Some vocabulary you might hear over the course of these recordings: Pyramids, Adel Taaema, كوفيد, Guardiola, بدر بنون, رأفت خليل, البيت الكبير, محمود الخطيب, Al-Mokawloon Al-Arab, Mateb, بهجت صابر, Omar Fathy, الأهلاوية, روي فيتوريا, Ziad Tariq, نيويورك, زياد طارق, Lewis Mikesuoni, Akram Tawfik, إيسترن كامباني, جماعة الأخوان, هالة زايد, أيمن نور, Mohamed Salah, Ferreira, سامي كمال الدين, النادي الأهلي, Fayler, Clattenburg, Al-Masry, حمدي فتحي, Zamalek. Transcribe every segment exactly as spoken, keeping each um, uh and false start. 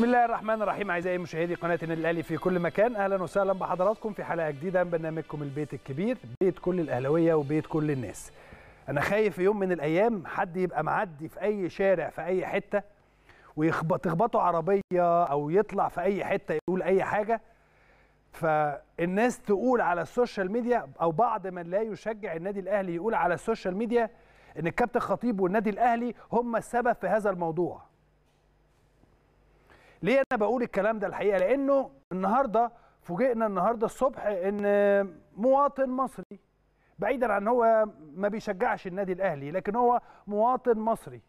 بسم الله الرحمن الرحيم. اعزائي مشاهدي قناه النادي الاهلي في كل مكان، اهلا وسهلا بحضراتكم في حلقه جديده من برنامجكم البيت الكبير، بيت كل الاهلاويه وبيت كل الناس. انا خايف في يوم من الايام حد يبقى معدي في اي شارع في اي حته ويخبط تخبطه عربيه او يطلع في اي حته يقول اي حاجه، فالناس تقول على السوشيال ميديا او بعض من لا يشجع النادي الاهلي يقول على السوشيال ميديا ان الكابتن الخطيب والنادي الاهلي هم السبب في هذا الموضوع. ليه انا بقول الكلام ده؟ الحقيقه لانه النهارده فوجئنا النهارده الصبح ان مواطن مصري، بعيدا عن هو ما بيشجعش النادي الاهلي لكن هو مواطن مصري،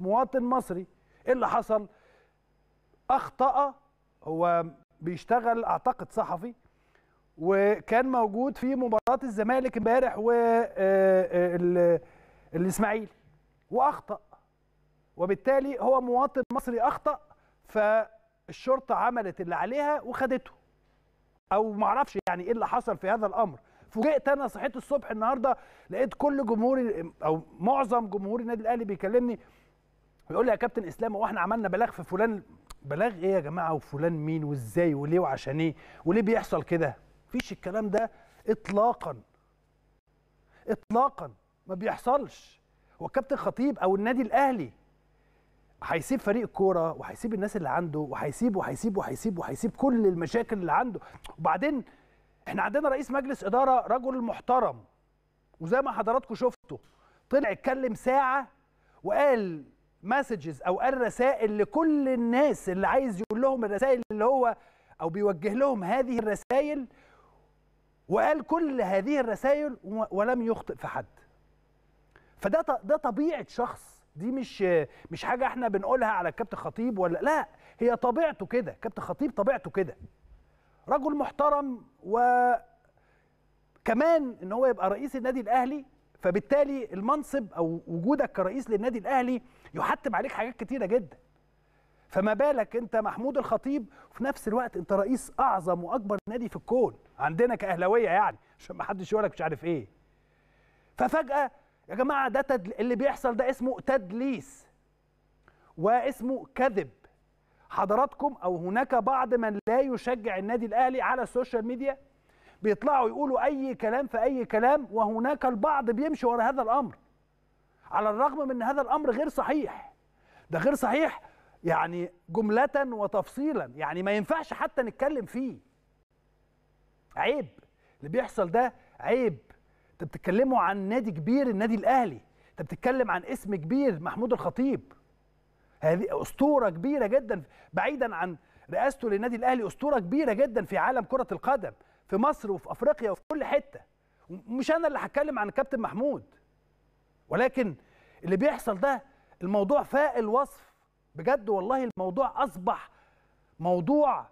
مواطن مصري ايه اللي حصل؟ اخطأ، هو بيشتغل اعتقد صحفي، وكان موجود في مباراه الزمالك امبارح والاسماعيلي واخطأ، وبالتالي هو مواطن مصري اخطأ، فالشرطه عملت اللي عليها وخدته، او معرفش يعني ايه اللي حصل في هذا الامر. فوجئت انا صحيت الصبح النهارده لقيت كل جمهوري او معظم جمهور النادي الاهلي بيكلمني ويقول لي يا كابتن اسلام هو احنا عملنا بلاغ في فلان. بلاغ ايه يا جماعه؟ وفلان مين وازاي وليه وعشان ايه وليه بيحصل كده؟ مفيش الكلام ده اطلاقا اطلاقا، ما بيحصلش. هو الكابتن خطيب او النادي الاهلي هيسيب فريق كوره وهيسيب الناس اللي عنده وهيسيب وهيسيب وهيسيب وهيسيب كل المشاكل اللي عنده؟ وبعدين احنا عندنا رئيس مجلس اداره رجل محترم، وزي ما حضراتكم شفتوا طلع اتكلم ساعه وقال مسجز او قال رسائل لكل الناس اللي عايز يقول لهم الرسائل اللي هو او بيوجه لهم هذه الرسائل، وقال كل هذه الرسائل ولم يخطئ في حد. فده ده طبيعه شخص، دي مش مش حاجه احنا بنقولها على الكابتن خطيب ولا لا، هي طبيعته كده. كابتن خطيب طبيعته كده، رجل محترم، وكمان ان هو يبقى رئيس النادي الاهلي، فبالتالي المنصب او وجودك كرئيس للنادي الاهلي يحتم عليك حاجات كتيره جدا، فما بالك انت محمود الخطيب وفي نفس الوقت انت رئيس اعظم واكبر نادي في الكون عندنا كاهلاويه، يعني عشان ما حدش يقول لك مش عارف ايه. ففجاه يا جماعه ده تدل... اللي بيحصل ده اسمه تدليس واسمه كذب. حضراتكم او هناك بعض من لا يشجع النادي الاهلي على السوشيال ميديا بيطلعوا يقولوا اي كلام في اي كلام، وهناك البعض بيمشي ورا هذا الامر على الرغم من ان هذا الامر غير صحيح. ده غير صحيح يعني جمله وتفصيلا، يعني ما ينفعش حتى نتكلم فيه. عيب اللي بيحصل ده، عيب. انت بتتكلموا عن نادي كبير النادي الاهلي، انت بتتكلم عن اسم كبير محمود الخطيب، هذه اسطوره كبيره جدا بعيدا عن رئاسته للنادي الاهلي، اسطوره كبيره جدا في عالم كره القدم في مصر وفي افريقيا وفي كل حته. مش انا اللي هتكلم عن كابتن محمود، ولكن اللي بيحصل ده الموضوع فاق الوصف بجد والله. الموضوع اصبح موضوع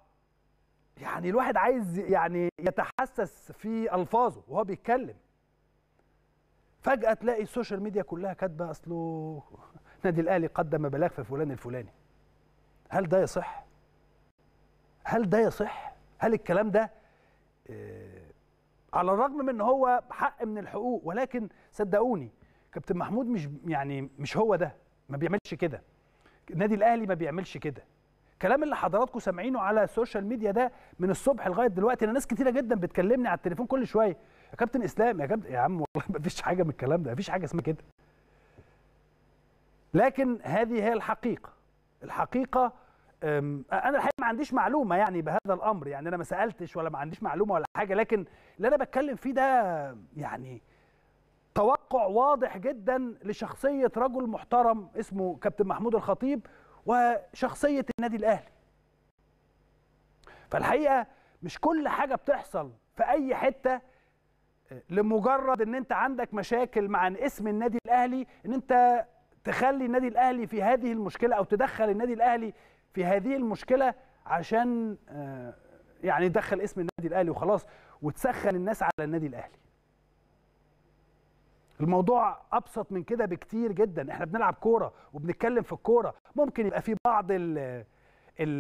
يعني الواحد عايز يعني يتحسس في الفاظه وهو بيتكلم. فجأة تلاقي السوشيال ميديا كلها كاتبه اصله النادي الاهلي قدم بلاغ في فلان الفلاني. هل ده يصح؟ هل ده يصح؟ هل الكلام ده آه على الرغم من ان هو حق من الحقوق، ولكن صدقوني كابتن محمود مش يعني مش هو ده، ما بيعملش كده. النادي الاهلي ما بيعملش كده. الكلام اللي حضراتكم سامعينه على السوشيال ميديا ده من الصبح لغايه دلوقتي، انا ناس كتيره جدا بتكلمني على التليفون كل شويه يا كابتن اسلام يا كابتن، يا عم والله ما فيش حاجه من الكلام ده، ما فيش حاجه اسمها كده. لكن هذه هي الحقيقه. الحقيقه انا الحقيقه ما عنديش معلومه يعني بهذا الامر، يعني انا ما سالتش ولا ما عنديش معلومه ولا حاجه، لكن اللي انا بتكلم فيه ده يعني توقع واضح جدا لشخصيه رجل محترم اسمه كابتن محمود الخطيب وشخصيه النادي الاهلي. فالحقيقه مش كل حاجه بتحصل في اي حته لمجرد ان انت عندك مشاكل مع اسم النادي الاهلي ان انت تخلي النادي الاهلي في هذه المشكله او تدخل النادي الاهلي في هذه المشكله عشان يعني تدخل اسم النادي الاهلي وخلاص وتسخن الناس على النادي الاهلي. الموضوع ابسط من كده بكتير جدا. احنا بنلعب كوره وبنتكلم في الكوره، ممكن يبقى في بعض ال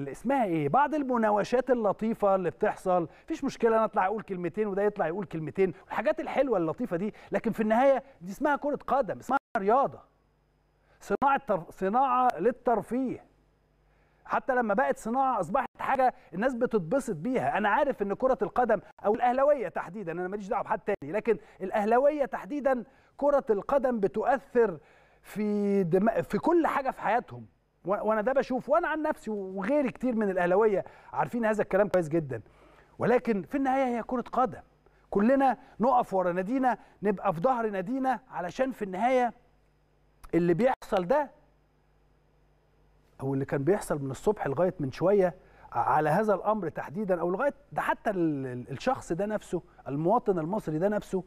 اسمها ايه؟ بعض المناوشات اللطيفه اللي بتحصل، مفيش مشكله انا اطلع اقول كلمتين وده يطلع يقول كلمتين، والحاجات الحلوه اللطيفه دي، لكن في النهايه دي اسمها كره قدم، اسمها رياضه. صناعه صناعه للترفيه. حتى لما بقت صناعه اصبحت حاجه الناس بتتبسط بيها. انا عارف ان كره القدم او الاهلاويه تحديدا، انا ماليش دعوه بحد تاني، لكن الاهلاويه تحديدا كره القدم بتؤثر في دم... في كل حاجه في حياتهم، وانا ده بشوف، وانا عن نفسي وغيري كتير من الاهلاويه عارفين هذا الكلام كويس جدا. ولكن في النهايه هي كره قدم، كلنا نقف ورا نادينا، نبقى في ظهر نادينا، علشان في النهايه اللي بيحصل ده او اللي كان بيحصل من الصبح لغايه من شويه على هذا الامر تحديدا، او لغايه ده حتى الشخص ده نفسه، المواطن المصري ده نفسه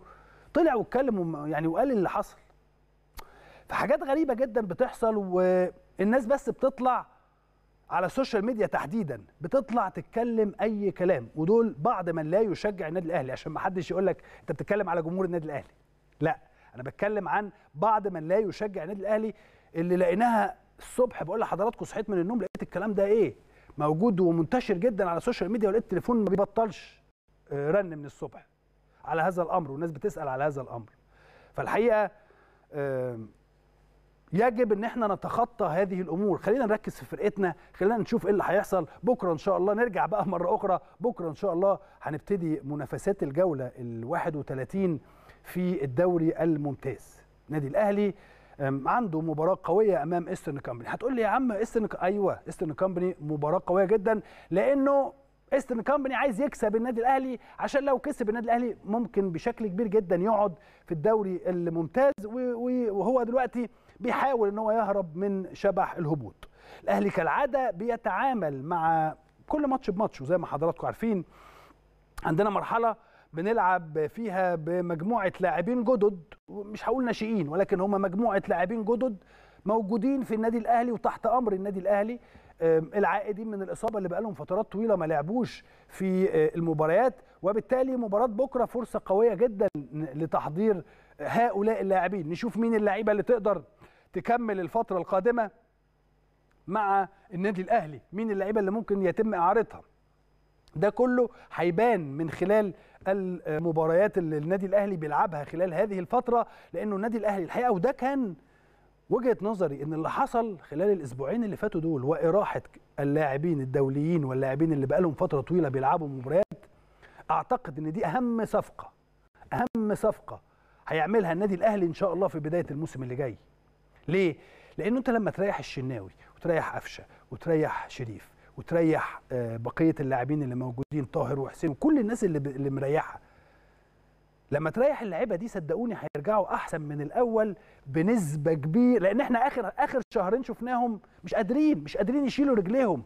طلع واتكلم يعني وقال اللي حصل. فحاجات غريبه جدا بتحصل، والناس بس بتطلع على السوشيال ميديا تحديدا بتطلع تتكلم اي كلام، ودول بعض من لا يشجع النادي الاهلي، عشان ما حدش يقول لك انت بتتكلم على جمهور النادي الاهلي. لا، انا بتكلم عن بعض من لا يشجع النادي الاهلي اللي لقيناها الصبح، بقول لحضراتكم صحيت من النوم لقيت الكلام ده ايه موجود ومنتشر جدا على السوشيال ميديا، ولقيت التليفون ما بيبطلش رن من الصبح على هذا الامر، والناس بتسال على هذا الامر. فالحقيقه يجب ان احنا نتخطى هذه الامور، خلينا نركز في فرقتنا، خلينا نشوف ايه اللي هيحصل بكره ان شاء الله. نرجع بقى مره اخرى بكره ان شاء الله هنبتدي منافسات الجوله الواحد وثلاثين في الدوري الممتاز. النادي الاهلي عنده مباراه قويه امام ايسترن كامباني. هتقول لي يا عم ايسترن، ايوه ايسترن كامباني مباراه قويه جدا، لانه ايسترن كامباني عايز يكسب النادي الاهلي، عشان لو كسب النادي الاهلي ممكن بشكل كبير جدا يقعد في الدوري الممتاز، وهو دلوقتي بيحاول ان هو يهرب من شبح الهبوط. الاهلي كالعاده بيتعامل مع كل ماتش بماتش، وزي ما حضراتكم عارفين عندنا مرحله بنلعب فيها بمجموعه لاعبين جدد، مش هقول ناشئين ولكن هم مجموعه لاعبين جدد موجودين في النادي الاهلي وتحت امر النادي الاهلي، العائدين من الاصابه اللي بقى لهم فترات طويله ما لعبوش في المباريات، وبالتالي مباراه بكره فرصه قويه جدا لتحضير هؤلاء اللاعبين، نشوف مين اللاعيبه اللي تقدر تكمل الفتره القادمه مع النادي الاهلي، مين اللاعيبه اللي ممكن يتم اعارتها. ده كله هيبان من خلال المباريات اللي النادي الاهلي بيلعبها خلال هذه الفتره، لانه النادي الاهلي الحقيقه، وده كان وجهه نظري، ان اللي حصل خلال الاسبوعين اللي فاتوا دول واراحه اللاعبين الدوليين واللاعبين اللي بقالهم فتره طويله بيلعبوا مباريات، اعتقد ان دي اهم صفقه اهم صفقه هيعملها النادي الاهلي ان شاء الله في بدايه الموسم اللي جاي. ليه؟ لأنه أنت لما تريح الشناوي وتريح أفشة وتريح شريف وتريح بقية اللاعبين اللي موجودين، طاهر وحسين وكل الناس اللي, ب... اللي مريحة، لما تريح اللعيبة دي صدقوني هيرجعوا أحسن من الأول بنسبة كبيرة، لأن إحنا آخر آخر شهرين شفناهم مش قادرين مش قادرين يشيلوا رجليهم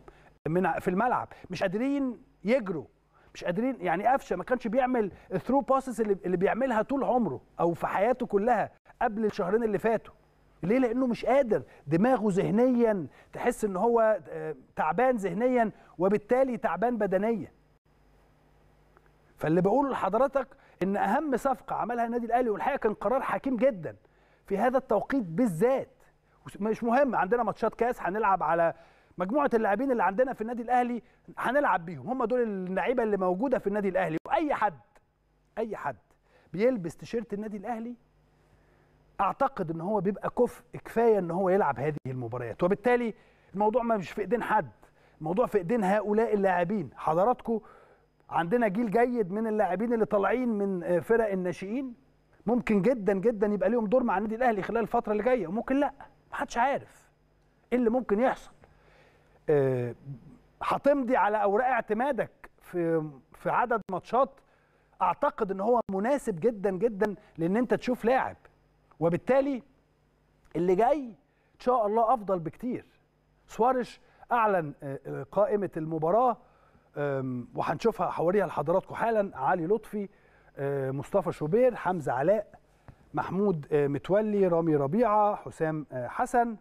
من في الملعب، مش قادرين يجروا، مش قادرين يعني أفشة ما كانش بيعمل الثرو باسز اللي... اللي بيعملها طول عمره أو في حياته كلها قبل الشهرين اللي فاتوا. ليه؟ لأنه مش قادر، دماغه ذهنيا تحس إن هو تعبان ذهنيا وبالتالي تعبان بدنيا. فاللي بقوله لحضرتك إن أهم صفقة عملها النادي الأهلي، والحقيقة كان قرار حكيم جدا في هذا التوقيت بالذات، مش مهم عندنا ماتشات كاس هنلعب على مجموعة اللاعبين اللي عندنا في النادي الأهلي، هنلعب بيهم، هم دول اللعيبة اللي موجودة في النادي الأهلي، وأي حد أي حد بيلبس تيشيرت النادي الأهلي اعتقد ان هو بيبقى كفء كفايه ان هو يلعب هذه المباريات، وبالتالي الموضوع ما مش في ايدين حد، الموضوع في ايدين هؤلاء اللاعبين. حضراتكم عندنا جيل جيد من اللاعبين اللي طالعين من فرق الناشئين، ممكن جدا جدا يبقى ليهم دور مع النادي الاهلي خلال الفتره اللي جايه، وممكن لا، محدش عارف ايه اللي ممكن يحصل. هتمضي على اوراق اعتمادك في في عدد ماتشات اعتقد ان هو مناسب جدا جدا لان انت تشوف لاعب، وبالتالي اللي جاي ان شاء الله افضل بكتير. سواريش اعلن قائمه المباراه وهنشوفها حواريها لحضراتكم حالا، علي لطفي، مصطفى شوبير، حمزه علاء، محمود متولي، رامي ربيعه، حسام حسن،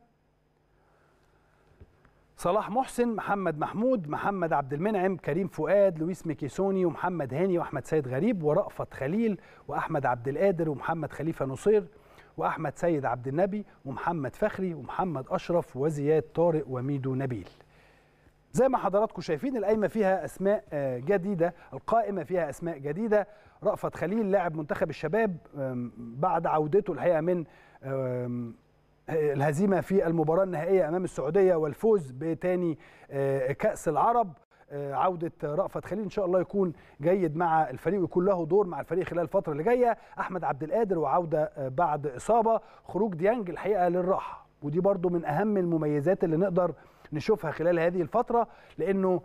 صلاح محسن، محمد محمود، محمد عبد المنعم، كريم فؤاد، لويس ميكيسوني، ومحمد هاني، واحمد سيد غريب، ورأفت خليل، واحمد عبد القادر، ومحمد خليفه نصير، وأحمد سيد عبد النبي، ومحمد فخري، ومحمد أشرف، وزياد طارق، وميدو نبيل. زي ما حضراتكم شايفين القائمة فيها أسماء جديدة، القائمة فيها أسماء جديدة، رأفت خليل لاعب منتخب الشباب بعد عودته الحقيقة من الهزيمة في المباراة النهائية أمام السعودية والفوز بتاني كأس العرب. عودة رأفت خليل إن شاء الله يكون جيد مع الفريق ويكون له دور مع الفريق خلال الفترة اللي جاية. أحمد عبد القادر وعودة بعد إصابة، خروج ديانج الحقيقة للراحة، ودي برضو من أهم المميزات اللي نقدر نشوفها خلال هذه الفترة، لأنه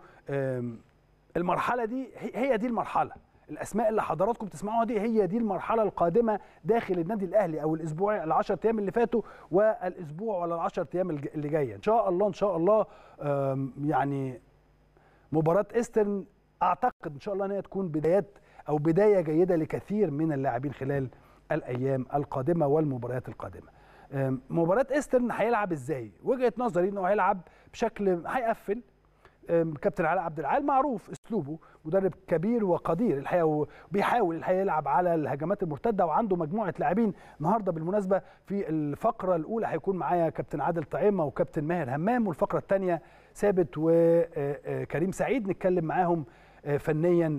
المرحلة دي هي دي المرحلة، الأسماء اللي حضراتكم تسمعوها دي هي دي المرحلة القادمة داخل النادي الأهلي، أو الأسبوع العشر أيام اللي فاتوا والأسبوع ولا العشر أيام اللي جاية إن شاء الله. إن شاء الله يعني مباراة إيسترن أعتقد إن شاء الله أنها تكون بدايات أو بداية جيدة لكثير من اللاعبين خلال الأيام القادمة والمباريات القادمة. مباراة إيسترن هيلعب إزاي؟ وجهة نظري إنه هيلعب بشكل هيقفل. كابتن علاء عبد العال معروف اسلوبه، مدرب كبير وقدير الحقيقه، وبيحاول الحقيقه يلعب على الهجمات المرتده، وعنده مجموعه لاعبين. النهارده بالمناسبه في الفقره الاولى هيكون معايا كابتن عادل طعيمه وكابتن ماهر همام، والفقره الثانيه ثابت وكريم سعيد نتكلم معاهم فنيا،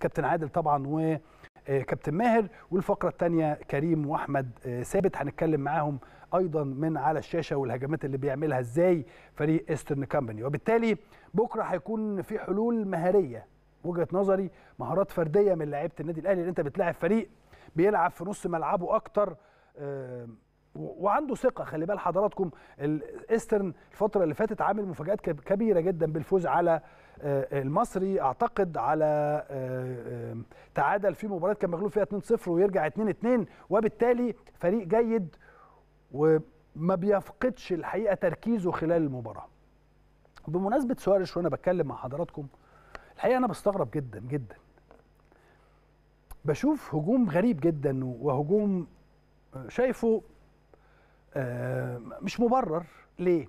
كابتن عادل طبعا وكابتن ماهر، والفقره الثانيه كريم واحمد ثابت هنتكلم معاهم ايضا من على الشاشه والهجمات اللي بيعملها ازاي فريق إيسترن كامباني. وبالتالي بكره هيكون في حلول مهاريه، وجهه نظري مهارات فرديه من لاعيبه النادي الاهلي، اللي انت بتلاعب فريق بيلعب في نص ملعبه اكتر وعنده ثقه. خلي بال حضراتكم إيسترن الفتره اللي فاتت عامل مفاجات كبيره جدا بالفوز على المصري، اعتقد على تعادل في مباراه كان مغلوب فيها اتنين صفر ويرجع اتنين اتنين، وبالتالي فريق جيد وما بيفقدش الحقيقه تركيزه خلال المباراه. بمناسبه سواريش وانا بتكلم مع حضراتكم، الحقيقه انا بستغرب جدا جدا، بشوف هجوم غريب جدا وهجوم شايفه مش مبرر. ليه؟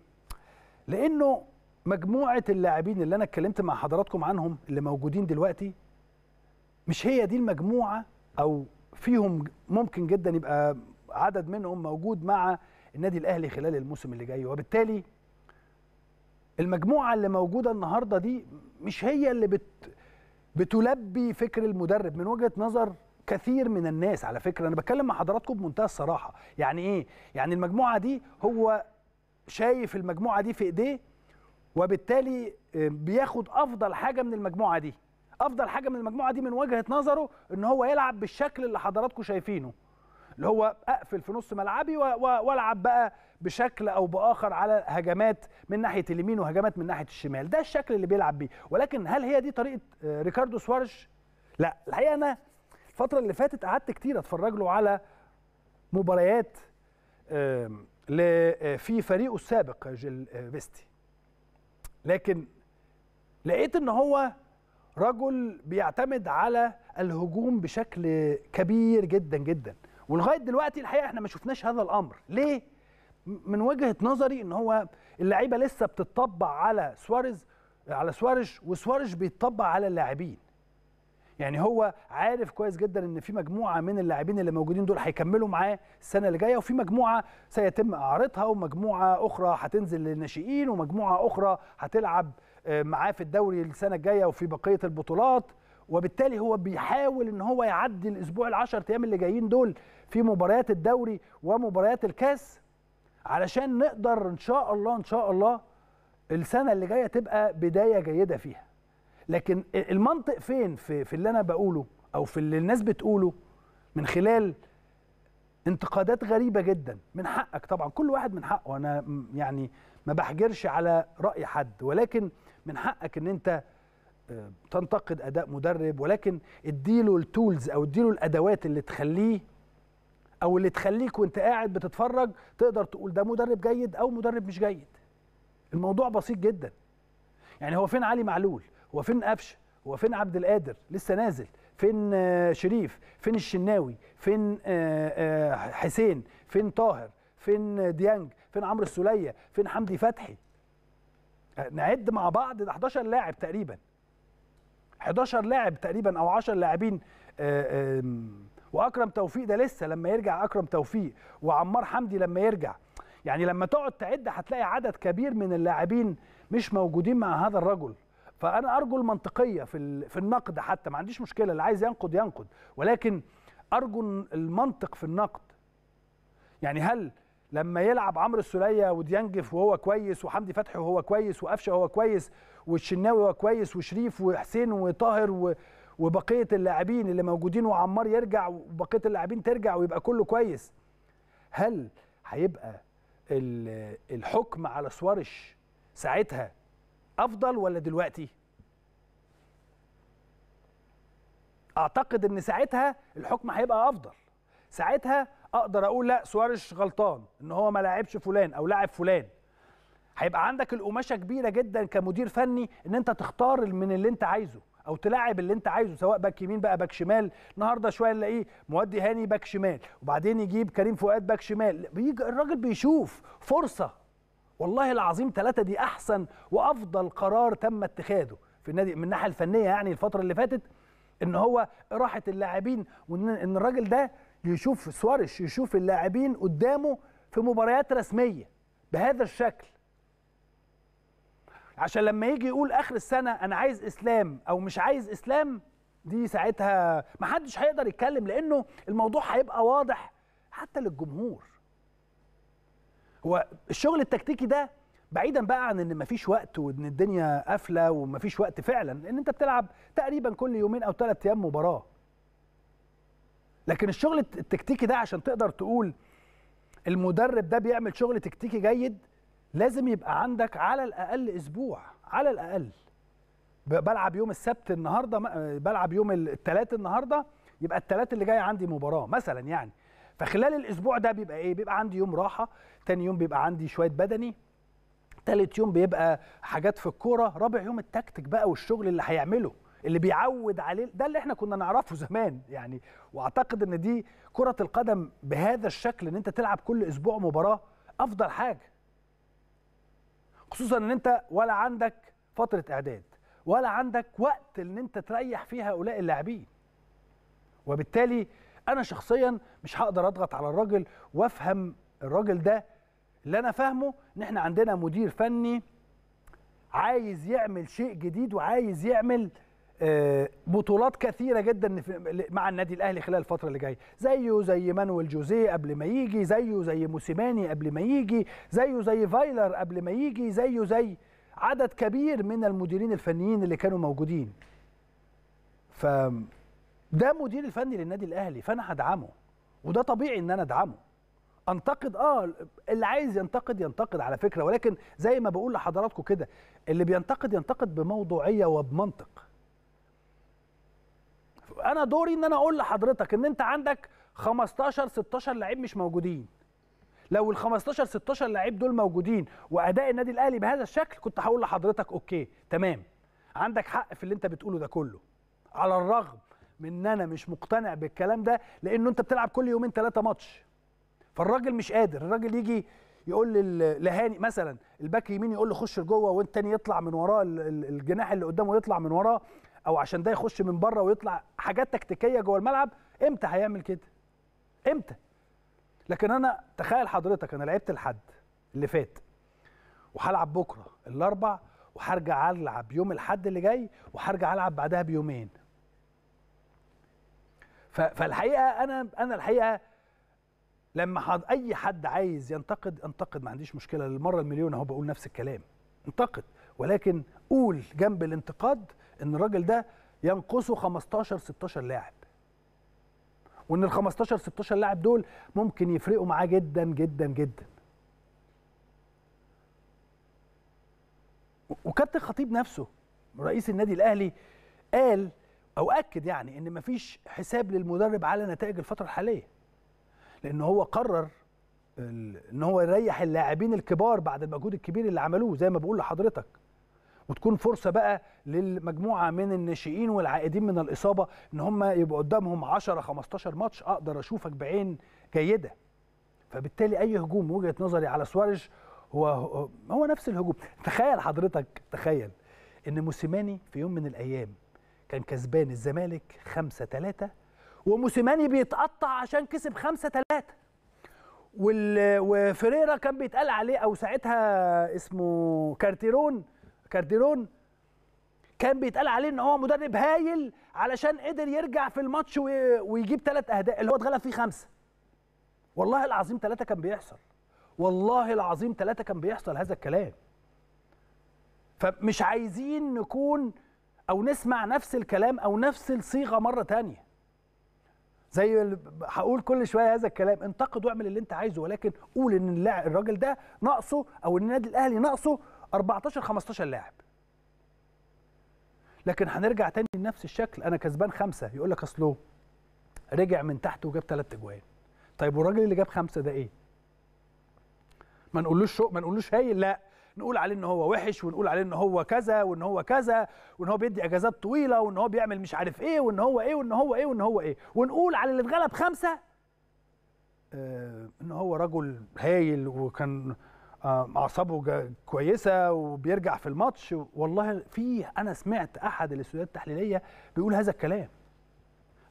لانه مجموعه اللاعبين اللي انا اتكلمت مع حضراتكم عنهم اللي موجودين دلوقتي مش هي دي المجموعه، او فيهم ممكن جدا يبقى عدد منهم موجود مع النادي الاهلي خلال الموسم اللي جاي، وبالتالي المجموعه اللي موجوده النهارده دي مش هي اللي بت... بتلبي فكر المدرب من وجهه نظر كثير من الناس. على فكره انا بتكلم مع حضراتكم بمنتهى الصراحه، يعني ايه؟ يعني المجموعه دي هو شايف المجموعه دي في ايديه، وبالتالي بياخد افضل حاجه من المجموعه دي، افضل حاجه من المجموعه دي من وجهه نظره ان هو يلعب بالشكل اللي حضراتكم شايفينه، اللي هو اقفل في نص ملعبي والعب بقى بشكل او باخر على هجمات من ناحيه اليمين وهجمات من ناحيه الشمال، ده الشكل اللي بيلعب بيه. ولكن هل هي دي طريقه ريكاردو سواريز؟ لا، الحقيقه انا الفتره اللي فاتت قعدت كتير اتفرج له على مباريات في فريقه السابق جيل فيستي، لكن لقيت ان هو رجل بيعتمد على الهجوم بشكل كبير جدا جدا، ولغايه دلوقتي الحقيقه احنا ما شفناش هذا الامر. ليه؟ من وجهه نظري ان هو اللعيبه لسه بتطبع على سواريز على سواريش، وسواريش بيتطبع على اللاعبين. يعني هو عارف كويس جدا ان في مجموعه من اللاعبين اللي موجودين دول هيكملوا معاه السنه اللي جايه، وفي مجموعه سيتم اعارتها، ومجموعه اخرى هتنزل للناشئين، ومجموعه اخرى هتلعب معاه في الدوري السنه الجايه وفي بقيه البطولات، وبالتالي هو بيحاول ان هو يعدي الاسبوع العشر ايام اللي جايين دول في مباريات الدوري ومباريات الكاس، علشان نقدر ان شاء الله ان شاء الله السنه اللي جايه تبقى بدايه جيده فيها. لكن المنطق فين في, في اللي انا بقوله او في اللي الناس بتقوله من خلال انتقادات غريبه جدا؟ من حقك طبعا، كل واحد من حقه، انا يعني ما بحجرش على راي حد، ولكن من حقك ان انت تنتقد اداء مدرب، ولكن اديله التولز او اديله الادوات اللي تخليه او اللي تخليك وانت قاعد بتتفرج تقدر تقول ده مدرب جيد او مدرب مش جيد. الموضوع بسيط جدا، يعني هو فين علي معلول؟ هو فين أفشا؟ هو فين عبد القادر لسه نازل؟ فين شريف؟ فين الشناوي؟ فين حسين؟ فين طاهر؟ فين ديانج؟ فين عمرو السوليه؟ فين حمدي فتحي؟ نعد مع بعض، ده حداشر لاعب تقريبا، حداشر لاعب تقريبا او عشرة لاعبين. واكرم توفيق ده لسه لما يرجع، اكرم توفيق وعمار حمدي لما يرجع، يعني لما تقعد تعد هتلاقي عدد كبير من اللاعبين مش موجودين مع هذا الرجل. فانا ارجو المنطقيه في في النقد، حتى ما عنديش مشكله، اللي عايز ينقد ينقد، ولكن ارجو المنطق في النقد. يعني هل لما يلعب عمرو السوليه وديانج وهو كويس وحمدي فتحي وهو كويس وقفشه وهو كويس والشناوي وهو كويس وشريف وحسين وطاهر و... وبقيه اللاعبين اللي موجودين وعمار يرجع وبقيه اللاعبين ترجع ويبقى كله كويس، هل هيبقى الحكم على سوارش ساعتها افضل ولا دلوقتي؟ اعتقد ان ساعتها الحكم هيبقى افضل. ساعتها اقدر اقول لا سوارش غلطان ان هو ما لاعبش فلان او لاعب فلان. هيبقى عندك القماشه كبيره جدا كمدير فني ان انت تختار من اللي انت عايزه او تلاعب اللي انت عايزه، سواء باك يمين بقى باك شمال، النهارده شويه نلاقيه مودي هاني باك شمال وبعدين يجيب كريم فؤاد باك شمال. بيجي الراجل بيشوف فرصه. والله العظيم ثلاثه دي احسن وافضل قرار تم اتخاذه في النادي من الناحيه الفنيه، يعني الفتره اللي فاتت ان هو راحه اللاعبين وان الراجل ده يشوف سوارش يشوف اللاعبين قدامه في مباريات رسميه بهذا الشكل، عشان لما يجي يقول اخر السنه انا عايز اسلام او مش عايز اسلام، دي ساعتها محدش هيقدر يتكلم لانه الموضوع هيبقى واضح حتى للجمهور. هو الشغل التكتيكي ده بعيدا بقى عن ان مفيش وقت وان الدنيا قافله ومفيش وقت فعلا، ان انت بتلعب تقريبا كل يومين او ثلاث ايام مباراه، لكن الشغل التكتيكي ده عشان تقدر تقول المدرب ده بيعمل شغل تكتيكي جيد لازم يبقى عندك على الاقل اسبوع. على الاقل بلعب يوم السبت النهارده، بلعب يوم الثلاث النهارده، يبقى الثلاث اللي جاي عندي مباراه مثلا يعني، فخلال الاسبوع ده بيبقى ايه؟ بيبقى عندي يوم راحه، ثاني يوم بيبقى عندي شويه بدني، ثالث يوم بيبقى حاجات في الكوره، رابع يوم التكتيك بقى والشغل اللي هيعمله اللي بيعود عليه، ده اللي احنا كنا نعرفه زمان يعني. واعتقد ان دي كره القدم بهذا الشكل ان انت تلعب كل اسبوع مباراه افضل حاجه، خصوصا ان انت ولا عندك فتره اعداد ولا عندك وقت ان انت تريح فيها هؤلاء اللاعبين. وبالتالي انا شخصيا مش هقدر اضغط على الراجل وافهم الراجل ده. اللي انا فاهمه ان احنا عندنا مدير فني عايز يعمل شيء جديد وعايز يعمل بطولات كثيره جدا مع النادي الاهلي خلال الفتره اللي جايه، زيه زي مانويل جوزيه قبل ما يجي، زيه زي موسيماني قبل ما يجي، زيه زي فايلر قبل ما يجي، زيه زي عدد كبير من المديرين الفنيين اللي كانوا موجودين. ف ده مدير الفني للنادي الاهلي، فانا هدعمه وده طبيعي ان انا ادعمه. انتقد اه اللي عايز ينتقد ينتقد على فكره، ولكن زي ما بقول لحضراتكم كده اللي بينتقد ينتقد بموضوعيه وبمنطق. انا دوري ان انا اقول لحضرتك ان انت عندك خمستاشر ستاشر لعيب مش موجودين. لو ال خمستاشر ستاشر لعيب دول موجودين واداء النادي الاهلي بهذا الشكل كنت هقول لحضرتك اوكي تمام، عندك حق في اللي انت بتقوله ده كله، على الرغم من ان انا مش مقتنع بالكلام ده لانه انت بتلعب كل يومين ثلاثه ماتش. فالراجل مش قادر، الراجل يجي يقول لهاني مثلا الباك يمين يقول له خش لجوه والتاني يطلع من وراه، الجناح اللي قدامه يطلع من وراه، او عشان ده يخش من بره ويطلع، حاجات تكتيكيه جوه الملعب. امتى هيعمل كده؟ امتى؟ لكن انا تخيل حضرتك انا لعبت الحد اللي فات وهلعب بكره الاربع وهرجع العب يوم الحد اللي جاي وهرجع العب بعدها بيومين. فالحقيقه انا انا الحقيقه لما اي حد عايز ينتقد انتقد، ما عنديش مشكله، للمره المليون اهو بقول نفس الكلام، انتقد، ولكن قول جنب الانتقاد ان الراجل ده ينقصه خمستاشر ستاشر لاعب، وان ال خمستاشر ستاشر لاعب دول ممكن يفرقوا معاه جدا جدا جدا. وكابتن الخطيب نفسه رئيس النادي الاهلي قال او اكد يعني ان مفيش حساب للمدرب على نتائج الفتره الحاليه، لان هو قرر ان هو يريح اللاعبين الكبار بعد المجهود الكبير اللي عملوه زي ما بقول لحضرتك، وتكون فرصه بقى للمجموعه من الناشئين والعائدين من الاصابه ان هم يبقى قدامهم عشرة خمستاشر ماتش اقدر اشوفك بعين جيده. فبالتالي اي هجوم وجهه نظري على سواريز هو هو نفس الهجوم. تخيل حضرتك، تخيل ان موسيماني في يوم من الايام كان كسبان الزمالك خمسة تلاتة وموسيماني بيتقطع عشان كسب خمسة تلاتة، وفريرا كان بيتقال عليه او ساعتها اسمه كارتيرون كارديرون كان بيتقال عليه ان هو مدرب هايل علشان قدر يرجع في الماتش ويجيب ثلاث اهداف اللي هو اتغلب فيه خمسه. والله العظيم ثلاثه كان بيحصل، والله العظيم ثلاثة كان بيحصل هذا الكلام. فمش عايزين نكون أو نسمع نفس الكلام أو نفس الصيغة مرة تانية. زي اللي هقول كل شوية هذا الكلام، انتقد واعمل اللي أنت عايزه، ولكن قول إن اللاعب الراجل ده ناقصه أو النادي الأهلي ناقصه أربعتاشر خمستاشر لاعب. لكن هنرجع تاني لنفس الشكل، أنا كسبان خمسة يقول لك أصله رجع من تحت وجاب ثلاث أجوان. طيب والراجل اللي جاب خمسة ده إيه؟ ما نقولوش شو، ما نقولوش هايل، لا نقول عليه ان هو وحش ونقول عليه ان هو كذا وان هو كذا وان هو بيدي اجازات طويله وان هو بيعمل مش عارف ايه وان هو ايه وان هو ايه وان هو ايه، ونقول على اللي اتغلب خمسه آه ان هو رجل هايل وكان اعصابه آه كويسه وبيرجع في الماتش. والله فيه انا سمعت احد الاستوديوهات التحليليه بيقول هذا الكلام،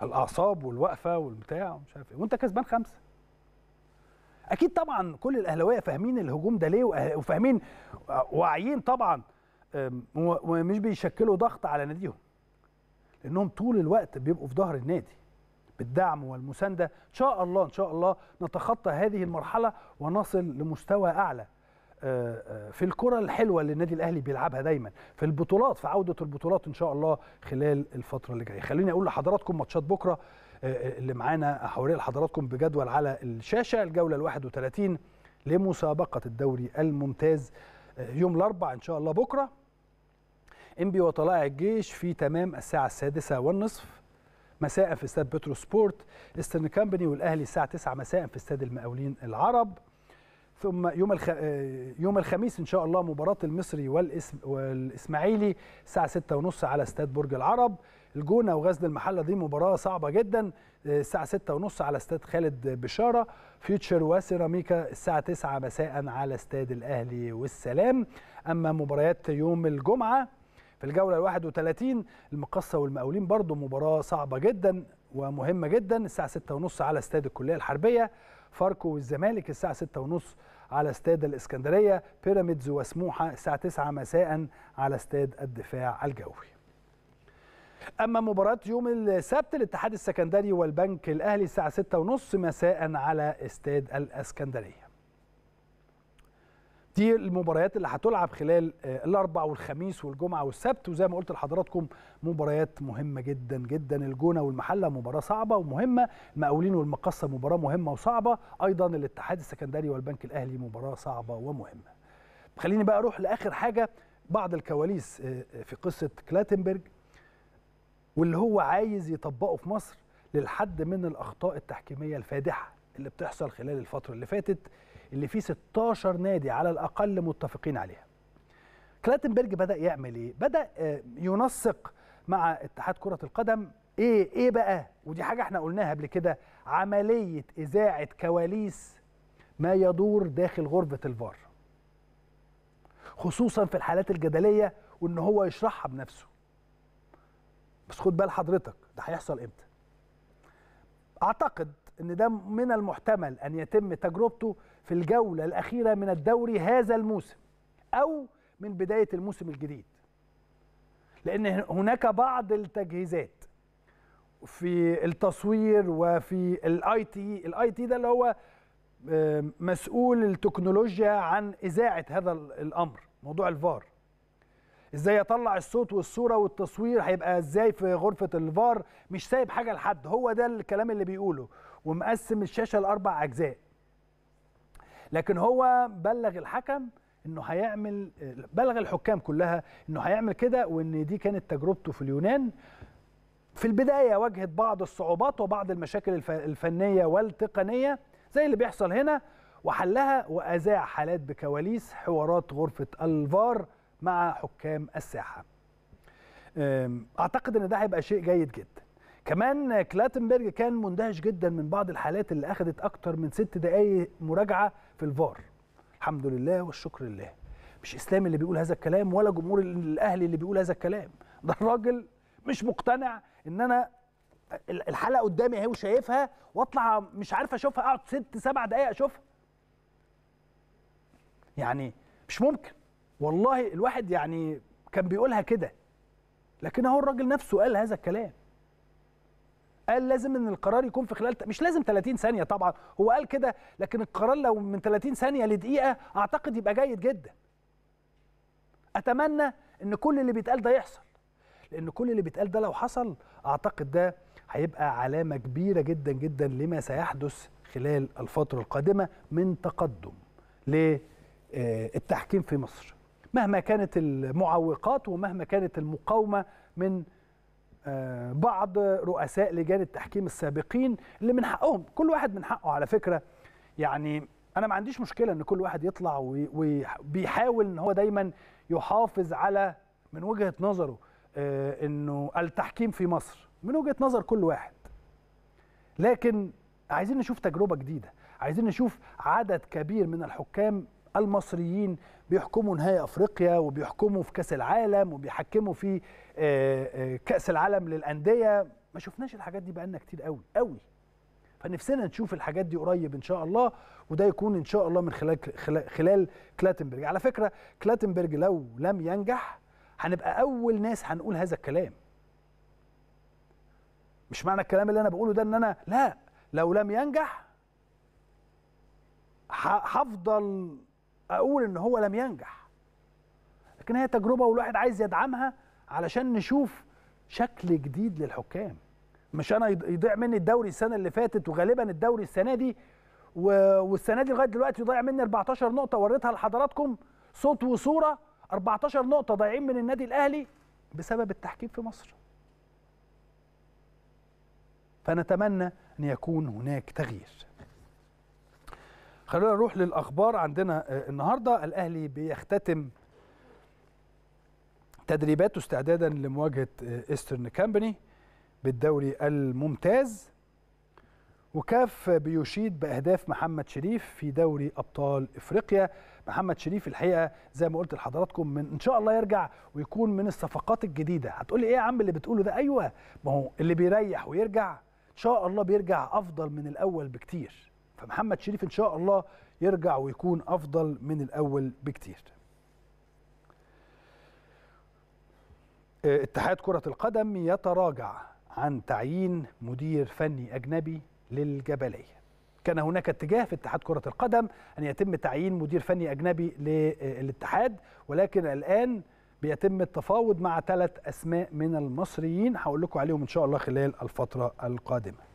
الاعصاب والوقفه والبتاع ومش عارف ايه وانت كسبان خمسه. اكيد طبعا كل الاهلاويه فاهمين الهجوم ده ليه وفاهمين واعيين طبعا ومش بيشكلوا ضغط على ناديهم، لانهم طول الوقت بيبقوا في ظهر النادي بالدعم والمسانده. ان شاء الله ان شاء الله نتخطى هذه المرحله ونصل لمستوى اعلى في الكره الحلوه اللي النادي الاهلي بيلعبها دايما، في البطولات، في عوده البطولات ان شاء الله خلال الفتره اللي جايه. خليني اقول لحضراتكم ماتشات بكره اللي معانا، هوري لحضراتكم بجدول على الشاشه. الجوله الواحد وثلاثين لمسابقه الدوري الممتاز يوم الاربعاء ان شاء الله بكره، انبي وطلائع الجيش في تمام الساعه السادسه والنصف مساء في استاد بترو سبورت. ايسترن كامباني والاهلي الساعه تسعة مساء في استاد المقاولين العرب. ثم يوم الخ... يوم الخميس ان شاء الله مباراه المصري والإس... والاسماعيلي الساعه ستة وثلاثين على استاد برج العرب. الجونه وغزل المحله دي مباراه صعبه جدا الساعه ستة وثلاثين على استاد خالد بشاره. فيوتشر وسيراميكا الساعه تسعة مساء على استاد الاهلي والسلام. اما مباريات يوم الجمعه في الجوله الواحد وثلاثين المقصه والمقاولين برضو مباراه صعبه جدا ومهمه جدا الساعه ستة وثلاثين على استاد الكليه الحربيه. فاركو والزمالك الساعه ستة وثلاثين على استاد الاسكندريه. بيراميدز وسموحه الساعه تسعة مساء على استاد الدفاع الجوي. اما مباراه يوم السبت الاتحاد السكندري والبنك الاهلي الساعه ستة وثلاثين مساء على استاد الاسكندريه. دي المباريات اللي هتلعب خلال الاربعاء والخميس والجمعه والسبت، وزي ما قلت لحضراتكم مباريات مهمه جدا جدا. الجونه والمحله مباراه صعبه ومهمه، المقاولين والمقصه مباراه مهمه وصعبه، ايضا الاتحاد السكندري والبنك الاهلي مباراه صعبه ومهمه. خليني بقى اروح لاخر حاجه، بعض الكواليس في قصه كلاتنبرج واللي هو عايز يطبقه في مصر للحد من الأخطاء التحكيمية الفادحة اللي بتحصل خلال الفترة اللي فاتت، اللي فيه ستاشر نادي على الأقل متفقين عليها. كلاتنبرج بدأ يعمل إيه؟ بدأ ينسق مع اتحاد كرة القدم. إيه إيه بقى؟ ودي حاجة إحنا قلناها قبل كده، عملية إذاعة كواليس ما يدور داخل غرفة الفار، خصوصا في الحالات الجدلية، وإن هو يشرحها بنفسه. بس خد بال حضرتك ده هيحصل امتى؟ اعتقد ان ده من المحتمل ان يتم تجربته في الجوله الاخيره من الدوري هذا الموسم او من بدايه الموسم الجديد، لان هناك بعض التجهيزات في التصوير وفي الاي تي الاي تي ده اللي هو مسؤول التكنولوجيا عن اذاعه هذا الامر، موضوع الفار، ازاي يطلع الصوت والصوره والتصوير هيبقى ازاي في غرفه الفار، مش سايب حاجه لحد، هو ده الكلام اللي بيقوله، ومقسم الشاشه لاربع اجزاء. لكن هو بلغ الحكم انه هيعمل، بلغ الحكام كلها انه هيعمل كده، وان دي كانت تجربته في اليونان. في البدايه واجهت بعض الصعوبات وبعض المشاكل الفنيه والتقنيه زي اللي بيحصل هنا، وحلها واذاع حالات بكواليس حوارات غرفه الفار مع حكام الساحة. أعتقد أن ده هيبقى شيء جيد جدا. كمان كلاتنبرج كان مندهش جدا من بعض الحالات اللي أخذت أكتر من ست دقايق مراجعة في الفار. الحمد لله والشكر لله، مش إسلامي اللي بيقول هذا الكلام ولا جمهور الأهلي اللي بيقول هذا الكلام. ده الراجل مش مقتنع إن أنا الحلقة قدامي أهي وشايفها وأطلع مش عارف أشوفها، أقعد ست سبع دقايق أشوفها، يعني مش ممكن. والله الواحد يعني كان بيقولها كده، لكن اهو الراجل نفسه قال هذا الكلام. قال لازم ان القرار يكون في خلال مش لازم ثلاثين ثانية طبعا، هو قال كده، لكن القرار لو من ثلاثين ثانية لدقيقة اعتقد يبقى جيد جدا. اتمنى ان كل اللي بيتقال ده يحصل، لان كل اللي بيتقال ده لو حصل اعتقد ده هيبقى علامة كبيرة جدا جدا لما سيحدث خلال الفترة القادمة من تقدم للتحكيم في مصر، مهما كانت المعوقات ومهما كانت المقاومة من بعض رؤساء لجان التحكيم السابقين اللي من حقهم، كل واحد من حقه على فكرة. يعني أنا ما عنديش مشكلة إن كل واحد يطلع وبيحاول إن هو دايما يحافظ على من وجهة نظره إنه التحكيم في مصر، من وجهة نظر كل واحد، لكن عايزين نشوف تجربة جديدة، عايزين نشوف عدد كبير من الحكام المصريين بيحكموا نهائي أفريقيا وبيحكموا في كأس العالم وبيحكموا في كأس العالم للأندية. ما شفناش الحاجات دي بقالنا كتير قوي قوي، فنفسنا نشوف الحاجات دي قريب إن شاء الله، وده يكون إن شاء الله من خلال خلال كلاتنبرج. على فكرة كلاتنبرج لو لم ينجح هنبقى أول ناس هنقول هذا الكلام. مش معنى الكلام اللي أنا بقوله ده إن أنا لا، لو لم ينجح هفضل أقول إن هو لم ينجح، لكن هي تجربة والواحد عايز يدعمها علشان نشوف شكل جديد للحكام. مش أنا يضيع مني الدوري السنة اللي فاتت وغالبا الدوري السنة دي والسنة دي لغاية دلوقتي يضيع مني أربعتاشر نقطة، وريتها لحضراتكم صوت وصورة، أربعتاشر نقطة ضايعين من النادي الأهلي بسبب التحكيم في مصر. فنتمنى أن يكون هناك تغيير. خلونا نروح للأخبار عندنا النهاردة. الأهلي بيختتم تدريباته استعدادا لمواجهة إيسترن كامباني بالدوري الممتاز، وكاف بيشيد بأهداف محمد شريف في دوري أبطال إفريقيا. محمد شريف الحقيقة زي ما قلت لحضراتكم من إن شاء الله يرجع ويكون من الصفقات الجديدة. هتقولي إيه يا عم اللي بتقوله ده؟ أيوه، ما هو اللي بيريح ويرجع إن شاء الله بيرجع أفضل من الأول بكتير، فمحمد شريف إن شاء الله يرجع ويكون أفضل من الأول بكتير. اتحاد كرة القدم يتراجع عن تعيين مدير فني أجنبي للجبلية. كان هناك اتجاه في اتحاد كرة القدم أن يتم تعيين مدير فني أجنبي للاتحاد، ولكن الآن بيتم التفاوض مع ثلاث أسماء من المصريين هقول لكم عليهم إن شاء الله خلال الفترة القادمة.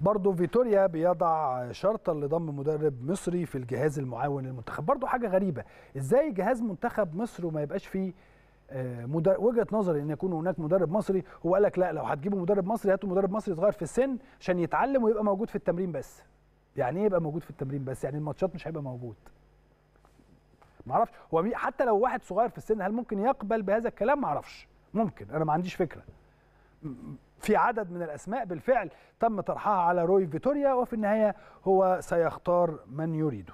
برضه فيتوريا بيضع شرطا لضم مدرب مصري في الجهاز المعاون للمنتخب. برضه حاجه غريبه، ازاي جهاز منتخب مصر وما يبقاش فيه مدرب؟ وجهه نظري ان يكون هناك مدرب مصري. هو قال لك لا، لو هتجيبوا مدرب مصري هاتوا مدرب مصري صغير في السن عشان يتعلم ويبقى موجود في التمرين بس. يعني ايه يبقى موجود في التمرين بس؟ يعني الماتشات مش هيبقى موجود. معرفش هو حتى لو واحد صغير في السن هل ممكن يقبل بهذا الكلام؟ معرفش، ممكن، انا ما عنديش فكره. في عدد من الأسماء بالفعل تم طرحها على روي فيتوريا، وفي النهاية هو سيختار من يريده.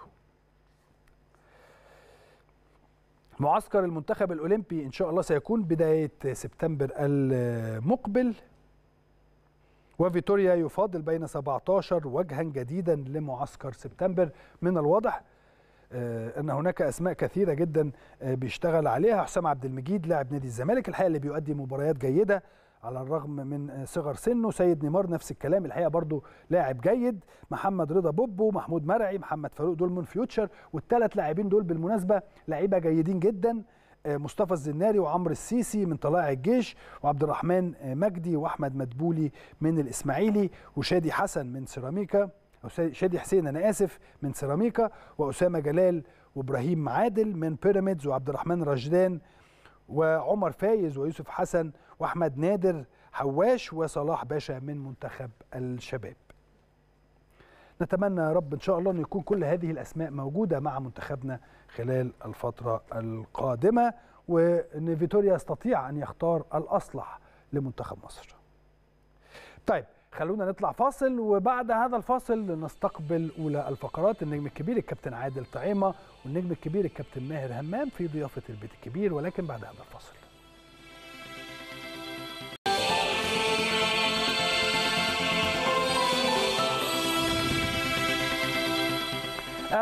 معسكر المنتخب الأولمبي إن شاء الله سيكون بداية سبتمبر المقبل، وفيتوريا يفاضل بين سبعتاشر وجها جديدا لمعسكر سبتمبر. من الواضح أن هناك أسماء كثيرة جدا بيشتغل عليها. حسام عبد المجيد لاعب نادي الزمالك الحقيقة اللي بيؤدي مباريات جيدة على الرغم من صغر سنه. سيد نيمار نفس الكلام الحقيقه، برضو لاعب جيد. محمد رضا بوبو، محمود مرعي، محمد فاروق، دول من فيوتشر، والثلاث لاعبين دول بالمناسبه لعيبه جيدين جدا. مصطفى الزناري وعمرو السيسي من طلائع الجيش، وعبد الرحمن مجدي واحمد مدبولي من الاسماعيلي، وشادي حسن من سيراميكا، او شادي حسين انا اسف من سيراميكا، واسامه جلال وابراهيم عادل من بيراميدز، وعبد الرحمن رشدان وعمر فايز ويوسف حسن واحمد نادر حواش وصلاح باشا من منتخب الشباب. نتمنى يا رب ان شاء الله ان يكون كل هذه الاسماء موجوده مع منتخبنا خلال الفتره القادمه، وان فيتوريا يستطيع ان يختار الاصلح لمنتخب مصر. طيب خلونا نطلع فاصل، وبعد هذا الفاصل نستقبل اولى الفقرات. النجم الكبير الكابتن عادل طعيمه، والنجم الكبير الكابتن ماهر همام في ضيافه البيت الكبير، ولكن بعد هذا الفاصل.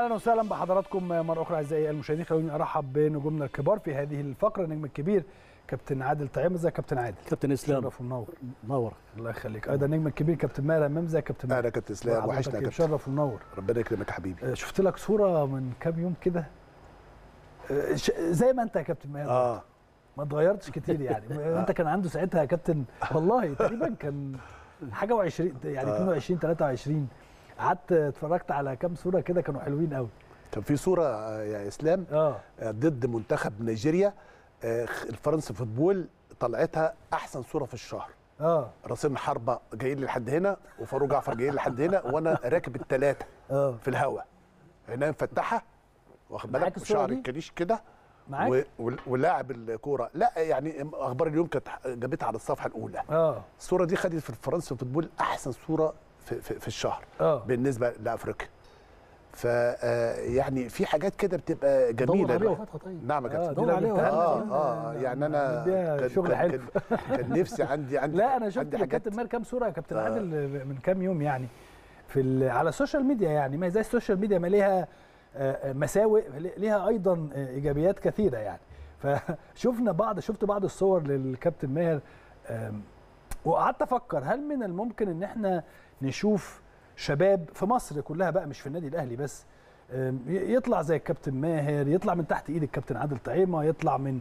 اهلا وسهلا بحضراتكم مره اخرى اعزائي المشاهدين. خلوني ارحب بنجومنا الكبار في هذه الفقره. النجم الكبير كابتن عادل تايم. ازيك يا كابتن عادل؟ كابتن اسلام شرف ومنور. منور الله يخليك. ايضا النجم الكبير كابتن ماهر همام. ازيك يا كابتن ماهر؟ اهلا كابتن اسلام، وحشنا يا كابتن. شرف ومنور. ربنا يكرمك يا حبيبي. شفت لك صوره من كام يوم كده زي ما انت يا كابتن ماهر. اه ما اتغيرتش كتير يعني. انت كان عنده ساعتها يا كابتن والله تقريبا كان حاجه وعشرين يعني آه. اتنين وعشرين تلاتة وعشرين. قعدت اتفرجت على كام صوره كده كانوا حلوين قوي. كان في صوره يا اسلام آه. ضد منتخب نيجيريا الفرنسي فوتبول، طلعتها احسن صوره في الشهر. اه راسين حربه جايين لي لحد هنا، وفاروق جعفر جايين لي لحد هنا، وانا راكب الثلاثه آه. في الهواء، عينيا مفتحه، واخد بالك، شعر الكريش كده معاك و... ولاعب الكوره. لا يعني اخبار اليوم كانت جابتها على الصفحه الاولى. اه الصوره دي خدت في الفرنسي فوتبول احسن صوره في, في, في الشهر أوه. بالنسبه لافريقيا. ف يعني في حاجات كده بتبقى جميله. دور عليها فتره. طيب نعم يا كابتن. دور عليها اه اه يعني انا كان شغل حلو. كان نفسي عندي عندي لا انا شفت كابتن ماهر كام صوره يا كابتن عادل آه. من كام يوم يعني في على السوشيال ميديا. يعني ما زي السوشيال ميديا ما ليها مساوئ، ليها ايضا ايجابيات كثيره يعني. فشفنا بعض شفت بعض الصور للكابتن ماهر وقعدت افكر هل من الممكن ان احنا نشوف شباب في مصر كلها بقى، مش في النادي الاهلي بس، يطلع زي الكابتن ماهر، يطلع من تحت ايد الكابتن عادل تايما، يطلع من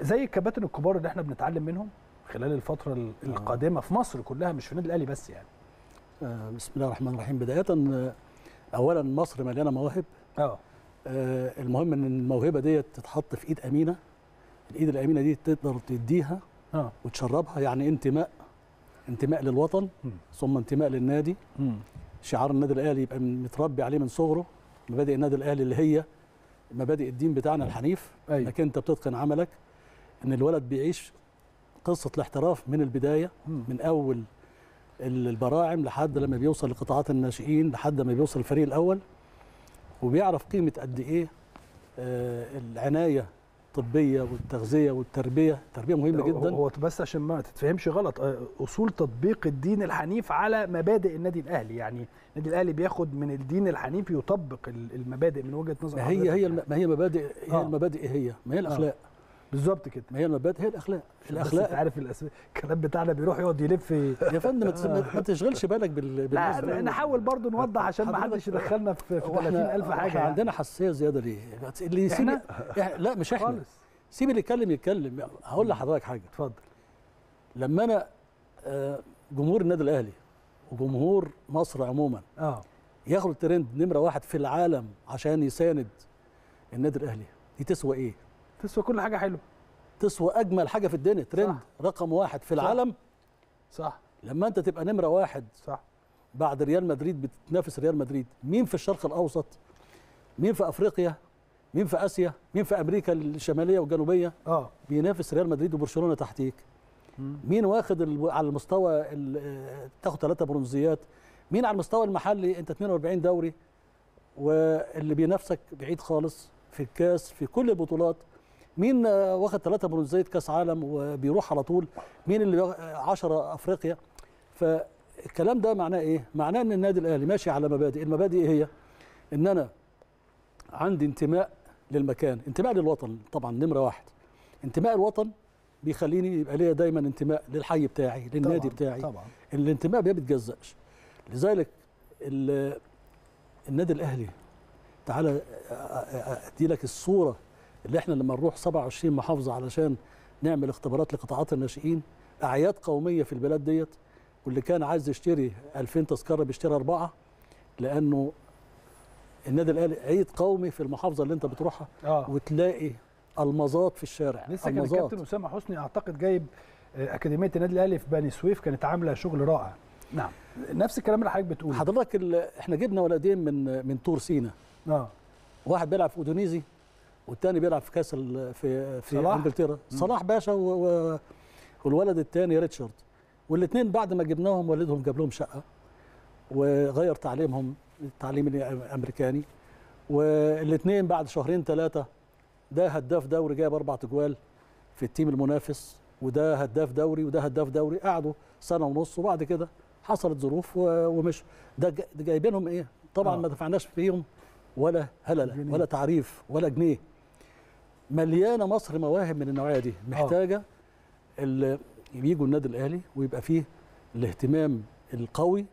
زي الكباتن الكبار اللي احنا بنتعلم منهم خلال الفتره القادمه في مصر كلها، مش في النادي الاهلي بس يعني. بسم الله الرحمن الرحيم. بدايه اولا مصر مليانه مواهب. اه المهم ان الموهبه دي تتحط في ايد امينه، الايد الامينه دي تقدر تديها اه وتشربها. يعني انتماء انتماء للوطن م. ثم انتماء للنادي م. شعار النادي الاهلي يبقى متربي عليه من صغره، مبادئ النادي الاهلي اللي هي مبادئ الدين بتاعنا الحنيف. أيوة. انك انت بتتقن عملك، ان الولد بيعيش قصه الاحتراف من البدايه، م. من اول البراعم لحد لما بيوصل لقطاعات الناشئين، لحد ما بيوصل الفريق الاول، وبيعرف قيمه قد ايه العنايه الطبيه والتغذيه والتربيه. التربيه مهمه جدا. هو بس عشان ما تتفهمش غلط، اصول تطبيق الدين الحنيف على مبادئ النادي الاهلي. يعني النادي الاهلي بياخد من الدين الحنيف يطبق المبادئ من وجهه نظر. ما هي هي ما هي مبادئ هي آه. المبادئ هي ما هي الاخلاق آه. بالظبط كده. ما هي المبادئ هي الاخلاق. الاخلاق انت عارف الكلام بتاعنا بيروح يقعد يلف يا فندم. ما تشغلش بالك بالنسبه. لا نحاول برضه نوضح عشان ما حدش يدخلنا في تلاتين ألف حاجه. احنا عندنا حساسيه زياده ليه؟ اللي يسيب لا مش احنا خالص. سيب اللي يتكلم يتكلم. هقول لحضرتك حاجه. اتفضل. لما انا جمهور النادي الاهلي وجمهور مصر عموما اه ياخد الترند نمره واحد في العالم عشان يساند النادي الاهلي، دي تسوى ايه؟ تسوى كل حاجه حلوه، تسوى اجمل حاجه في الدنيا. ترند رقم واحد في العالم. صح. صح. لما انت تبقى نمره واحد صح بعد ريال مدريد، بتنافس ريال مدريد. مين في الشرق الاوسط؟ مين في افريقيا؟ مين في اسيا؟ مين في امريكا الشماليه والجنوبيه؟ اه بينافس ريال مدريد وبرشلونه تحتيك. مم. مين واخد ال... على المستوى ال... تاخد ثلاثه برونزيات. مين على المستوى المحلي؟ انت اتنين واربعين دوري، واللي بينافسك بعيد خالص في الكاس في كل البطولات. مين واخد ثلاثة برونزية كاس عالم وبيروح على طول؟ مين اللي عشرة افريقيا؟ فالكلام ده معناه ايه؟ معناه ان النادي الاهلي ماشي على مبادئ. المبادئ هي ان انا عندي انتماء للمكان، انتماء للوطن طبعا نمره واحد. انتماء الوطن بيخليني يبقى ليا دايما انتماء للحي بتاعي، للنادي طبعاً بتاعي. طبعا الانتماء ما بيتجزأش. لذلك النادي الاهلي تعالى ادي لك الصوره اللي احنا لما نروح سبعة وعشرين محافظه علشان نعمل اختبارات لقطاعات الناشئين، اعياد قوميه في البلاد ديت، واللي كان عايز يشتري ألفين تذكره بيشتري اربعه، لانه النادي الاهلي عيد قومي في المحافظه اللي انت بتروحها. آه. وتلاقي المزات في الشارع. لسه كان الكابتن اسامه حسني اعتقد جايب اكاديميه النادي الاهلي في بني سويف، كانت عامله شغل رائع. نعم نفس الكلام اللي حضرتك بتقوله. حضرتك احنا جبنا ولدين من من طور سينا. اه واحد بيلعب في اودونيزي والتاني بيلعب في كاس في في انجلترا، صلاح باشا و... والولد التاني ريتشارد. والاثنين بعد ما جبناهم والدهم جاب لهم شقه وغير تعليمهم التعليم الامريكاني، والاثنين بعد شهرين ثلاثه ده هداف دوري جايب اربع تجوال في التيم المنافس، وده هداف دوري وده هداف دوري. قعدوا سنه ونص وبعد كده حصلت ظروف ومشوا. ده جايبينهم ايه؟ طبعا آه. ما دفعناش فيهم ولا هلله ولا تعريف ولا جنيه. مليانه مصر مواهب من النوعيه دي، محتاجه اللي بيجوا النادي الاهلي ويبقى فيه الاهتمام القوي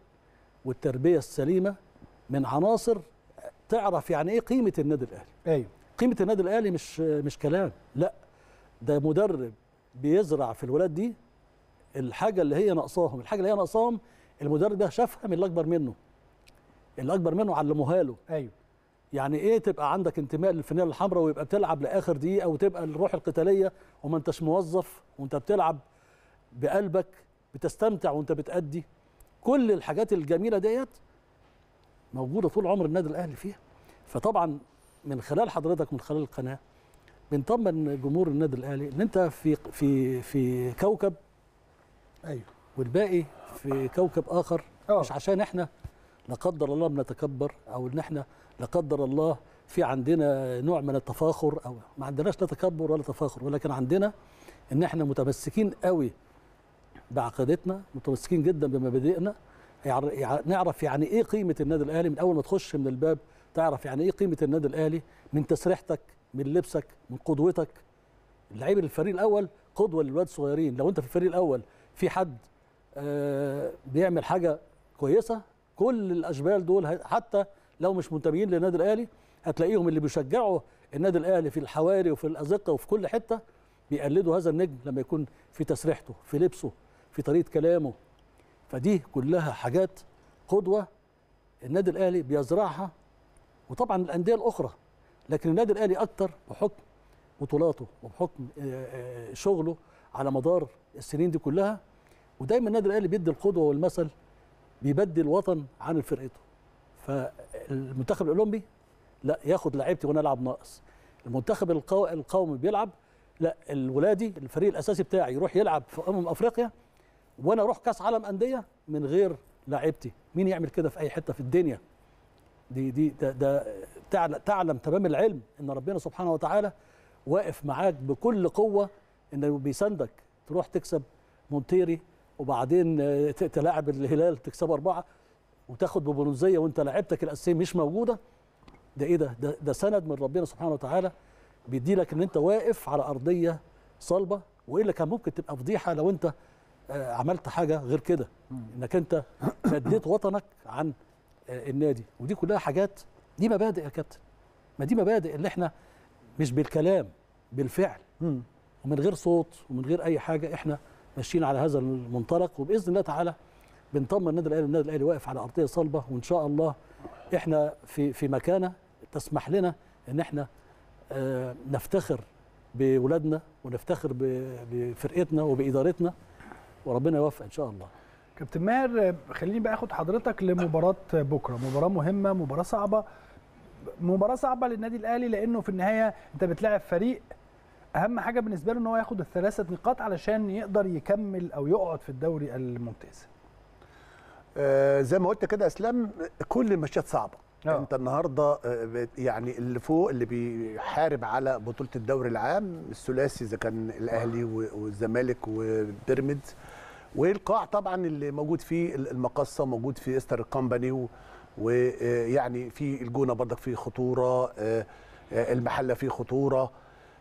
والتربيه السليمه من عناصر تعرف يعني ايه قيمه النادي الاهلي. ايوه، قيمه النادي الاهلي مش مش كلام، لا ده مدرب بيزرع في الولاد دي الحاجه اللي هي ناقصاهم، الحاجه اللي هي ناقصاهم المدرب ده شافها من اللي اكبر منه، اللي اكبر منه علموها له. ايوه، يعني ايه تبقى عندك انتماء للفنيله الحمراء ويبقى بتلعب لاخر دقيقه وتبقى الروح القتاليه وما انتش موظف، وانت بتلعب بقلبك بتستمتع وانت بتأدي. كل الحاجات الجميله ديت موجوده طول عمر النادي الاهلي فيها. فطبعا من خلال حضرتك من خلال القناه بنطمن جمهور النادي الاهلي ان انت في في في كوكب، ايوه، والباقي في كوكب اخر. أوه. مش عشان احنا لا قدر الله بنتكبر او ان احنا لا قدر الله في عندنا نوع من التفاخر، او ما عندناش لا تكبر ولا تفاخر، ولكن عندنا ان احنا متمسكين قوي بعقيدتنا، متمسكين جدا بمبادئنا. نعرف يعني ايه قيمه النادي الاهلي من اول ما تخش من الباب، تعرف يعني ايه قيمه النادي الاهلي من تسريحتك، من لبسك، من قدوتك. اللعيب الفريق الاول قدوه للولاد الصغيرين. لو انت في الفريق الاول في حد آه بيعمل حاجه كويسه، كل الاشبال دول حتى لو مش منتمين للنادي الاهلي هتلاقيهم اللي بيشجعوا النادي الاهلي في الحواري وفي الازقه وفي كل حته بيقلدوا هذا النجم لما يكون في تسريحته، في لبسه، في طريقه كلامه. فدي كلها حاجات قدوه النادي الاهلي بيزرعها، وطبعا الانديه الاخرى، لكن النادي الاهلي اكتر بحكم بطولاته وبحكم شغله على مدار السنين دي كلها. ودايما النادي الاهلي بيدي القدوه والمثل، بيبدي الوطن عن فرقته. فالمنتخب الاولمبي لا ياخد لعيبتي وانا العب ناقص، المنتخب القومي بيلعب، لا الولادي الفريق الاساسي بتاعي يروح يلعب في امم افريقيا وانا اروح كاس عالم انديه من غير لاعبتي. مين يعمل كده في اي حته في الدنيا؟ دي دي ده, ده تعلم, تعلم تمام العلم ان ربنا سبحانه وتعالى واقف معاك بكل قوه، انه بيساندك تروح تكسب مونتيري وبعدين تلاعب الهلال تكسبه اربعه وتاخد ببرونزيه وانت لاعبتك الاساسيه مش موجوده. ده ايه ده؟ ده, ده سند من ربنا سبحانه وتعالى بيدي لك ان انت واقف على ارضيه صلبه، والا كان ممكن تبقى فضيحه لو انت عملت حاجه غير كده، انك انت بديت وطنك عن النادي. ودي كلها حاجات، دي مبادئ يا كابتن، ما دي مبادئ اللي احنا مش بالكلام، بالفعل ومن غير صوت ومن غير اي حاجه. احنا ماشيين على هذا المنطلق، وباذن الله تعالى بنطمن النادي الاهلي، النادي الاهلي واقف على ارضيه صلبه، وان شاء الله احنا في في مكانه تسمح لنا ان احنا آه نفتخر بولادنا ونفتخر بفرقتنا وبادارتنا، وربنا يوفق ان شاء الله. كابتن ماهر، خليني بقى اخد حضرتك لمباراه بكره، مباراه مهمه، مباراه صعبه، مباراه صعبه للنادي الاهلي، لانه في النهايه انت بتلاعب فريق اهم حاجه بالنسبه له ان هو ياخد الثلاثه نقاط علشان يقدر يكمل او يقعد في الدوري الممتاز. آه زي ما قلت كده اسلام، كل الماتشات صعبه. أوه. انت النهارده يعني اللي فوق اللي بيحارب على بطوله الدوري العام الثلاثي اذا كان الاهلي والزمالك وبيراميدز، والقاع طبعا اللي موجود فيه المقصه، موجود فيه إيستر كومباني، ويعني في الجونه برضك فيه خطوره، المحله فيه خطوره.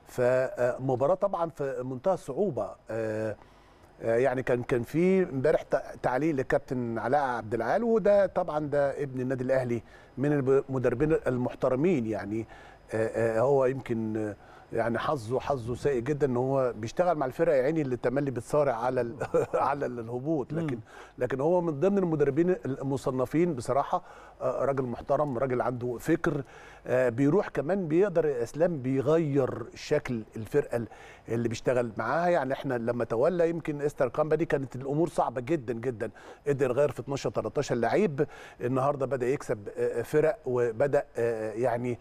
فمباراه طبعا في منتهى الصعوبه. يعني كان كان في امبارح تعليق لكابتن علاء عبد العال، وده طبعا ده ابن النادي الاهلي من المدربين المحترمين. يعني هو يمكن يعني حظه حظه سيء جدا ان هو بيشتغل مع الفرقه يا عيني اللي التملي بتصارع على على الهبوط، لكن لكن هو من ضمن المدربين المصنفين بصراحه، راجل محترم، راجل عنده فكر، بيروح كمان بيقدر اسلام بيغير شكل الفرقه اللي بيشتغل معاها. يعني احنا لما تولى يمكن إيستر كومباني كانت الامور صعبه جدا جدا، قدر يغير في اتناشر تلتاشر لعيب. النهارده بدا يكسب فرق، وبدا يعني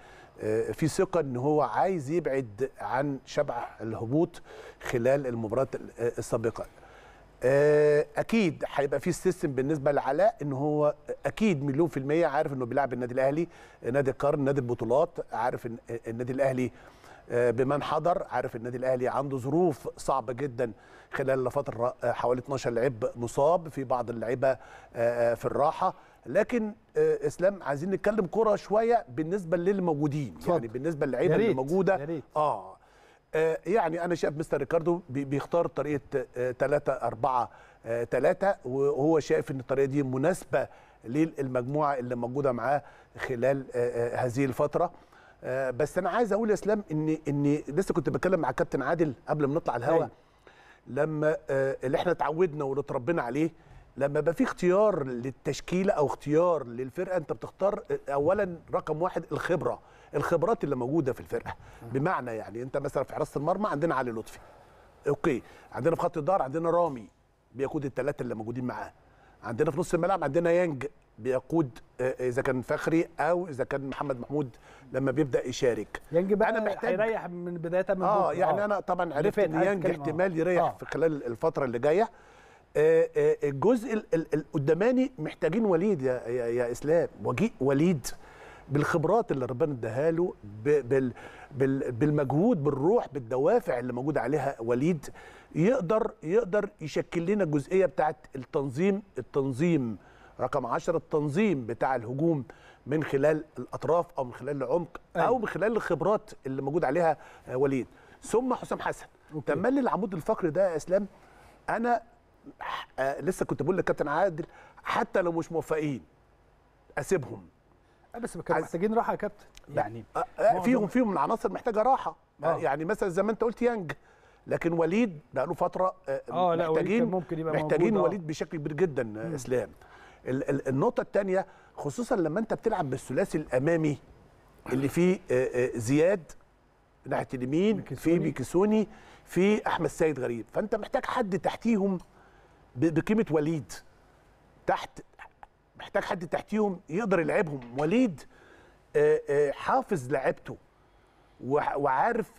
في ثقة ان هو عايز يبعد عن شبع الهبوط خلال المباريات السابقة. اكيد هيبقى في سيستم بالنسبة لعلاء، ان هو اكيد مليون في المية عارف انه بيلعب النادي الاهلي، نادي القرن، نادي البطولات، عارف النادي الاهلي بمن حضر، عارف النادي الاهلي عنده ظروف صعبه جدا خلال فتره، حوالي اتناشر لعيب مصاب، في بعض اللعيبه في الراحه، لكن اسلام عايزين نتكلم كرة شويه بالنسبه للي موجودين، يعني بالنسبه للعيبه اللي موجوده. اه يعني انا شايف مستر ريكاردو بيختار طريقه ثلاثة أربعة ثلاثة، وهو شايف ان الطريقه دي مناسبه للمجموعه اللي موجوده معاه خلال هذه الفتره. بس انا عايز اقول يا اسلام ان ان لسه كنت بتكلم مع كابتن عادل قبل ما نطلع الهواء، لما اللي احنا اتعودنا واللي اتربينا عليه، لما يبقى في اختيار للتشكيله او اختيار للفرقه، انت بتختار اولا رقم واحد الخبره، الخبرات اللي موجوده في الفرقه. بمعنى يعني انت مثلا في حراسه المرمى عندنا علي لطفي، اوكي، عندنا في خط الظهر عندنا رامي بيقود الثلاثه اللي موجودين معاه، عندنا في نص الملعب عندنا يانج بيقود اذا كان فخري او اذا كان محمد محمود لما بيبدا يشارك. يانج بقى انا محتاج يريح من بدايه من اه يعني آه. انا طبعا عرفت ان يانج احتمال يريح آه. في خلال الفتره اللي جايه. الجزء القداماني محتاجين وليد يا, يا, يا اسلام، وجيء وليد بالخبرات اللي ربنا اداها له، بالمجهود، بالروح، بالدوافع اللي موجود عليها وليد، يقدر يقدر يشكل لنا الجزئيه بتاعت التنظيم، التنظيم رقم عشرة، التنظيم بتاع الهجوم من خلال الاطراف او من خلال العمق او من خلال الخبرات اللي موجود عليها وليد. ثم حسام حسن تملي العمود الفقري ده يا اسلام. انا لسه كنت بقول للكابتن عادل حتى لو مش موفقين اسيبهم، بس كانوا محتاجين راحه يا كابتن، يعني فيهم فيهم العناصر محتاجه راحه. أوه. يعني مثلا زي ما انت قلت يانج، لكن وليد بقى له فتره محتاجين وليد محتاجين وليد بشكل كبير جدا. مم. اسلام النقطه الثانيه، خصوصا لما انت بتلعب بالثلاثي الامامي اللي فيه زياد ناحيه اليمين، في ميكسوني، في احمد سيد غريب، فانت محتاج حد تحتيهم بقيمه وليد، تحت محتاج حد تحتيهم يقدر يلعبهم. وليد حافظ لعبته وعارف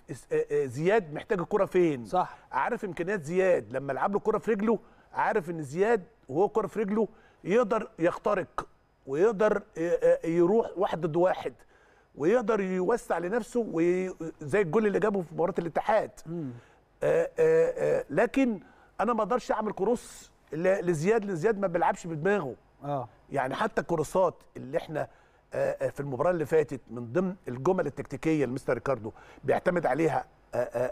زياد محتاج الكره فين، صح، عارف امكانيات زياد، لما لعب له كره في رجله عارف ان زياد وهو كره في رجله يقدر يخترق ويقدر يروح واحد ضد واحد ويقدر يوسع لنفسه، وزي الجول اللي جابه في مباراه الاتحاد. آآ آآ لكن انا ما اقدرش اعمل كروس لزياد، لزياد ما بيلعبش بدماغه. اه يعني حتى الكروسات اللي احنا في المباراه اللي فاتت من ضمن الجمل التكتيكيه اللي مستر ريكاردو بيعتمد عليها،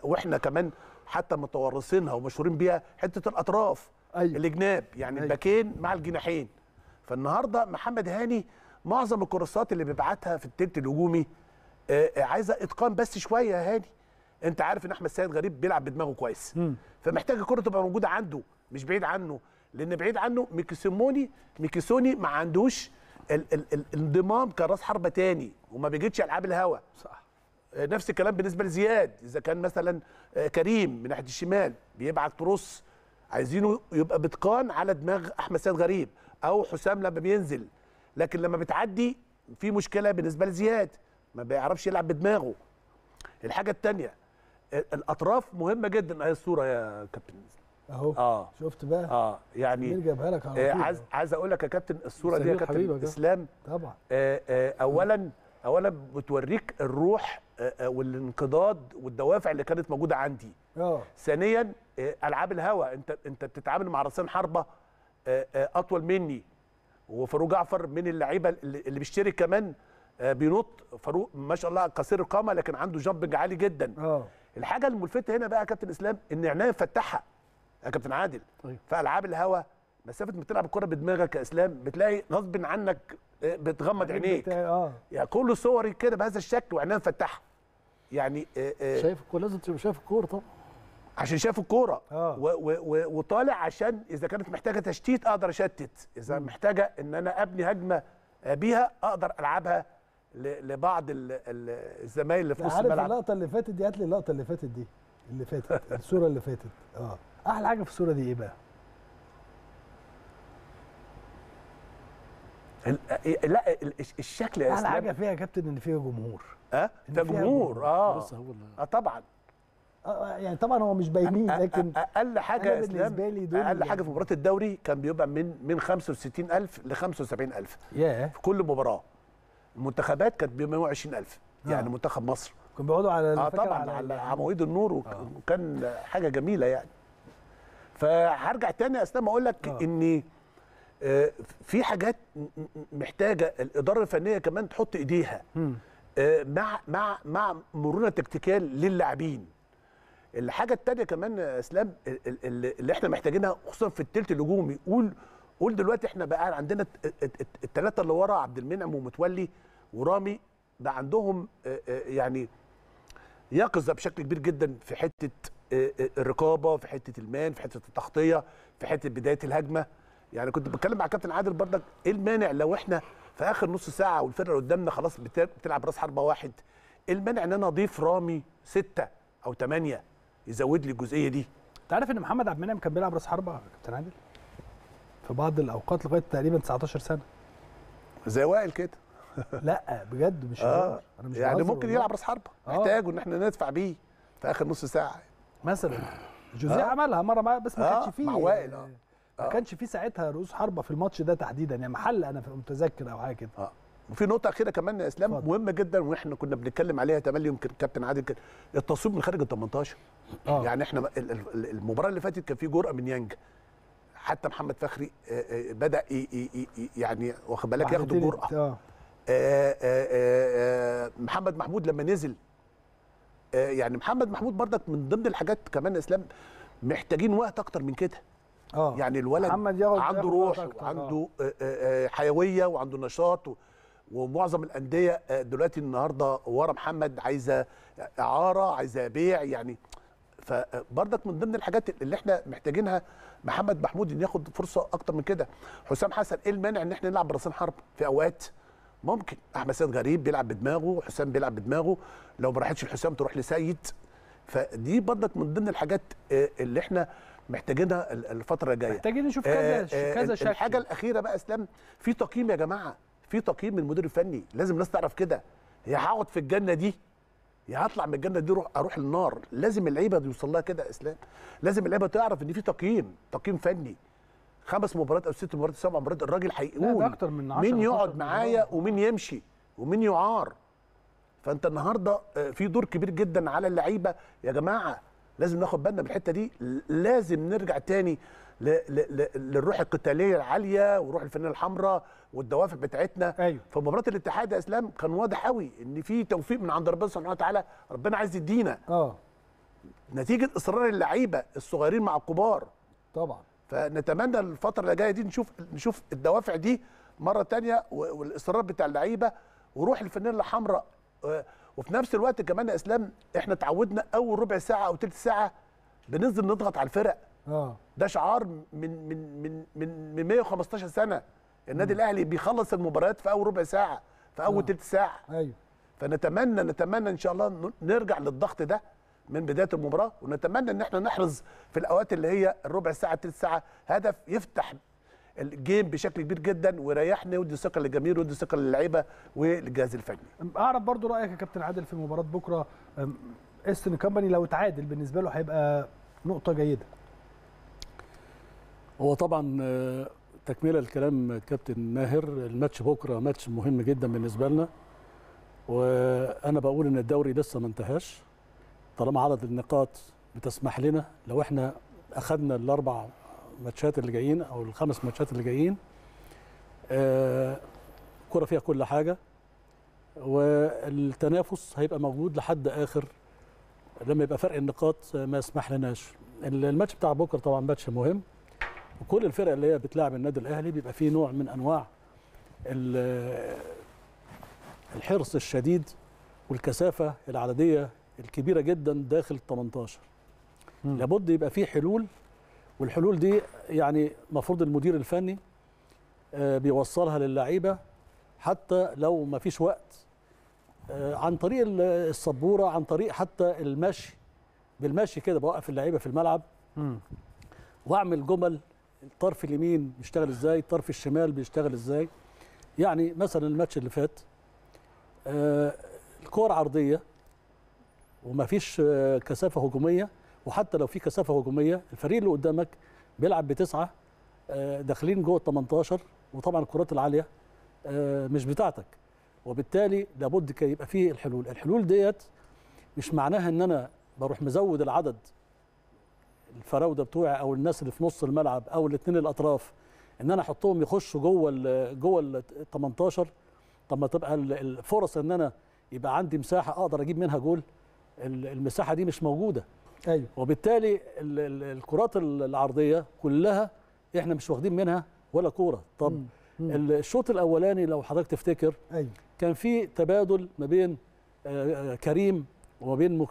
واحنا كمان حتى متورثينها ومشهورين بيها، حته الاطراف. أيوة. الجناب، يعني أيوة. الباكين مع الجناحين. فالنهارده محمد هاني معظم الكروسات اللي بيبعتها في الثلث الهجومي عايزه اتقان بس شويه يا هاني. انت عارف ان احمد سيد غريب بيلعب بدماغه كويس، م. فمحتاج الكره تبقى موجوده عنده مش بعيد عنه، لان بعيد عنه ميكسوني ميكسوني ما عندوش الانضمام كراس حربه تاني وما بيجيتش العاب الهوا. صح. نفس الكلام بالنسبه لزياد، اذا كان مثلا كريم من ناحيه الشمال بيبعت تروس عايزينه يبقى بتقان على دماغ احمد سيد غريب، او حسام لما بينزل، لكن لما بتعدي في مشكله بالنسبه لزياد ما بيعرفش يلعب بدماغه. الحاجه الثانيه الاطراف مهمه جدا. اهي الصوره يا كابتن اهو. اه شفت بقى. اه يعني جابها لك على طول. عايز عايز اقول لك يا كابتن الصوره دي يا كابتن اسلام طبعا آه آه اولا اولا بتوريك الروح آه والانقضاض والدوافع اللي كانت موجوده عندي. اه ثانيا آه العاب الهوا، انت انت بتتعامل مع راسين حربه آه آه اطول مني، وفاروق جعفر من اللعيبه اللي بيشتري كمان آه بينط. فاروق ما شاء الله قصير القامه لكن عنده جامبنج عالي جدا. اه الحاجه الملفته هنا بقى يا كابتن اسلام ان عينيه مفتحه يا كابتن عادل. طيب. في العاب الهوا مسافه ما بتلعب الكره بدماغك يا اسلام بتلاقي غصب عنك بتغمض عينيك. اه يعني كل صوري كده بهذا الشكل وعينيه مفتحه، يعني آه آه شايف الكوره، لازم تبقى شايف الكوره طبعا عشان شايف الكوره آه. وطالع عشان اذا كانت محتاجه تشتيت اقدر اشتت، اذا م. محتاجه ان انا ابني هجمه بيها اقدر العبها لبعض الزمايل اللي في نص الملعب. عارف اللقطه اللي فاتت دي؟ هات لي اللقطه اللي فاتت دي، اللي فاتت الصوره اللي فاتت. اه احلى حاجه في الصوره دي ايه بقى؟ لا الشكل يا اسلام احلى حاجه فيها يا كابتن ان فيها جمهور. اه ده جمهور. اه اه طبعا اه يعني طبعا هو مش باينين، لكن اقل حاجه يا اسلام اقل حاجه في مباراه الدوري كان بيبقى من من خمسة وستين ألف ل خمسة وسبعين ألف ياه في كل مباراه. المنتخبات كانت ب مئة وعشرين ألف يعني آه. منتخب مصر كانوا بيقعدوا على اه طبعا على عواميد النور آه. وكان حاجه جميله يعني. فهرجع تاني يا اسلام اقول لك ان في حاجات محتاجه الاداره الفنيه كمان تحط ايديها مع مع مع مرونه تكتيكيه للاعبين. الحاجه الثانيه كمان يا اسلام اللي احنا محتاجينها خصوصا في الثلث الهجومي، قول قول دلوقتي احنا بقى عندنا الثلاثه اللي ورا عبد المنعم ومتولي ورامي، بقى عندهم يعني يقظه بشكل كبير جدا في حته الرقابه، في حته المان، في حته التغطيه، في حته بدايه الهجمه. يعني كنت بتكلم مع كابتن عادل برضك، ايه المانع لو احنا في اخر نص ساعه والفرقه اللي قدامنا خلاص بتلعب راس حربه واحد، ايه المانع ان انا اضيف رامي سته او ثمانيه يزود لي الجزئيه دي؟ انت عارف ان محمد عبد المنعم كان بيلعب راس حربه يا كابتن عادل في بعض الاوقات لغايه تقريبا تسعتاشر سنه زي وائل كده. لا بجد مش آه. انا مش يعني ممكن يلعب راس حربه، محتاج ان احنا ندفع بيه في اخر نص ساعه مثلا. جوزيه آه. عملها مره معاه بس ما كانش فيه مع وائل آه. ما كانش في ساعتها رؤوس حربه في الماتش ده تحديدا، يعني محل انا متذكر او حاجه كده. اه وفي نقطه اخيره كمان يا اسلام فضل. مهمه جدا واحنا كنا بنتكلم عليها تملي يمكن كابتن عادل كده، التصويب من خارج ال تمنتاشر. آه. يعني احنا المباراه اللي فاتت كان في جرأه من يانج، حتى محمد فخري بدا يعني واخد بالك ياخد الجرأه. آه. آه آه آه محمد محمود لما نزل آه يعني محمد محمود برضك من ضمن الحاجات كمان اسلام محتاجين وقت اكتر من كده. آه يعني الولد عنده روح وعنده آه آه حيويه وعنده نشاط، ومعظم الانديه آه دلوقتي النهارده ورا محمد، عايزه اعاره، عايزه بيع، يعني فبرضك من ضمن الحاجات اللي احنا محتاجينها محمد محمود ان ياخد فرصه اكتر من كده. حسام حسن ايه المانع ان احنا نلعب براسين حرب في اوقات؟ ممكن احمد سيد غريب بيلعب بدماغه، حسام بيلعب بدماغه، لو ما راحتش لحسام تروح لسيد. فدي برضك من ضمن الحاجات اللي احنا محتاجينها الفتره الجايه، محتاجين نشوف كذا كذا شكل. الحاجه الاخيره بقى اسلام، في تقييم يا جماعه، في تقييم من المدير الفني، لازم الناس تعرف كده، يا هقعد في الجنه دي يا هطلع من الجنه دي روح اروح للنار. لازم اللعيبه يوصل لها كده يا اسلام، لازم اللعيبه تعرف ان في تقييم تقييم فني، خمس مباريات او ست مباريات سبع مباريات الراجل هيقول مين يقعد معايا ومين يمشي ومين يعار. فانت النهارده في دور كبير جدا على اللعيبه يا جماعه، لازم ناخد بالنا من الحته دي، لازم نرجع تاني للروح القتاليه العاليه والروح الفنيه الحمراء والدوافع بتاعتنا. أيوه. فمباراه الاتحاد يا اسلام كان واضح قوي ان في توفيق من عند ربنا سبحانه وتعالى، ربنا عايز يدينا اه نتيجه اصرار اللعيبه الصغيرين مع الكبار طبعا. فنتمنى الفتره اللي جايه دي نشوف نشوف الدوافع دي مره ثانيه، والاصرار بتاع اللعيبه وروح الفنيه الحمراء. وفي نفس الوقت كمان يا اسلام احنا اتعودنا اول ربع ساعه او ثلث ساعه بننزل نضغط على الفرق. اه ده شعار من من من من, من مية وخمستاشر سنه النادي الاهلي بيخلص المباريات في اول ربع ساعه، في اول ثلث ساعه. ايوه. فنتمنى نتمنى ان شاء الله نرجع للضغط ده من بدايه المباراه، ونتمنى ان احنا نحرز في الاوقات اللي هي الربع ساعه ثلث ساعه هدف يفتح الجيم بشكل كبير جدا ويريحنا، ويدي ثقه للجماهير ويدي ثقه للعيبه وللجهاز الفني. اعرف برضو رايك يا كابتن عادل في مباراه بكره، ايسترن كامباني لو اتعادل بالنسبه له هيبقى نقطه جيده. هو طبعا تكمله الكلام كابتن ماهر، الماتش بكره ماتش مهم جدا بالنسبه لنا، وانا بقول ان الدوري لسه ما انتهاش طالما عدد النقاط بتسمح لنا. لو احنا اخذنا الاربع ماتشات اللي جايين او الخمس ماتشات اللي جايين، آه كرة فيها كل حاجه، والتنافس هيبقى موجود لحد اخر لما يبقى فرق النقاط ما يسمح لناش. الماتش بتاع بكره طبعا ماتش مهم، وكل الفرق اللي هي بتلاعب النادي الاهلي بيبقى فيه نوع من انواع الحرص الشديد والكثافه العدديه الكبيره جدا داخل تمنتاشر. م. لابد يبقى فيه حلول، والحلول دي يعني المفروض المدير الفني بيوصلها للعيبه حتى لو ما فيش وقت، عن طريق السبوره، عن طريق حتى المشي. بالمشي كده بوقف اللعيبه في الملعب م. واعمل جمل، الطرف اليمين بيشتغل ازاي، الطرف الشمال بيشتغل ازاي. يعني مثلا الماتش اللي فات الكور عرضيه وما فيش كثافه هجوميه، وحتى لو في كثافه هجوميه الفريق اللي قدامك بيلعب بتسعه داخلين جوه التمنتاشر، وطبعا الكرات العاليه مش بتاعتك، وبالتالي لابد كي يبقى فيه الحلول. الحلول ديت مش معناها ان انا بروح مزود العدد الفراوده بتوعي او الناس اللي في نص الملعب او الاثنين الاطراف ان انا احطهم يخشوا جوه ال جوه ال تمنتاشر، طب ما تبقى الفرص ان انا يبقى عندي مساحه اقدر اجيب منها جول، المساحه دي مش موجوده. ايوه، وبالتالي الكرات العرضيه كلها احنا مش واخدين منها ولا كوره. طب مم. مم. الشوط الاولاني لو حضرتك تفتكر، أيوة، كان في تبادل ما بين كريم وما بين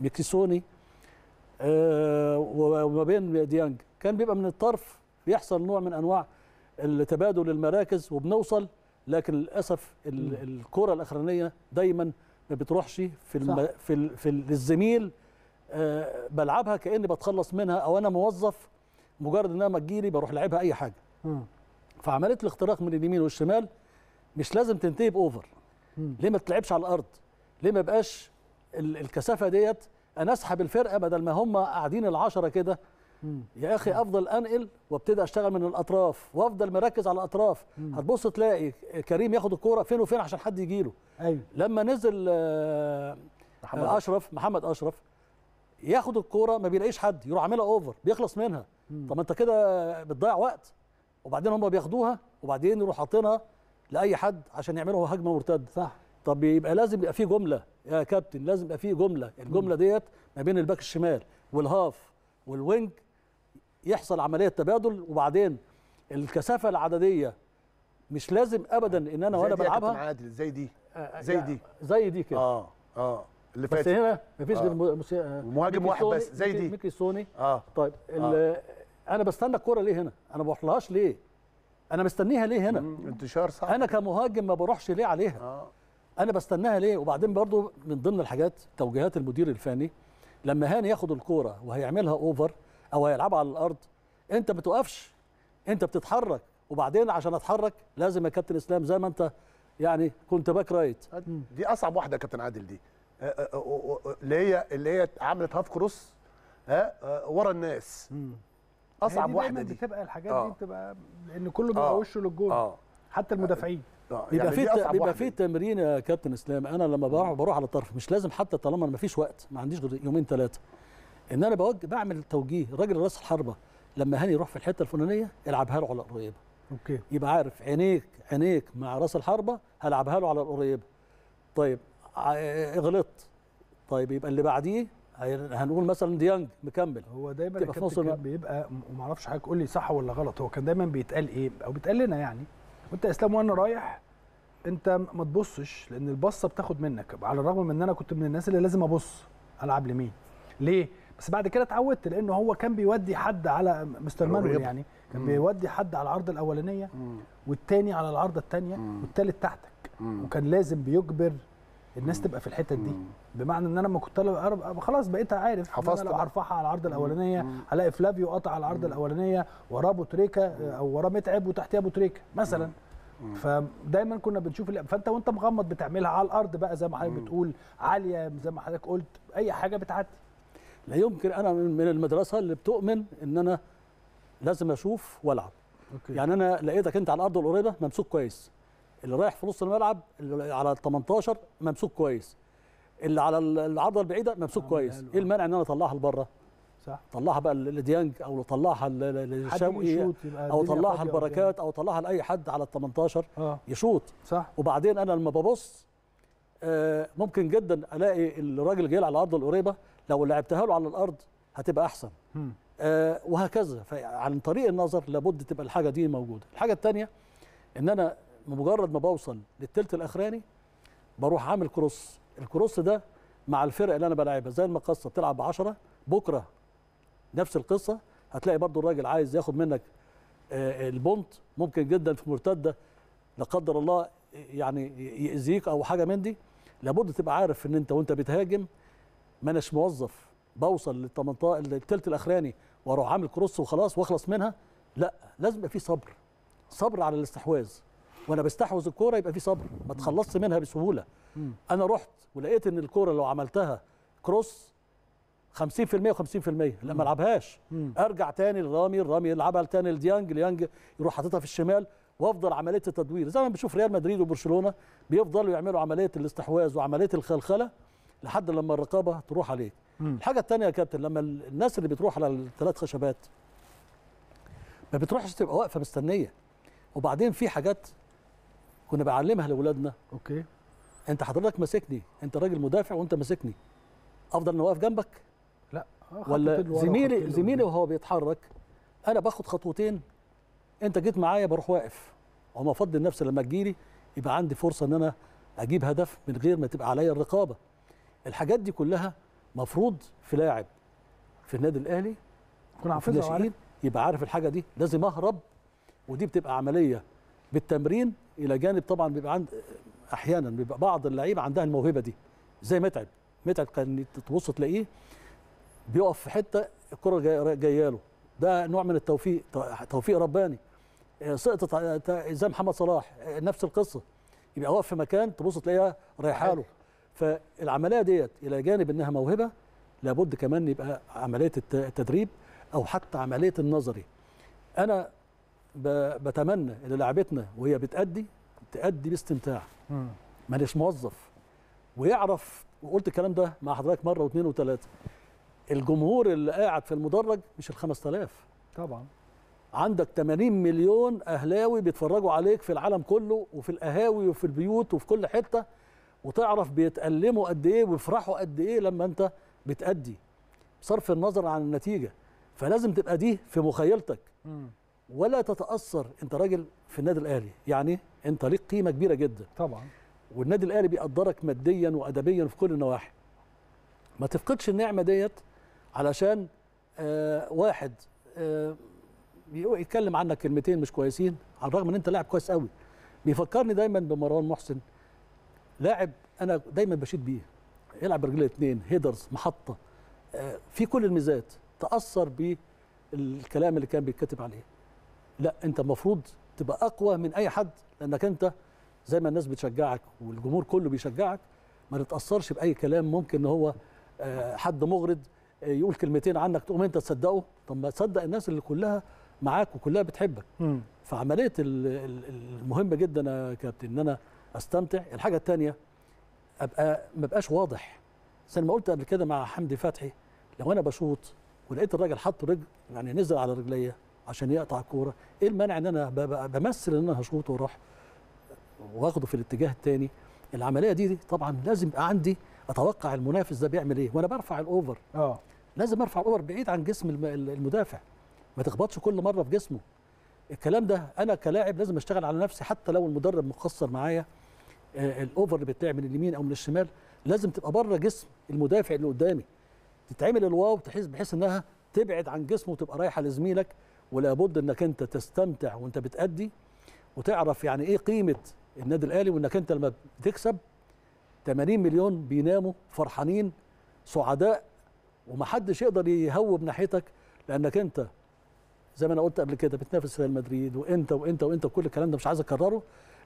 ميكسوني وما بين ديانج، كان بيبقى من الطرف بيحصل نوع من انواع التبادل المراكز وبنوصل، لكن للاسف الكره الاخرانيه دايما ما بتروحش في الم... في, ال... في الزميل. أه بلعبها كاني بتخلص منها، او انا موظف مجرد انها ما تجيلي بروح لعبها اي حاجه. م. فعمليه الاختراق من اليمين والشمال مش لازم تنتهي باوفر. م. ليه ما تلعبش على الارض؟ ليه ما بقاش ال... الكثافه ديت انا اسحب الفرقه بدل ما هم قاعدين العشره كده؟ يا اخي افضل انقل وابتدي اشتغل من الاطراف وافضل مركز على الاطراف. مم. هتبص تلاقي كريم ياخد الكوره فين وفين عشان حد يجيله. أيوة. لما نزل محمد اشرف محمد اشرف ياخد الكوره ما بيلاقيش حد، يروح عاملها اوفر بيخلص منها. مم. طب انت كده بتضيع وقت، وبعدين هم بياخدوها وبعدين يروحوا حاطينها لاي حد عشان يعملوا هجمه مرتده. صح. طب يبقى لازم يبقى في جمله يا كابتن، لازم يبقى في جمله، الجمله ديت ما بين الباك الشمال والهاف والوينج يحصل عمليه تبادل. وبعدين الكثافه العدديه مش لازم ابدا ان انا وانا بلعبها عادل زي دي زي دي زي دي كده. اه اه اللي فاتت، بس هنا مفيش غير آه. مهاجم واحد بس زي دي ميكيسوني. اه طيب آه. انا بستنى الكوره ليه هنا؟ انا ما بروحلهاش ليه؟ انا مستنيها ليه هنا؟ انتشار صعب. انا كمهاجم ما بروحش ليه عليها؟ آه. انا بستناها ليه؟ وبعدين برضو من ضمن الحاجات توجيهات المدير الفني، لما هاني ياخد الكوره وهيعملها اوفر او هيلعبها على الارض، انت ما بتوقفش، انت بتتحرك. وبعدين عشان اتحرك لازم يا كابتن اسلام زي ما انت يعني كنت باك رايت، دي اصعب واحده يا كابتن عادل، دي اللي هي اللي هي عملت هاف كروس ها ورا الناس، اصعب واحده دي بتبقى الحاجات آه. دي بتبقى لان كله بيبقى وشه للجول آه. حتى المدافعين آه. بيبقى يعني في بيبقى في تمرين يا كابتن اسلام، انا لما بروح, بروح على الطرف مش لازم، حتى طالما ما فيش وقت، ما عنديش غير يومين ثلاثه ان انا بوجه بعمل توجيه راجل راس الحربه، لما هاني يروح في الحته الفلانيه العبها له على القريبه. اوكي، يبقى عارف عينيك عينيك مع راس الحربه، هلعبها له على القريبه. طيب غلطت، طيب يبقى اللي بعديه هنقول مثلا ديانج مكمل. هو دايما كان بيبقى وما اعرفش حضرتك قول لي صح ولا غلط، هو كان دايما بيتقال ايه او بيتقال لنا يعني، وانت يا اسلام وانا رايح انت ما تبصش لان البصه بتاخد منك، على الرغم من ان انا كنت من الناس اللي لازم ابص العب لمين ليه، بس بعد كده اتعودت لانه هو كان بيودي حد على مستر مانويل، يعني كان مم. بيودي حد على العرض الاولانيه مم. والتاني على العرض الثانيه والتالت تحتك مم. وكان لازم بيجبر الناس مم. تبقى في الحتت دي، بمعنى ان انا لما كنت خلاص بقيت عارف حفظت لو هرفعها على العرض الاولانيه هلاقي فلافيو قطع على العرض مم. الاولانيه وراه ابو تريكه او وراه متعب وتحتيه ابو تريكه مثلا مم. فدايما كنا بنشوف اللي فانت وانت مغمض بتعملها على الارض بقى زي ما حضرتك بتقول، عاليه زي ما حضرتك قلت، اي حاجه بتعدي. لا يمكن، انا من المدرسه اللي بتؤمن ان انا لازم اشوف والعب. أوكي. يعني انا لقيتك انت على الارض القريبه ممسوك كويس، اللي رايح في نص الملعب اللي على تمنتاشر ممسوك كويس، اللي على العرضه البعيده ممسوك كويس، ايه المانع ان انا اطلعها لبره؟ صح، طلعها بقى لديانج او طلعها للشاوي او طلعها البركات او طلعها لاي حد على التمنتاشر آه. يشوط. صح. وبعدين انا لما ببص آه ممكن جدا الاقي الراجل جاي على الارض القريبه، لو لعبتها له على الارض هتبقى احسن آه وهكذا. فعن طريق النظر لابد تبقى الحاجه دي موجوده. الحاجه الثانيه ان انا مجرد ما بوصل للثلث الاخراني بروح عامل كروس، الكروس ده مع الفرقه اللي انا بلاعبها، زي المقصه بتلعب ب عشرة، بكره نفس القصه، هتلاقي برضو الراجل عايز ياخد منك البونت، ممكن جدا في مرتده لا قدر الله يعني يأذيك او حاجه من دي. لابد تبقى عارف ان انت وانت بتهاجم ما اناش موظف بوصل للثلث الاخراني واروح عامل كروس وخلاص واخلص منها، لا، لازم يبقى في صبر، صبر على الاستحواذ، وانا بستحوذ الكوره يبقى في صبر، ما تخلصش منها بسهوله. انا رحت ولقيت ان الكوره لو عملتها كروس خمسين بالمية وخمسين بالمية لما العبهاش، ارجع تاني لرامي، رامي يلعبها تاني لديانج، ديانج يروح حاططها في الشمال، وافضل عمليه التدوير زي ما بنشوف ريال مدريد وبرشلونه بيفضلوا يعملوا عمليه الاستحواذ وعمليه الخلخله لحد لما الرقابه تروح عليك. الحاجه الثانيه يا كابتن، لما الناس اللي بتروح على الثلاث خشبات ما بتروحش تبقى واقفه مستنيه. وبعدين في حاجات كنا بعلمها لاولادنا. اوكي انت حضرتك ماسكني، انت راجل مدافع وانت ماسكني، افضل انا واقف جنبك؟ لا، ولا زميلي زميلي وهو بيتحرك انا باخد خطوتين، انت جيت معايا بروح واقف، وما افضل نفسي لما تجيلي يبقى عندي فرصه ان انا اجيب هدف من غير ما تبقى عليا الرقابه. الحاجات دي كلها مفروض في لاعب في النادي الاهلي يكون عارفها، يبقى عارف الحاجه دي. لازم اهرب، ودي بتبقى عمليه بالتمرين الى جانب طبعا. بيبقى عند احيانا بيبقى بعض اللعيبه عندها الموهبه دي، زي متعب متعب كان تبص تلاقيه بيقف في حته الكره جايه له، ده نوع من التوفيق، توفيق رباني. سقطت زي محمد صلاح نفس القصه، يبقى واقف في مكان تبص تلاقيها رايحه له. فالعمليه ديت الى جانب انها موهبه لابد كمان يبقى عمليه التدريب او حتى عمليه النظري. انا بتمنى ان لعبتنا وهي بتأدي تأدي باستمتاع، ماليش موظف، ويعرف. وقلت الكلام ده مع حضرتك مره واثنين وثلاثه، الجمهور اللي قاعد في المدرج مش ال خمسة آلاف طبعا، عندك ثمانين مليون اهلاوي بيتفرجوا عليك في العالم كله، وفي القهاوي وفي البيوت وفي كل حته، وتعرف بيتألموا قد ايه ويفرحوا قد ايه لما انت بتأدي، بصرف النظر عن النتيجه. فلازم تبقى دي في مخيلتك ولا تتأثر. انت راجل في النادي الاهلي، يعني انت ليك قيمه كبيره جدا طبعا، والنادي الاهلي بيقدرك ماديا وادبيا في كل النواحي. ما تفقدش النعمه ديت علشان آه واحد آه يتكلم عنك كلمتين مش كويسين، على الرغم ان انت لاعب كويس قوي. بيفكرني دايما بمروان محسن، لاعب انا دايما بشيد بيه، يلعب برجليه الاثنين، هيدرز، محطه، آه في كل الميزات. تاثر بالكلام اللي كان بيتكتب عليه. لا، انت المفروض تبقى اقوى من اي حد، لانك انت زي ما الناس بتشجعك والجمهور كله بيشجعك، ما تتاثرش باي كلام ممكن ان هو حد مغرض يقول كلمتين عنك تقوم انت تصدقه. طب ما تصدق الناس اللي كلها معاك وكلها بتحبك. م. فعمليه المهمه جدا يا كابتن ان انا استمتع. الحاجه الثانيه ابقى ما ابقاش واضح، زي ما قلت قبل كده مع حمدي فتحي، لو انا بشوط ولقيت الراجل حط رجل يعني نزل على رجليه عشان يقطع الكوره، ايه المانع ان انا بمثل ان انا هشوط واروح واخده في الاتجاه الثاني؟ العمليه دي, دي طبعا لازم يبقى عندي اتوقع المنافس ده بيعمل ايه وانا برفع الاوفر. اه لازم ارفع الاوفر بعيد عن جسم المدافع، ما تخبطش كل مره في جسمه. الكلام ده انا كلاعب لازم اشتغل على نفسي، حتى لو المدرب مقصر معايا. آه الاوفر اللي بيتلعب من اليمين او من الشمال لازم تبقى بره جسم المدافع اللي قدامي، تتعمل الواو تحس بحيث انها تبعد عن جسمه وتبقى رايحه لزميلك. ولابد انك انت تستمتع وانت بتأدي، وتعرف يعني ايه قيمه النادي الاهلي، وانك انت لما بتكسب ثمانين مليون بيناموا فرحانين سعداء، ومحدش يقدر يهوب ناحيتك، لانك انت زي ما انا قلت قبل كده بتنافس ريال مدريد، وانت وانت وانت وكل الكلام ده مش عايز اكرره،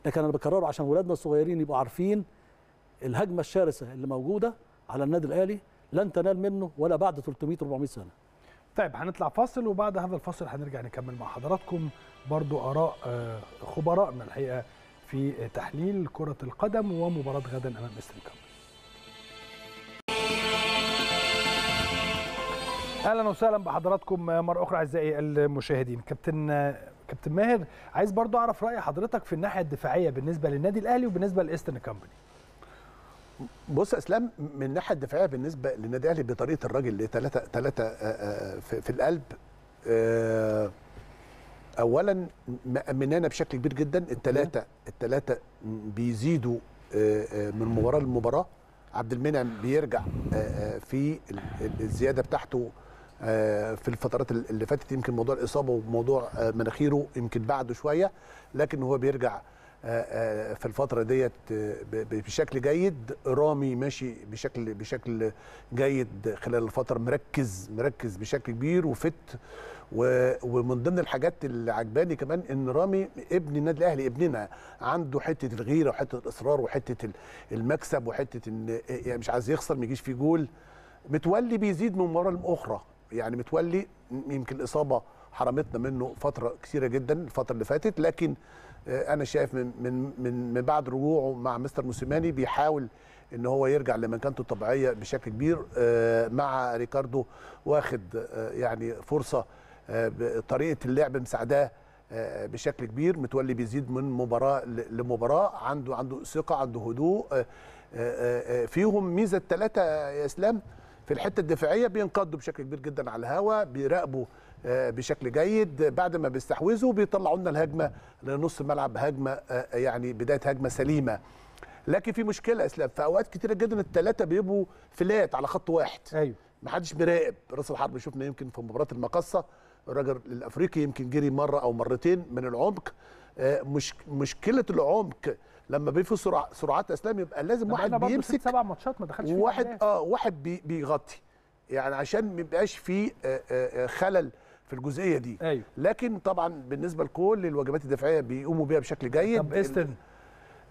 لكن انا بكرره عشان ولادنا الصغيرين يبقوا عارفين الهجمه الشرسه اللي موجوده على النادي الاهلي لن تنال منه ولا بعد ثلاثمائة أربعمائة سنه. طيب هنطلع فاصل، وبعد هذا الفاصل هنرجع نكمل مع حضراتكم برضو آراء خبرائنا الحقيقة في تحليل كرة القدم ومباراة غدا أمام إيسترن كامباني. أهلا وسهلا بحضراتكم مرة أخرى أعزائي المشاهدين. كابتن كابتن ماهر، عايز برضو أعرف رأي حضرتك في الناحية الدفاعية بالنسبة للنادي الأهلي وبالنسبة لإيسترن كامباني. بص اسلام، من الناحيه الدفاعيه بالنسبه للنادي الاهلي بطريقه الراجل اللي ثلاثه ثلاثه في القلب، اولا مأمنانا بشكل كبير جدا. الثلاثه الثلاثه بيزيدوا من مباراه لمباراه. عبد المنعم بيرجع في الزياده بتاعته في الفترات اللي فاتت، يمكن موضوع الاصابه وموضوع مناخيره يمكن بعده شويه، لكن هو بيرجع في الفترة ديت بشكل جيد. رامي ماشي بشكل بشكل جيد خلال الفترة، مركز مركز بشكل كبير وفت. ومن ضمن الحاجات اللي عجباني كمان ان رامي ابن النادي الاهلي، ابننا، عنده حته الغيرة وحته الاصرار وحته المكسب وحته ان يعني مش عايز يخسر، ما يجيش فيه جول. متولي بيزيد من مرة لأخرى، يعني متولي يمكن الاصابة حرمتنا منه فترة كثيرة جدا الفترة اللي فاتت، لكن أنا شايف من من من بعد رجوعه مع مستر موسيماني بيحاول إن هو يرجع لمكانته الطبيعية بشكل كبير. مع ريكاردو واخد يعني فرصة طريقه اللعب مساعداه بشكل كبير. متولي بيزيد من مباراه لمباراه، عنده عنده ثقه، عنده هدوء فيهم. ميزه الثلاثه يا اسلام في الحته الدفاعيه، بينقضوا بشكل كبير جدا على الهوا، بيراقبوا بشكل جيد، بعد ما بيستحوذوا بيطلعوا لنا الهجمه لنص الملعب، هجمه يعني بدايه هجمه سليمه. لكن في مشكله اسلام، في اوقات كتيره جدا الثلاثه بيبقوا فلات على خط واحد. ايوه، ما حدش بيراقب. راس الحرب شفنا يمكن في مباراه المقصه الراجل الافريقي يمكن جري مره او مرتين من العمق. مش مشكله العمق لما بيفي سرعات اسلام، يبقى لازم واحد بيمسك. سبع ماتشات ما دخلش فيها واحد، اه واحد بي بيغطي يعني، عشان ما يبقاش في خلل في الجزئيه دي. أيوه. لكن طبعا بالنسبه لكل الوجبات الدفاعيه بيقوموا بيها بشكل جيد. طب ايسترن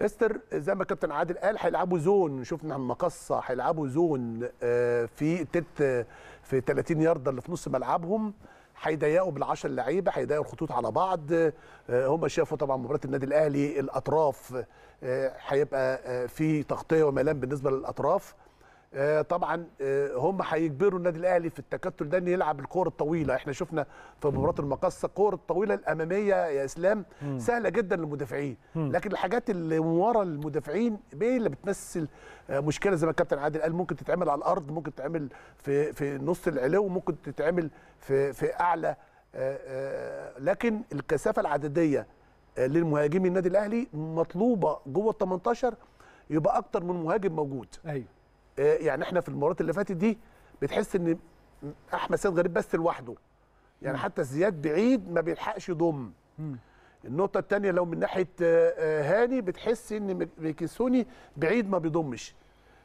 استر زي ما كابتن عادل قال هيلعبوا زون، شفنا المقصه هيلعبوا زون في تلت في ثلاثين يارده اللي في نص ملعبهم، هيضيقوا بالعشرة لعيبه، هيضيقوا الخطوط على بعض. هم شافوا طبعا مباراه النادي الاهلي الاطراف، هيبقى في تغطيه وملام بالنسبه للاطراف. طبعا هم هيجبروا النادي الاهلي في التكتل ده ان يلعب الكوره الطويله. احنا شفنا في مباراه المقصه الكوره الطويله الاماميه يا اسلام مم. سهله جدا للمدافعين، لكن الحاجات اللي ورا المدافعين هي اللي بتمثل مشكله. زي ما الكابتن عادل قال، ممكن تتعمل على الارض، ممكن تتعمل في في نص العلو، ممكن تتعمل في في اعلى، لكن الكثافه العدديه للمهاجمين النادي الاهلي مطلوبه جوه ال تمنتاشر، يبقى اكتر من مهاجم موجود. ايوه، يعني احنا في المباريات اللي فاتت دي بتحس ان احمد سيد غريب بس لوحده، يعني حتى زياد بعيد ما بيلحقش يضم. النقطه الثانيه لو من ناحيه هاني، بتحس ان ميكيسوني بعيد ما بيضمش،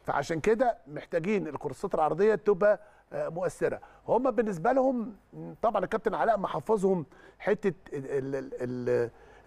فعشان كده محتاجين الكورسات العرضيه تبقى مؤثره. هم بالنسبه لهم طبعا الكابتن علاء محفظهم حته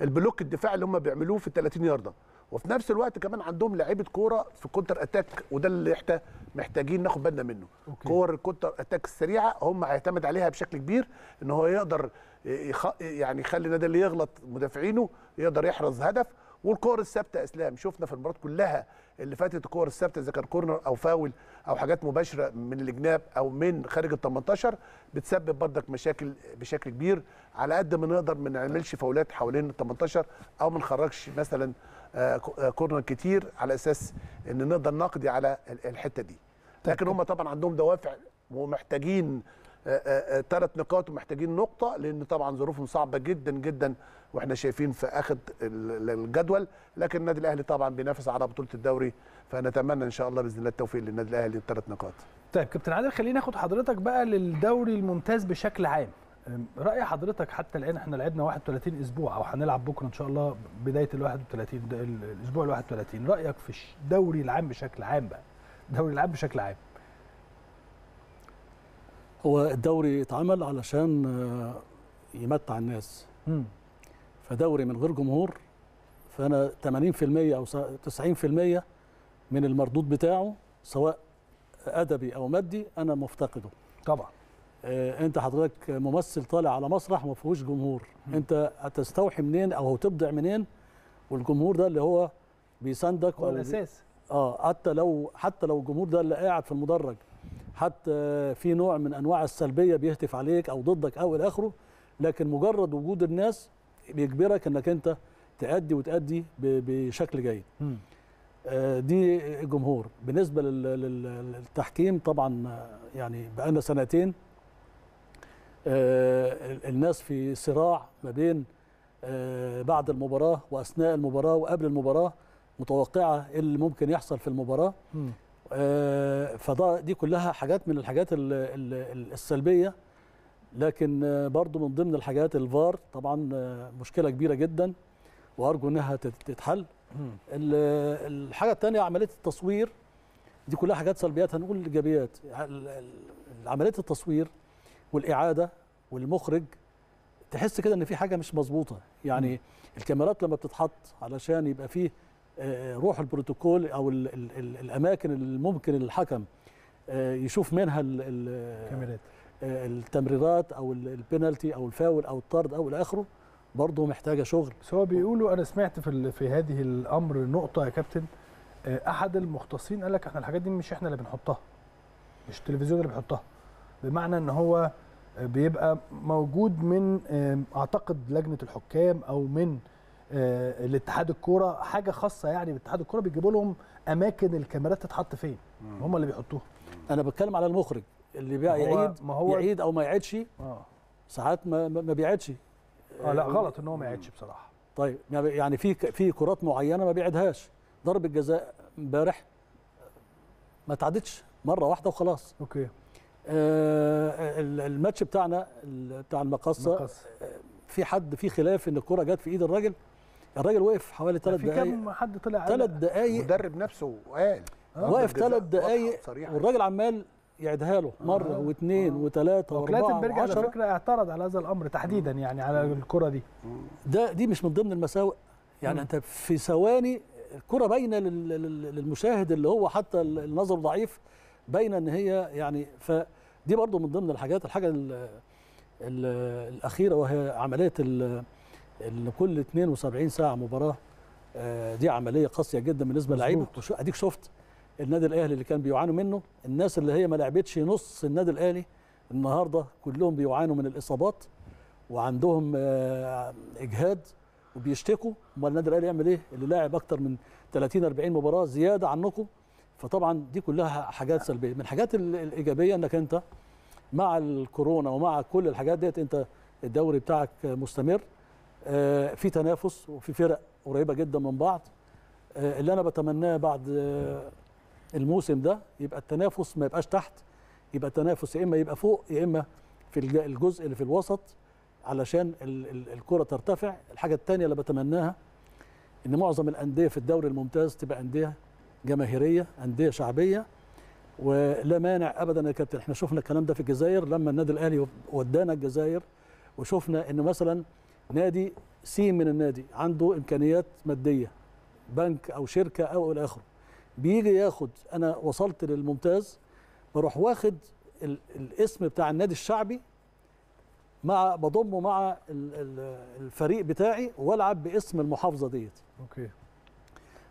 البلوك الدفاعي اللي هم بيعملوه في ثلاثين يارده، وفي نفس الوقت كمان عندهم لعيبه كوره في الكونتر اتاك، وده اللي احنا محتاجين ناخد بالنا منه. أوكي. كور الكونتر اتاك السريعه هم هيعتمد عليها بشكل كبير، ان هو يقدر يخ... يعني يخلي النادي اللي يغلط مدافعينه، يقدر يحرز هدف. والكور الثابته اسلام شفنا في المباريات كلها اللي فاتت الكور الثابته اذا كان كورنر او فاول او حاجات مباشره من الجناب او من خارج ال تمنتاشر، بتسبب بردك مشاكل بشكل كبير. على قد ما نقدر ما نعملش فاولات حوالين ال تمنتاشر، او ما نخرجش مثلا كورنر كتير، على اساس ان نقدر نقضي على الحته دي. لكن هم طبعا عندهم دوافع ومحتاجين ثلاث نقاط ومحتاجين نقطه، لان طبعا ظروفهم صعبه جدا جدا، واحنا شايفين في اخر الجدول. لكن النادي الاهلي طبعا بينافس على بطوله الدوري، فنتمنى ان شاء الله باذن الله التوفيق للنادي الاهلي بثلاث نقاط. طيب كابتن عادل، خلينا ناخد حضرتك بقى للدوري الممتاز بشكل عام. راي حضرتك حتى الان احنا لعبنا واحد وثلاثين اسبوع، او هنلعب بكره ان شاء الله بدايه ال واحد وثلاثين الاسبوع ال واحد وثلاثين، رايك في الدوري العام بشكل عام بقى، الدوري العام بشكل عام. هو الدوري اتعمل علشان يمتع الناس. امم فدوري من غير جمهور، فانا ثمانين بالمية او تسعين بالمية من المردود بتاعه سواء ادبي او مادي انا مفتقده. طبعا انت حضرتك ممثل طالع على مسرح ما فيهوش جمهور، انت هتستوحي منين او هتبدع منين؟ والجمهور ده اللي هو بيساندك، هو الاساس. اه حتى لو حتى لو الجمهور ده اللي قاعد في المدرج، حتى في نوع من انواع السلبيه بيهتف عليك او ضدك او الى اخره، لكن مجرد وجود الناس بيجبرك انك انت تأدي وتأدي بشكل جيد. دي جمهور. بالنسبه للتحكيم طبعا يعني بقى لنا سنتين الناس في صراع ما بين بعد المباراه واثناء المباراه وقبل المباراه، متوقعه ايه اللي ممكن يحصل في المباراه. فده دي كلها حاجات من الحاجات السلبيه. لكن برضو من ضمن الحاجات الفار طبعا مشكله كبيره جدا، وارجو انها تتحل. الحاجه الثانيه عمليه التصوير، دي كلها حاجات سلبيات. هنقول الايجابيات، عمليه التصوير والاعاده والمخرج، تحس كده ان في حاجه مش مظبوطه. يعني الكاميرات لما بتتحط علشان يبقى فيه روح البروتوكول او ال ال ال الاماكن اللي ممكن الحكم يشوف منها الكاميرات التمريرات او البينالتي او الفاول او الطرد او الى اخره، برضه محتاجه شغل. سواء بيقولوا، انا سمعت في في هذه الامر نقطه يا كابتن، احد المختصين قال لك احنا الحاجات دي مش احنا اللي بنحطها، مش التلفزيون اللي بيحطها، بمعنى ان هو بيبقى موجود من اعتقد لجنه الحكام او من الاتحاد الكوره، حاجه خاصه يعني باتحاد الكوره، بيجيبوا لهم اماكن الكاميرات تتحط فين، هم اللي بيحطوها. انا بتكلم على المخرج اللي بقى يعيد ما هو يعيد او ما يعيدش. اه ساعات ما ما بيعيدش. اه لا غلط ان هو ما يعيدش بصراحه. طيب يعني في في كرات معينه ما بيعيدهاش. ضرب الجزاء امبارح ما تعادتش مره واحده وخلاص. اوكي. آه الماتش بتاعنا بتاع المقصه في حد في خلاف ان الكره جت في ايد الراجل، الراجل وقف حوالي ثلاث دقائق. في كم حد طلع ثلاث دقائق المدرب نفسه قال واقف ثلاث دقائق والراجل عمال يعيدها له مره آه. واثنين آه. وثلاثه واربعه وعشره. كلاتنبرج على فكره اعترض على هذا الامر تحديدا يعني على الكره دي. ده دي مش من ضمن المساوئ يعني. مم. انت في ثواني الكره باينه للمشاهد اللي هو حتى النظر ضعيف، باينه ان هي يعني، فدي برضو من ضمن الحاجات. الحاجه ال ال الاخيره وهي عمليه اللي كل اثنين وسبعين ساعه مباراه، دي عمليه قاسيه جدا بالنسبه للعيبه. اديك شفت النادي الاهلي اللي كان بيعانوا منه، الناس اللي هي ما لعبتش نص النادي الاهلي النهارده كلهم بيعانوا من الاصابات وعندهم اجهاد وبيشتكوا. امال النادي الاهلي يعمل ايه اللي لاعب اكتر من ثلاثين أربعين مباراه زياده عنكم؟ فطبعا دي كلها حاجات سلبيه. من الحاجات الايجابيه انك انت مع الكورونا ومع كل الحاجات ديت انت الدوري بتاعك مستمر، في تنافس وفي فرق قريبه جدا من بعض. اللي انا بتمناه بعد الموسم ده يبقى التنافس ما يبقاش تحت، يبقى التنافس يا اما يبقى فوق يا اما في الجزء اللي في الوسط علشان الكره ترتفع. الحاجه الثانيه اللي بتمناها ان معظم الانديه في الدوري الممتاز تبقى انديه جماهيريه، انديه شعبيه، ولا مانع ابدا يا كابتن. احنا شفنا الكلام ده في الجزائر لما النادي الاهلي ودانا الجزائر، وشفنا انه مثلا نادي سين من النادي عنده امكانيات ماديه، بنك او شركه او الى اخره، بيجي ياخد، انا وصلت للممتاز بروح واخد ال الاسم بتاع النادي الشعبي مع بضمه مع الفريق بتاعي والعب باسم المحافظه ديت. اوكي.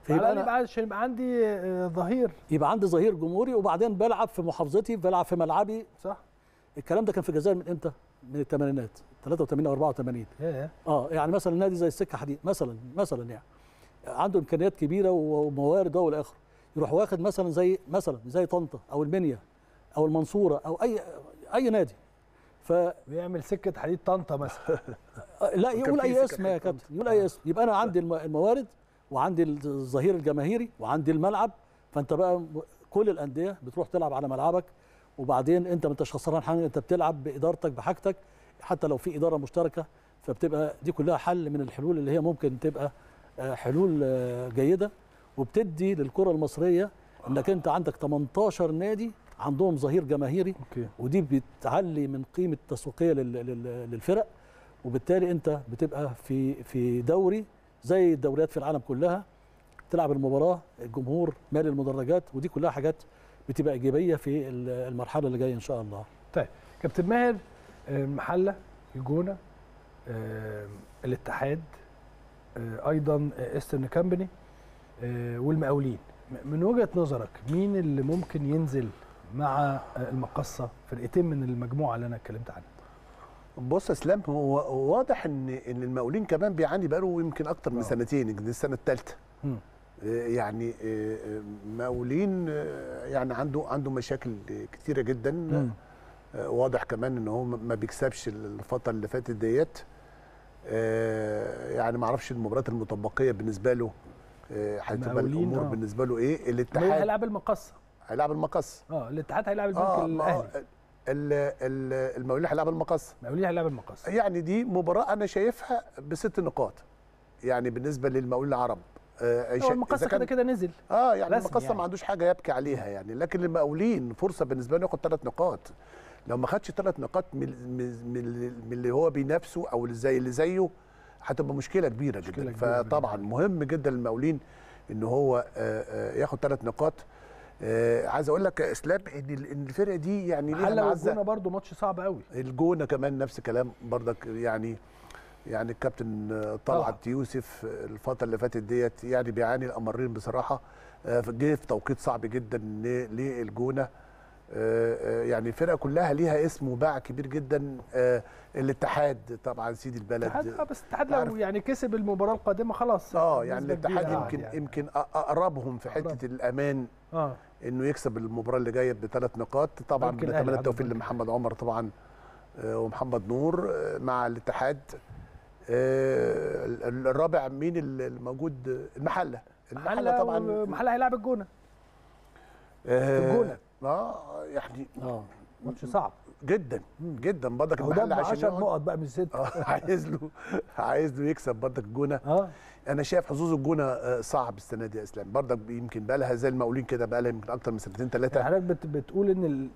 فيبقى انا عشان يبقى عندي ظهير، يبقى عندي ظهير جمهوري، وبعدين بلعب في محافظتي، بلعب في ملعبي. صح. الكلام ده كان في الجزائر من امتى؟ من الثمانينات، ثلاثة وثمانين أربعة وثمانين. ايه. اه يعني مثلا نادي زي السكه حديد مثلا مثلا يعني عنده امكانيات كبيره وموارد والى اخره، يروح واخد مثلا زي مثلا زي طنطا او المنيا او المنصوره او اي اي نادي، ف بيعمل سكه حديد طنطا مثلا. لا يقول اي اسم يا كابتن، يقول اي اسم. يبقى انا عندي الموارد وعندي الظهير الجماهيري وعندي الملعب، فانت بقى كل الانديه بتروح تلعب على ملعبك، وبعدين انت ما انتش خسران حاجه، انت بتلعب بادارتك بحاجتك حتى لو في اداره مشتركه. فبتبقى دي كلها حل من الحلول اللي هي ممكن تبقى حلول جيده، وبتدي للكره المصريه انك انت عندك ثمانية عشر نادي عندهم ظهير جماهيري. أوكي. ودي بتعلي من قيمه التسويقيه للفرق، وبالتالي انت بتبقى في في دوري زي الدوريات في العالم كلها، تلعب المباراه، الجمهور مال المدرجات، ودي كلها حاجات بتبقى ايجابيه في المرحله اللي جايه ان شاء الله. طيب كابتن ماهر، المحله، الجونه، الاتحاد، ايضا ايسترن كامباني والمقاولين، من وجهه نظرك مين اللي ممكن ينزل مع المقصه، فرقتين من المجموعه اللي انا اتكلمت عنها؟ بص يا اسلام، هو واضح ان ان المقاولين كمان بيعاني بقاله يمكن اكتر من أوه. سنتين، دي السنه الثالثه يعني. مقاولين يعني عنده عنده مشاكل كتيره جدا. مم. واضح كمان ان هو ما بيكسبش الفتره اللي فاتت ديت يعني، ما اعرفش المباريات المطبقيه بالنسبه له هتبقى الامور بالنسبه له ايه. الاتحاد هيلعب المقصه، هيلعب المقصه. اه الاتحاد هيلعب البنك آه الاهلي. المقاولين هيلعب المقص، المقاولين هيلعب المقص. يعني دي مباراه انا شايفها بست نقاط يعني بالنسبه للمقاولين العرب. آه هو المقص كده كده نزل اه يعني المقص يعني. ما عندوش حاجه يبكي عليها يعني، لكن المقاولين فرصه بالنسبه له ياخد ثلاث نقاط. لو ما خدش ثلاث نقاط من, من اللي هو بينافسه او اللي زي اللي زيه هتبقى مشكله كبيره مشكلة جدا كبيرة. فطبعا مهم جدا للمقاولين ان هو ياخد ثلاث نقاط. آه عايز اقول لك يا اسلام ان الفرقه دي يعني ليها معزه. الجونه برضه ماتش صعب قوي. الجونه كمان نفس الكلام برضك يعني، يعني الكابتن طلعت يوسف الفتره اللي فاتت ديت يعني بيعاني الامرين بصراحه. آه جه في توقيت صعب جدا للجونه. يعني الفرقه كلها ليها اسم وباع كبير جدا. الاتحاد طبعا سيد البلد، الاتحاد بس الاتحاد لو يعني كسب المباراه القادمه خلاص اه يعني الاتحاد يمكن يعني. يمكن اقربهم في حته أقرب. الامان اه انه يكسب المباراه اللي جايه بثلاث نقاط طبعا. بنتمنى التوفيق لمحمد عمر طبعا ومحمد نور مع الاتحاد. الرابع مين الموجود؟ المحله. المحله طبعا المحله هيلاعب الجونه. الجونه اه يعني اه ماتش صعب جدا جدا برضك. المحله عشان عشر نقط بقى من ستة عايز له عايز له يكسب برضك الجونه. اه انا شايف حظوظ الجونه صعب السنه دي يا اسلام برضك. يمكن بقى لها زي المقاولين كده بقى لها يمكن اكتر من سنتين ثلاثه. حضرتك بت بتقول ان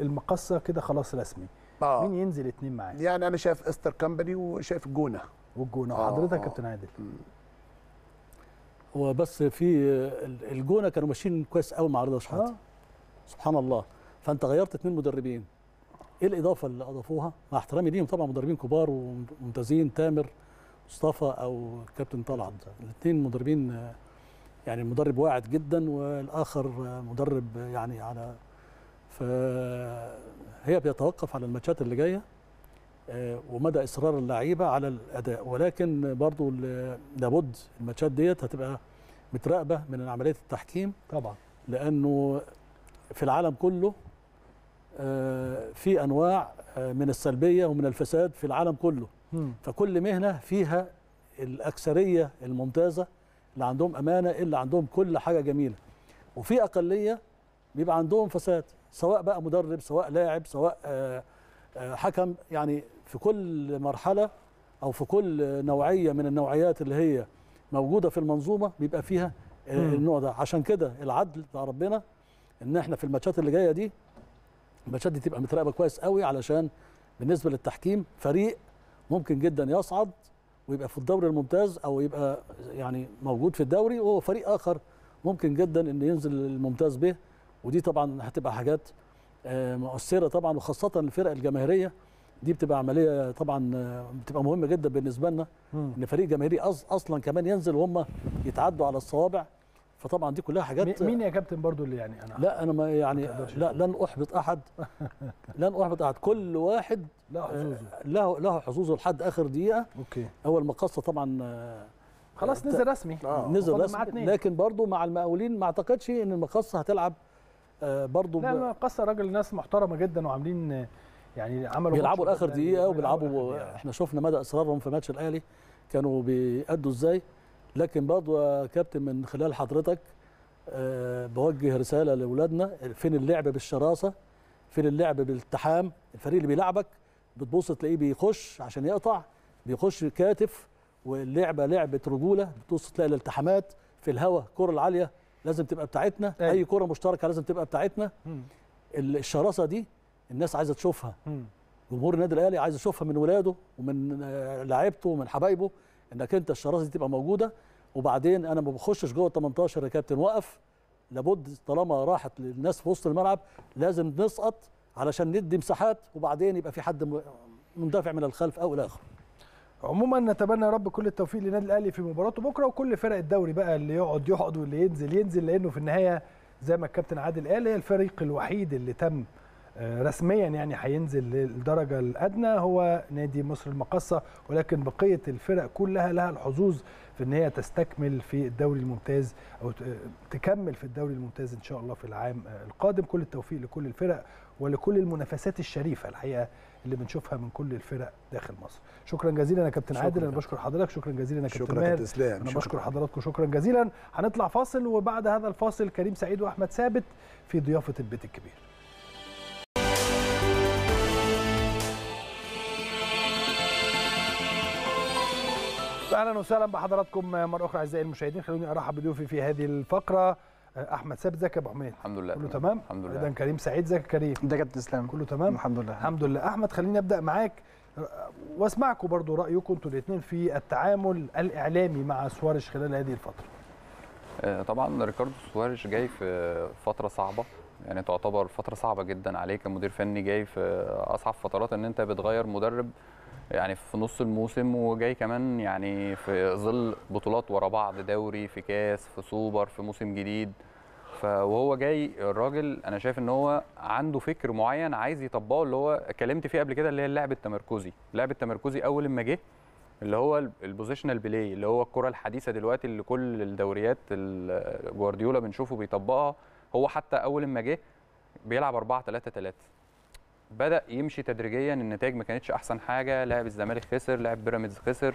المقصه كده خلاص رسمي. آه. مين ينزل اتنين معاه؟ يعني انا شايف ايستر كامباني وشايف الجونه. والجونه وحضرتك يا آه. كابتن عادل. هو بس في الجونه كانوا ماشيين كويس قوي مع رضا شحاته. آه. سبحان الله. فانت غيرت اثنين مدربين، ايه الاضافه اللي اضافوها؟ مع احترامي ليهم طبعا مدربين كبار وممتازين، تامر مصطفى او كابتن طلعت، الاثنين مدربين يعني مدرب واعد جدا والاخر مدرب يعني على. فهي بيتوقف على الماتشات اللي جايه ومدى اصرار اللعيبه على الاداء، ولكن برضو لابد الماتشات ديت هتبقى متراقبه من عمليه التحكيم طبعا، لانه في العالم كله في انواع من السلبيه ومن الفساد في العالم كله. فكل مهنه فيها الاكثريه الممتازه اللي عندهم امانه، اللي عندهم كل حاجه جميله، وفي اقليه بيبقى عندهم فساد، سواء بقى مدرب سواء لاعب سواء حكم. يعني في كل مرحله او في كل نوعيه من النوعيات اللي هي موجوده في المنظومه بيبقى فيها النوع ده. عشان كده العدل بتاع ربنا ان احنا في الماتشات اللي جايه دي، الماتشات دي تبقى متراقبه كويس قوي، علشان بالنسبه للتحكيم فريق ممكن جدا يصعد ويبقى في الدوري الممتاز او يبقى يعني موجود في الدوري، وهو فريق اخر ممكن جدا ان ينزل الممتاز به. ودي طبعا هتبقى حاجات مؤثره طبعا، وخاصه الفرق الجماهيريه دي بتبقى عمليه طبعا، بتبقى مهمه جدا بالنسبه لنا ان فريق جماهيري اصلا كمان ينزل وهم يتعدوا على الصوابع. فطبعا دي كلها حاجات. مين يا كابتن برضو اللي يعني انا لا انا ما يعني لا لن احبط احد لن احبط احد. كل واحد له حظوظه، له له حظوظه لحد اخر دقيقه. اوكي اول ما قصه طبعا خلاص نزل رسمي، نزل رسمي، لكن برضو مع المقاولين ما اعتقدش ان المقصه هتلعب برضو. لا لا قصه راجل، ناس محترمه جدا وعاملين يعني عملوا بيلعبوا لاخر دقيقه وبيلعبوا. احنا شفنا مدى اصرارهم في ماتش الاهلي كانوا بيأدوا ازاي. لكن برضو يا كابتن من خلال حضرتك أه بوجه رساله لاولادنا، فين اللعب بالشراسه، فين اللعب بالتحام. الفريق اللي بيلعبك بتبص تلاقيه بيخش عشان يقطع، بيخش كاتف، واللعبه لعبه رجوله، بتبص تلاقي الالتحامات في الهواء، الكره العاليه لازم تبقى بتاعتنا، أي. اي كره مشتركه لازم تبقى بتاعتنا. م. الشراسه دي الناس عايزه تشوفها، م. جمهور النادي الاهلي عايز يشوفها من ولاده ومن لاعيبته ومن حبايبه، انك انت الشراسه دي تبقى موجوده. وبعدين انا ما بخشش جوه ال تمنتاشر يا كابتن، وقف لابد، طالما راحت للناس في وسط الملعب لازم نسقط علشان ندي مساحات، وبعدين يبقى في حد مندفع من الخلف او الى اخره. عموما نتمنى يا رب كل التوفيق للنادي الاهلي في مباراته بكره، وكل فرق الدوري بقى، اللي يقعد يقعد واللي ينزل ينزل، لانه في النهايه زي ما الكابتن عادل قال هي الفريق الوحيد اللي تم رسميا يعني هينزل للدرجه الادنى هو نادي مصر المقاصه، ولكن بقيه الفرق كلها لها الحظوظ في ان هي تستكمل في الدوري الممتاز او تكمل في الدوري الممتاز ان شاء الله في العام القادم. كل التوفيق لكل الفرق ولكل المنافسات الشريفه الحقيقه اللي بنشوفها من كل الفرق داخل مصر. شكرا جزيلا يا كابتن عادل، انا بشكر حضرتك. شكرا جزيلا يا كابتن ماهر، انا بشكر حضراتكم. شكرا جزيلا. هنطلع فاصل، وبعد هذا الفاصل كريم سعيد واحمد ثابت في ضيافه البيت الكبير. اهلا وسهلا بحضراتكم مره اخرى اعزائي المشاهدين. خلوني ارحب بضيوفي في هذه الفقره. احمد ثابت، ازيك يا ابو حميد؟ الحمد لله كله تمام. الحمد لله. اذا كريم سعيد، ازيك يا كريم؟ ازيك يا كابتن اسلام؟ كله تمام الحمد لله. الحمد لله. احمد خليني ابدا معاك واسمعكم برضو رايكم انتوا الاثنين في التعامل الاعلامي مع سواريش خلال هذه الفتره. طبعا ريكاردو سواريش جاي في فتره صعبه، يعني تعتبر فتره صعبه جدا عليك كمدير فني، جاي في اصعب فترات ان انت بتغير مدرب يعني في نص الموسم، وجاي كمان يعني في ظل بطولات ورا بعض، دوري في كاس في سوبر في موسم جديد. فهو جاي الراجل انا شايف ان هو عنده فكر معين عايز يطبقه، اللي هو اتكلمت فيه قبل كده، اللي هي اللعب التمركزي. اللعب التمركزي اول ما جه اللي هو البوزيشنال بلاي، اللي هو الكره الحديثه دلوقتي اللي كل الدوريات جوارديولا بنشوفه بيطبقها. هو حتى اول ما جه بيلعب أربعة ثلاثة ثلاثة، بدا يمشي تدريجيا. النتائج ما كانتش احسن حاجه، لاعب الزمالك خسر، لاعب بيراميدز خسر،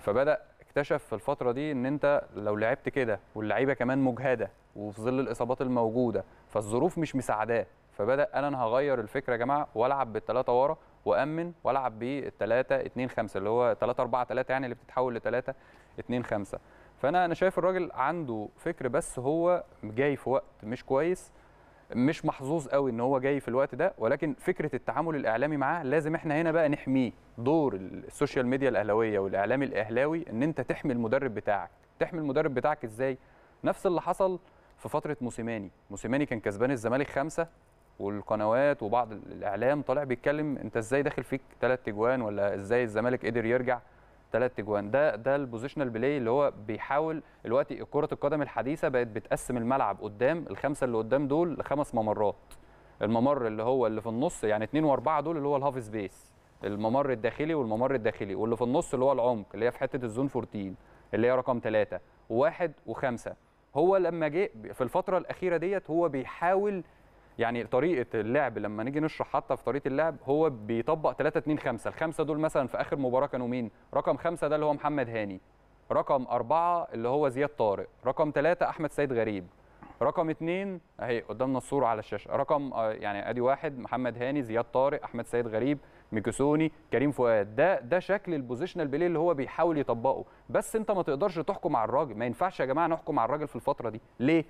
فبدا اكتشف في الفتره دي ان انت لو لعبت كده واللعيبه كمان مجهده وفي ظل الاصابات الموجوده فالظروف مش مساعداه، فبدا انا انا هغير الفكره يا جماعه والعب بالثلاثه ورا وامن، والعب بالثلاثه اتنين خمسة اللي هو ثلاثة أربعة ثلاثة يعني اللي بتتحول ل ثلاثة اتنين خمسة. فانا انا شايف الراجل عنده فكر، بس هو جاي في وقت مش كويس، مش محظوظ قوي ان هو جاي في الوقت ده. ولكن فكره التعامل الاعلامي معاه لازم احنا هنا بقى نحميه. دور السوشيال ميديا الاهلاويه والاعلام الاهلاوي ان انت تحمي المدرب بتاعك. تحمي المدرب بتاعك ازاي؟ نفس اللي حصل في فتره موسيماني. موسيماني كان كسبان الزمالك خمسة والقنوات وبعض الاعلام طالع بيتكلم انت ازاي داخل فيك ثلاث اجوان، ولا ازاي الزمالك قدر يرجع ثلاث اجوان. ده ده البوزيشنال بلاي اللي هو بيحاول دلوقتي. كره القدم الحديثه بقت بتقسم الملعب قدام الخمسه اللي قدام دول لخمس ممرات. الممر اللي هو اللي في النص يعني اتنين وأربعة دول اللي هو الهاف سبيس، الممر الداخلي والممر الداخلي، واللي في النص اللي هو العمق اللي هي في حته الزون أربعتاشر اللي هي رقم ثلاثة وواحد وخمسة. هو لما جه في الفتره الاخيره ديت هو بيحاول يعني طريقه اللعب لما نيجي نشرح حتى في طريقه اللعب هو بيطبق ثلاثة اتنين خمسة. الخمسه دول مثلا في اخر مباراه كانوا مين؟ رقم خمسة ده اللي هو محمد هاني، رقم أربعة اللي هو زياد طارق، رقم ثلاثة احمد سيد غريب، رقم اتنين اهي قدامنا الصوره على الشاشه، رقم يعني ادي واحد محمد هاني، زياد طارق، احمد سيد غريب، ميكسوني، كريم فؤاد. ده ده شكل البوزيشنال بلاي اللي هو بيحاول يطبقه. بس انت ما تقدرش تحكم على الراجل، ما ينفعش يا جماعه نحكم على الراجل في الفتره دي. ليه؟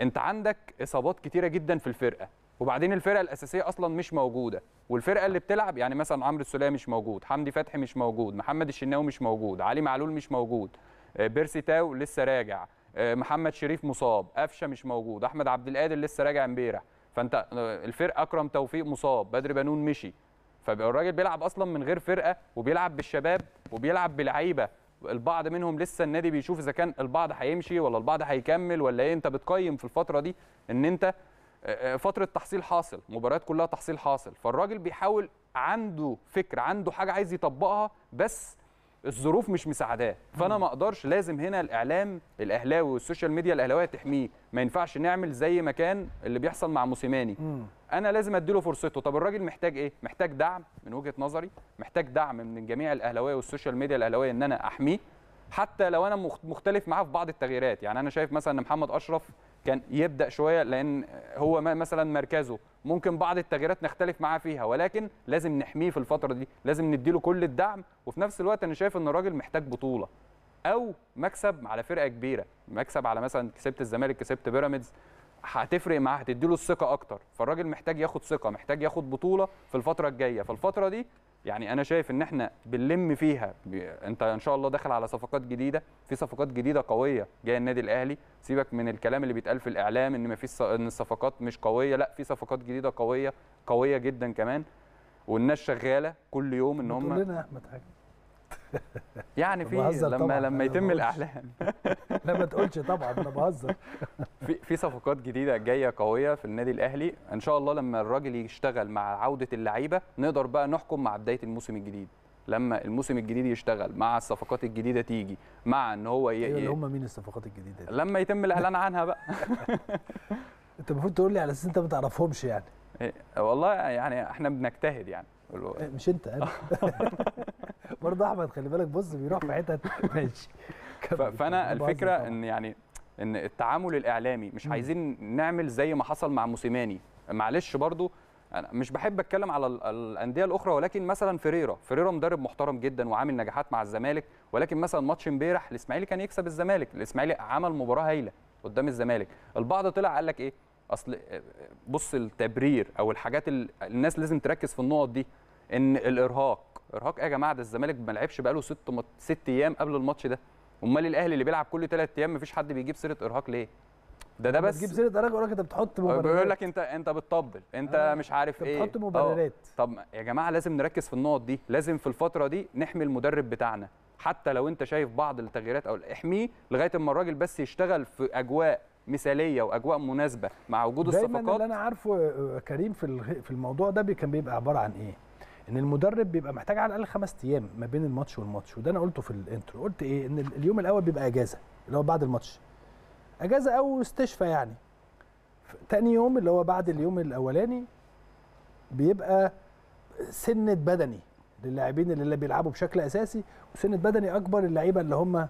انت عندك اصابات كتيره جدا في الفرقه، وبعدين الفرقه الاساسيه اصلا مش موجوده، والفرقه اللي بتلعب يعني مثلا عمرو السوليه مش موجود، حمدي فتحي مش موجود، محمد الشناوي مش موجود، علي معلول مش موجود، بيرسي تاو لسه راجع، محمد شريف مصاب، أفشا مش موجود، احمد عبد القادر لسه راجع امبارح، فانت الفرقه اكرم توفيق مصاب، بدر بنون مشي، فالراجل بيلعب اصلا من غير فرقه، وبيلعب بالشباب، وبيلعب بلعيبه البعض منهم لسه النادي بيشوف اذا كان البعض هيمشي ولا البعض هيكمل ولا ايه. انت بتقيم في الفتره دي ان انت فتره تحصيل حاصل، مباريات كلها تحصيل حاصل، فالراجل بيحاول عنده فكره، عنده حاجه عايز يطبقها بس الظروف مش مساعداه. فانا ما اقدرش، لازم هنا الاعلام الاهلاوي والسوشيال ميديا الاهلاويه تحميه. ما ينفعش نعمل زي ما كان اللي بيحصل مع موسيماني. انا لازم اديله فرصته. طب الراجل محتاج ايه؟ محتاج دعم من وجهه نظري، محتاج دعم من جميع الاهلاويه والسوشيال ميديا الاهلاويه ان انا احميه، حتى لو انا مختلف معاه في بعض التغييرات. يعني انا شايف مثلا ان محمد اشرف كان يبدا شويه لان هو مثلا مركزه، ممكن بعض التغييرات نختلف معاه فيها، ولكن لازم نحميه في الفتره دي، لازم نديله كل الدعم. وفي نفس الوقت انا شايف ان الراجل محتاج بطوله او مكسب على فرقه كبيره، مكسب على مثلا كسبت الزمالك، كسبت بيراميدز، هتفرق معاه، هتديله الثقه اكتر. فالراجل محتاج ياخد ثقه، محتاج ياخد بطوله في الفتره الجايه. فالفتره دي يعني انا شايف ان احنا بنلم فيها. انت ان شاء الله داخل على صفقات جديده، في صفقات جديده قويه جايه النادي الاهلي. سيبك من الكلام اللي بيتقال في الاعلام ان ما فيش ان الصفقات مش قويه، لا، في صفقات جديده قويه قويه جدا كمان، والناس شغاله كل يوم ان هم بتقول لنا احمد حاجه يعني في لما طبعاً. لما يتم الاعلان لا ما تقولش طبعا انا بهزر. في في صفقات جديده جايه قويه في النادي الاهلي ان شاء الله. لما الراجل يشتغل مع عوده اللعيبه نقدر بقى نحكم مع بدايه الموسم الجديد. لما الموسم الجديد يشتغل مع الصفقات الجديده تيجي مع ان هو ي... اللي هم مين الصفقات الجديده دي؟ لما يتم الاعلان عنها بقى. انت المفروض تقول لي على اساس انت ما تعرفهمش يعني. والله يعني احنا بنجتهد يعني. مش انت انا برضه احمد خلي بالك، بص بيروح في حتت ماشي. فانا الفكره ان يعني ان التعامل الاعلامي مش عايزين نعمل زي ما حصل مع موسيماني. معلش برضه انا مش بحب اتكلم على الانديه الاخرى، ولكن مثلا فيريرا فيريرا مدرب محترم جدا وعامل نجاحات مع الزمالك، ولكن مثلا ماتش امبارح الاسماعيلي كان يكسب الزمالك، الاسماعيلي عمل مباراه هايله قدام الزمالك. البعض طلع قال لك ايه؟ اصل بص التبرير او الحاجات ال... الناس لازم تركز في النقط دي. ان الارهاق ارهاق ايه يا جماعه؟ ده الزمالك ما لعبش بقاله ست مط... ست ايام قبل الماتش ده. امال الاهلي اللي بيلعب كل ثلاث ايام ما فيش حد بيجيب سيره ارهاق ليه؟ ده ده بس بتجيب سيره ارهاق يقول لك انت بتحط مبررات، بيقول لك انت انت بتطبل، انت آه. مش عارف انت ايه، بتحط مبررات. طب يا جماعه لازم نركز في النقط دي، لازم في الفتره دي نحمي المدرب بتاعنا، حتى لو انت شايف بعض التغييرات او احميه لغايه اما الراجل بس يشتغل في اجواء مثاليه واجواء مناسبه مع وجود الصفقات. دايما اللي انا عارفه كريم في في الموضوع ده كان بيبقى عباره عن ايه؟ ان المدرب بيبقى محتاج على الاقل خمس ايام ما بين الماتش والماتش، وده انا قلته في الانترو، قلت ايه؟ ان اليوم الاول بيبقى اجازه اللي هو بعد الماتش. اجازه او استشفاء يعني. تاني يوم اللي هو بعد اليوم الاولاني بيبقى سنه بدني للاعبين اللي بيلعبوا بشكل اساسي، وسنه بدني اكبر للعيبه اللي هم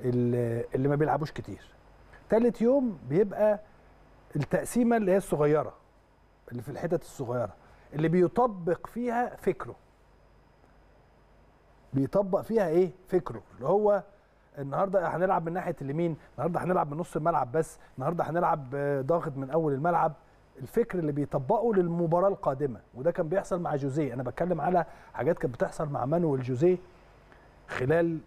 اللي ما بيلعبوش كتير. ثالث يوم بيبقى التقسيمه اللي هي الصغيره اللي في الحتت الصغيره اللي بيطبق فيها فكره. بيطبق فيها ايه؟ فكره، اللي هو النهارده هنلعب من ناحيه اليمين، النهارده هنلعب من نص الملعب بس، النهارده هنلعب ضاغط من اول الملعب. الفكر اللي بيطبقه للمباراه القادمه، وده كان بيحصل مع جوزيه. انا بتكلم على حاجات كانت بتحصل مع مانويل جوزيه خلال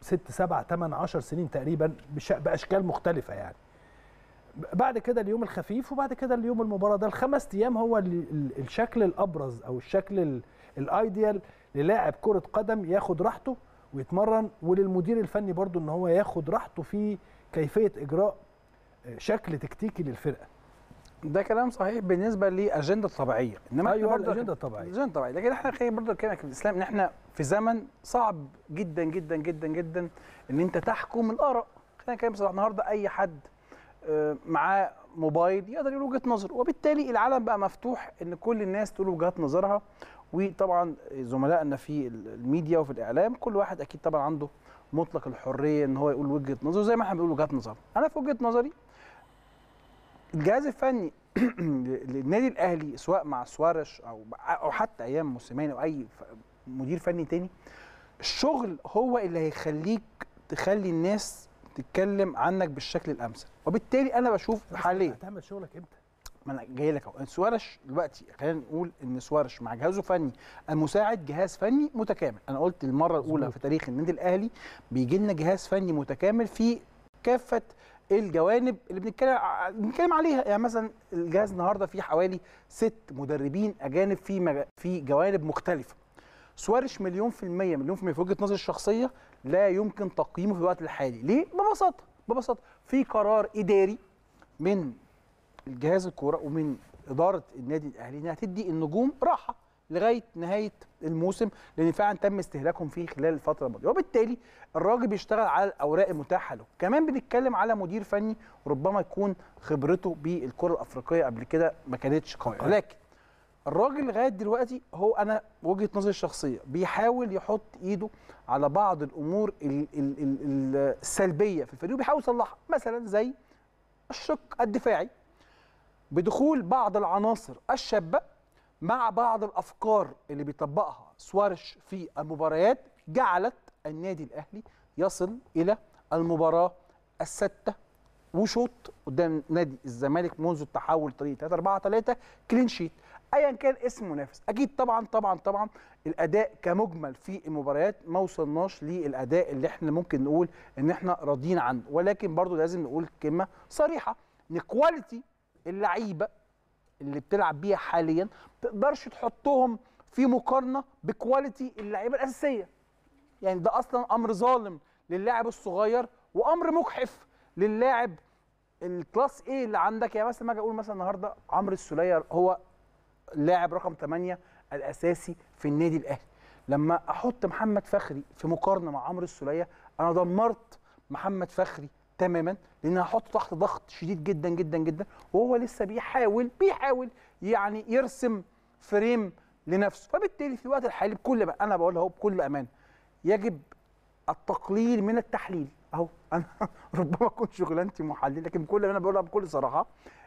ست سبع ثمان عشر سنين تقريبا باشكال مختلفه يعني. بعد كده اليوم الخفيف، وبعد كده اليوم المباراه. ده الخمس ايام هو الشكل الابرز او الشكل الايديال للاعب كره قدم ياخد راحته ويتمرن، وللمدير الفني برضو ان هو ياخد راحته في كيفيه اجراء شكل تكتيكي للفرقه. ده كلام صحيح بالنسبه لاجنده طبيعيه، انما ايوه اجنده طبيعيه اجنده طبيعيه لكن احنا خلينا برضه نتكلم في الاسلام ان احنا في زمن صعب جدا جدا جدا جدا ان انت تحكم الاراء. خلينا نتكلم بصراحه، النهارده اي حد معاه موبايل يقدر يقول وجهه نظر، وبالتالي العالم بقى مفتوح ان كل الناس تقول وجهات نظرها. وطبعا زملائنا في الميديا وفي الاعلام كل واحد اكيد طبعا عنده مطلق الحريه ان هو يقول وجهه نظره زي ما احنا بنقول وجهات نظر. انا في وجهه نظري الجهاز الفني للنادي الاهلي سواء مع سوارش او او حتى ايام موسيماني او اي مدير فني تاني، الشغل هو اللي هيخليك تخلي الناس تتكلم عنك بالشكل الامثل. وبالتالي انا بشوف حاليا هتعمل شغلك امتى؟ ما انا جاي لك اهو. سوارش دلوقتي خلينا نقول ان سوارش مع جهازه فني المساعد جهاز فني متكامل. انا قلت المره الاولى في تاريخ النادي الاهلي بيجي لنا جهاز فني متكامل في كافه الجوانب اللي بنتكلم بنتكلم عليها. يعني مثلا الجهاز النهارده فيه حوالي ست مدربين اجانب في مج... في جوانب مختلفه. سوارش مليون في الميه مليون في الميه في وجهه نظري الشخصيه لا يمكن تقييمه في الوقت الحالي. ليه؟ ببساطه ببساطه في قرار اداري من الجهاز الكوره ومن اداره النادي الاهلي انها تدي النجوم راحه لغايه نهايه الموسم، لان فعلا تم استهلاكهم فيه خلال الفتره الماضيه، وبالتالي الراجل بيشتغل على الاوراق المتاحه له. كمان بنتكلم على مدير فني ربما يكون خبرته بالكره الافريقيه قبل كده ما كانتش قويه، ولكن الراجل لغايه دلوقتي هو انا وجهه نظري الشخصيه بيحاول يحط ايده على بعض الامور ال ال ال ال السلبيه في الفريق وبيحاول يصلحها، مثلا زي الشق الدفاعي بدخول بعض العناصر الشابه مع بعض الافكار اللي بيطبقها سوارش في المباريات، جعلت النادي الاهلي يصل الى المباراه السادسه وشوط قدام نادي الزمالك منذ التحول طريق ثلاثة أربعة ثلاثة كلين شيت، ايا كان اسم منافس. اكيد طبعا طبعا طبعا الاداء كمجمل في المباريات ما وصلناش للاداء اللي احنا ممكن نقول ان احنا راضيين عنه، ولكن برضو لازم نقول كلمه صريحه ان كواليتي اللعيبه اللي بتلعب بيها حاليا ما تقدرش تحطهم في مقارنه بكواليتي اللعيبه الاساسيه. يعني ده اصلا امر ظالم للاعب الصغير وامر مجحف للاعب الكلاس ايه اللي عندك. يعني مثلا ما اجي اقول مثلا النهارده عمرو السوليه هو اللاعب رقم ثمانية الاساسي في النادي الاهلي، لما احط محمد فخري في مقارنه مع عمرو السوليه انا دمرت محمد فخري تماما، لان هحطه تحت ضغط شديد جدا جدا جدا وهو لسه بيحاول بيحاول يعني يرسم فريم لنفسه. فبالتالي في الوقت الحالي بكل بقى انا بقول اهو بكل امان يجب التقليل من التحليل. اهو انا ربما اكون شغلانتي محلل، لكن بكل انا بقولها بكل صراحه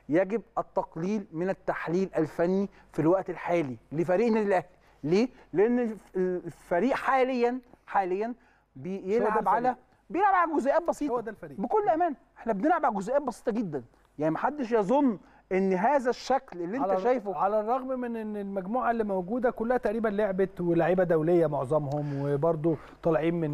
يجب التقليل من التحليل الفني في الوقت الحالي لفريق النادي الاهلي. ليه؟ لان الفريق حاليا حاليا بيلعب على بيلعب على جزئيات بسيطه. هو ده الفريق بكل امان، احنا بنلعب على جزئيات بسيطه جدا. يعني محدش يظن ان هذا الشكل اللي انت شايفه، على الرغم من ان المجموعه اللي موجوده كلها تقريبا لعبت ولاعيبه دوليه معظمهم، وبرده طالعين من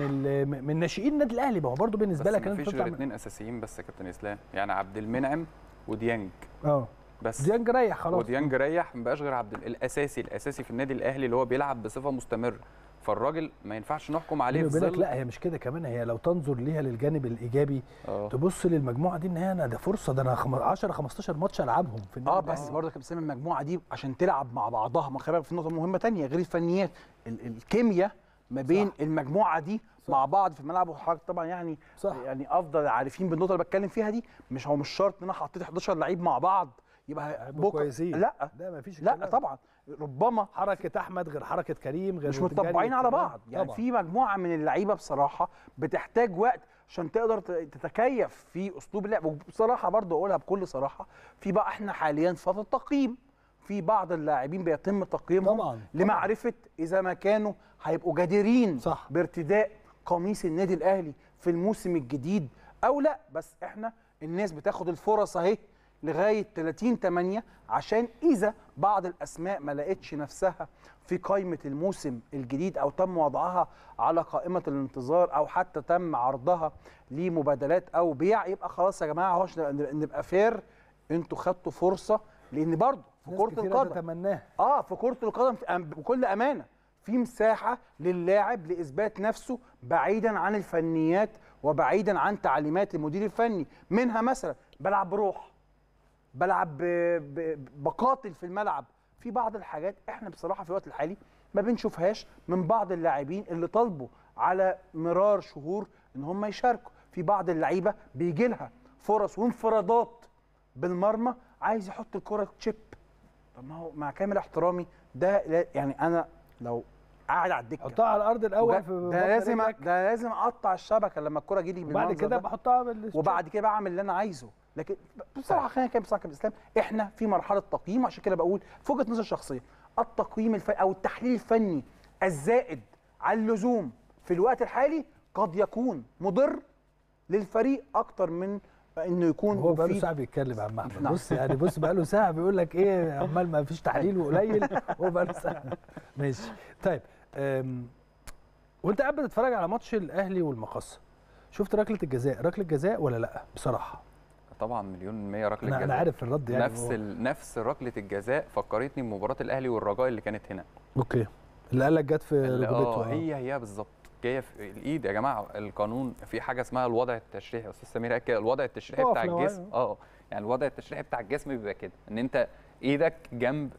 من ناشئين النادي الاهلي. ما هو برده بالنسبه لك انت مفيش غير اثنين اساسيين بس يا كابتن اسلام، يعني عبد المنعم وديانج. اه بس ديانج ريح خلاص، وديانج ريح ما بقاش غير عبد الاساسي الاساسي في النادي الاهلي اللي هو بيلعب بصفه مستمره. فالراجل ما ينفعش نحكم عليه في ظل. لا هي مش كده كمان، هي لو تنظر ليها للجانب الايجابي أوه. تبص للمجموعه دي ان هي انا ده فرصه، ده انا عشرة خمستاشر ماتش العبهم في النهايه. اه بس برضه كابتن المجموعه دي عشان تلعب مع بعضها، ما خلي بالك في نقطه مهمه ثانيه غير الفنيات، الكيمياء ما بين صح. المجموعه دي صح. مع بعض في الملعب، وحضرتك طبعا يعني صح. يعني افضل عارفين بالنقطه اللي بتكلم فيها دي. مش هو مش شرط ان انا حطيت حداشر لعيب مع بعض يبقى كويسين، لا ده مفيش كلام. لا طبعا ربما حركه احمد غير حركه كريم، غير مش متطبعين على بعض يعني طبعا. في مجموعه من اللعيبه بصراحه بتحتاج وقت عشان تقدر تتكيف في اسلوب اللعب. وبصراحه برضه اقولها بكل صراحه، في بقى احنا حاليا في فتره تقييم، في بعض اللاعبين بيتم تقييمهم طبعا. لمعرفه اذا ما كانوا هيبقوا جديرين صح. بارتداء قميص النادي الاهلي في الموسم الجديد او لا. بس احنا الناس بتاخد الفرص اهي لغايه تلاتين تمانية، عشان اذا بعض الاسماء ما لقتش نفسها في قائمه الموسم الجديد او تم وضعها على قائمه الانتظار او حتى تم عرضها لمبادلات او بيع، يبقى خلاص يا جماعه هوش نبقى فير، انتوا خدتوا فرصه. لان برضه في كره القدم اه في كره القدم بكل امانه في مساحه للاعب لاثبات نفسه بعيدا عن الفنيات وبعيدا عن تعليمات المدير الفني. منها مثلا بلعب بروح، بلعب بقاتل في الملعب. في بعض الحاجات احنا بصراحه في الوقت الحالي ما بنشوفهاش من بعض اللاعبين اللي طالبوا على مرار شهور ان هم يشاركوا. في بعض اللعيبه بيجي لها فرص وانفرادات بالمرمى عايز يحط الكره تشيب. طب ما هو مع كامل احترامي ده يعني انا لو قاعد على الدكه حطها على الارض الاول، في ده لازم ده لازم اقطع الشبكه لما الكره تجي لي بالمنظر وبعد كده بحطها بالشبكة. وبعد كده بعمل اللي انا عايزه. لكن بصراحه خلينا نتكلم بصراحه كابتن اسلام، احنا في مرحله تقييم. عشان كده بقول في وجهه نظر شخصيه التقييم الفني او التحليل الفني الزائد عن اللزوم في الوقت الحالي قد يكون مضر للفريق اكتر من انه يكون هو. بقى له ساعه بيتكلم عن محمد نعم. بص يعني بص بقى له ساعه بيقول لك ايه، عمال ما فيش تحليل وقليل، هو بقى له ساعه ماشي. طيب وانت قاعد بتتفرج على ماتش الاهلي والمقصه، شفت ركله الجزاء ركله جزاء ولا لا؟ بصراحه طبعا مليون مية ركله جزاء. انا عارف الرد يعني نفس ال... نفس ركله الجزاء فكرتني بمباراه الاهلي والرجاء اللي كانت هنا. اوكي اللي قال لك جت في ركبته. هي هي بالظبط جايه في الايد. يا جماعه القانون في حاجه اسمها الوضع التشريحي. استاذ سمير قال كده الوضع التشريحي بتاع الجسم. اه يعني الوضع التشريحي بتاع الجسم بيبقى كده ان انت ايدك جنب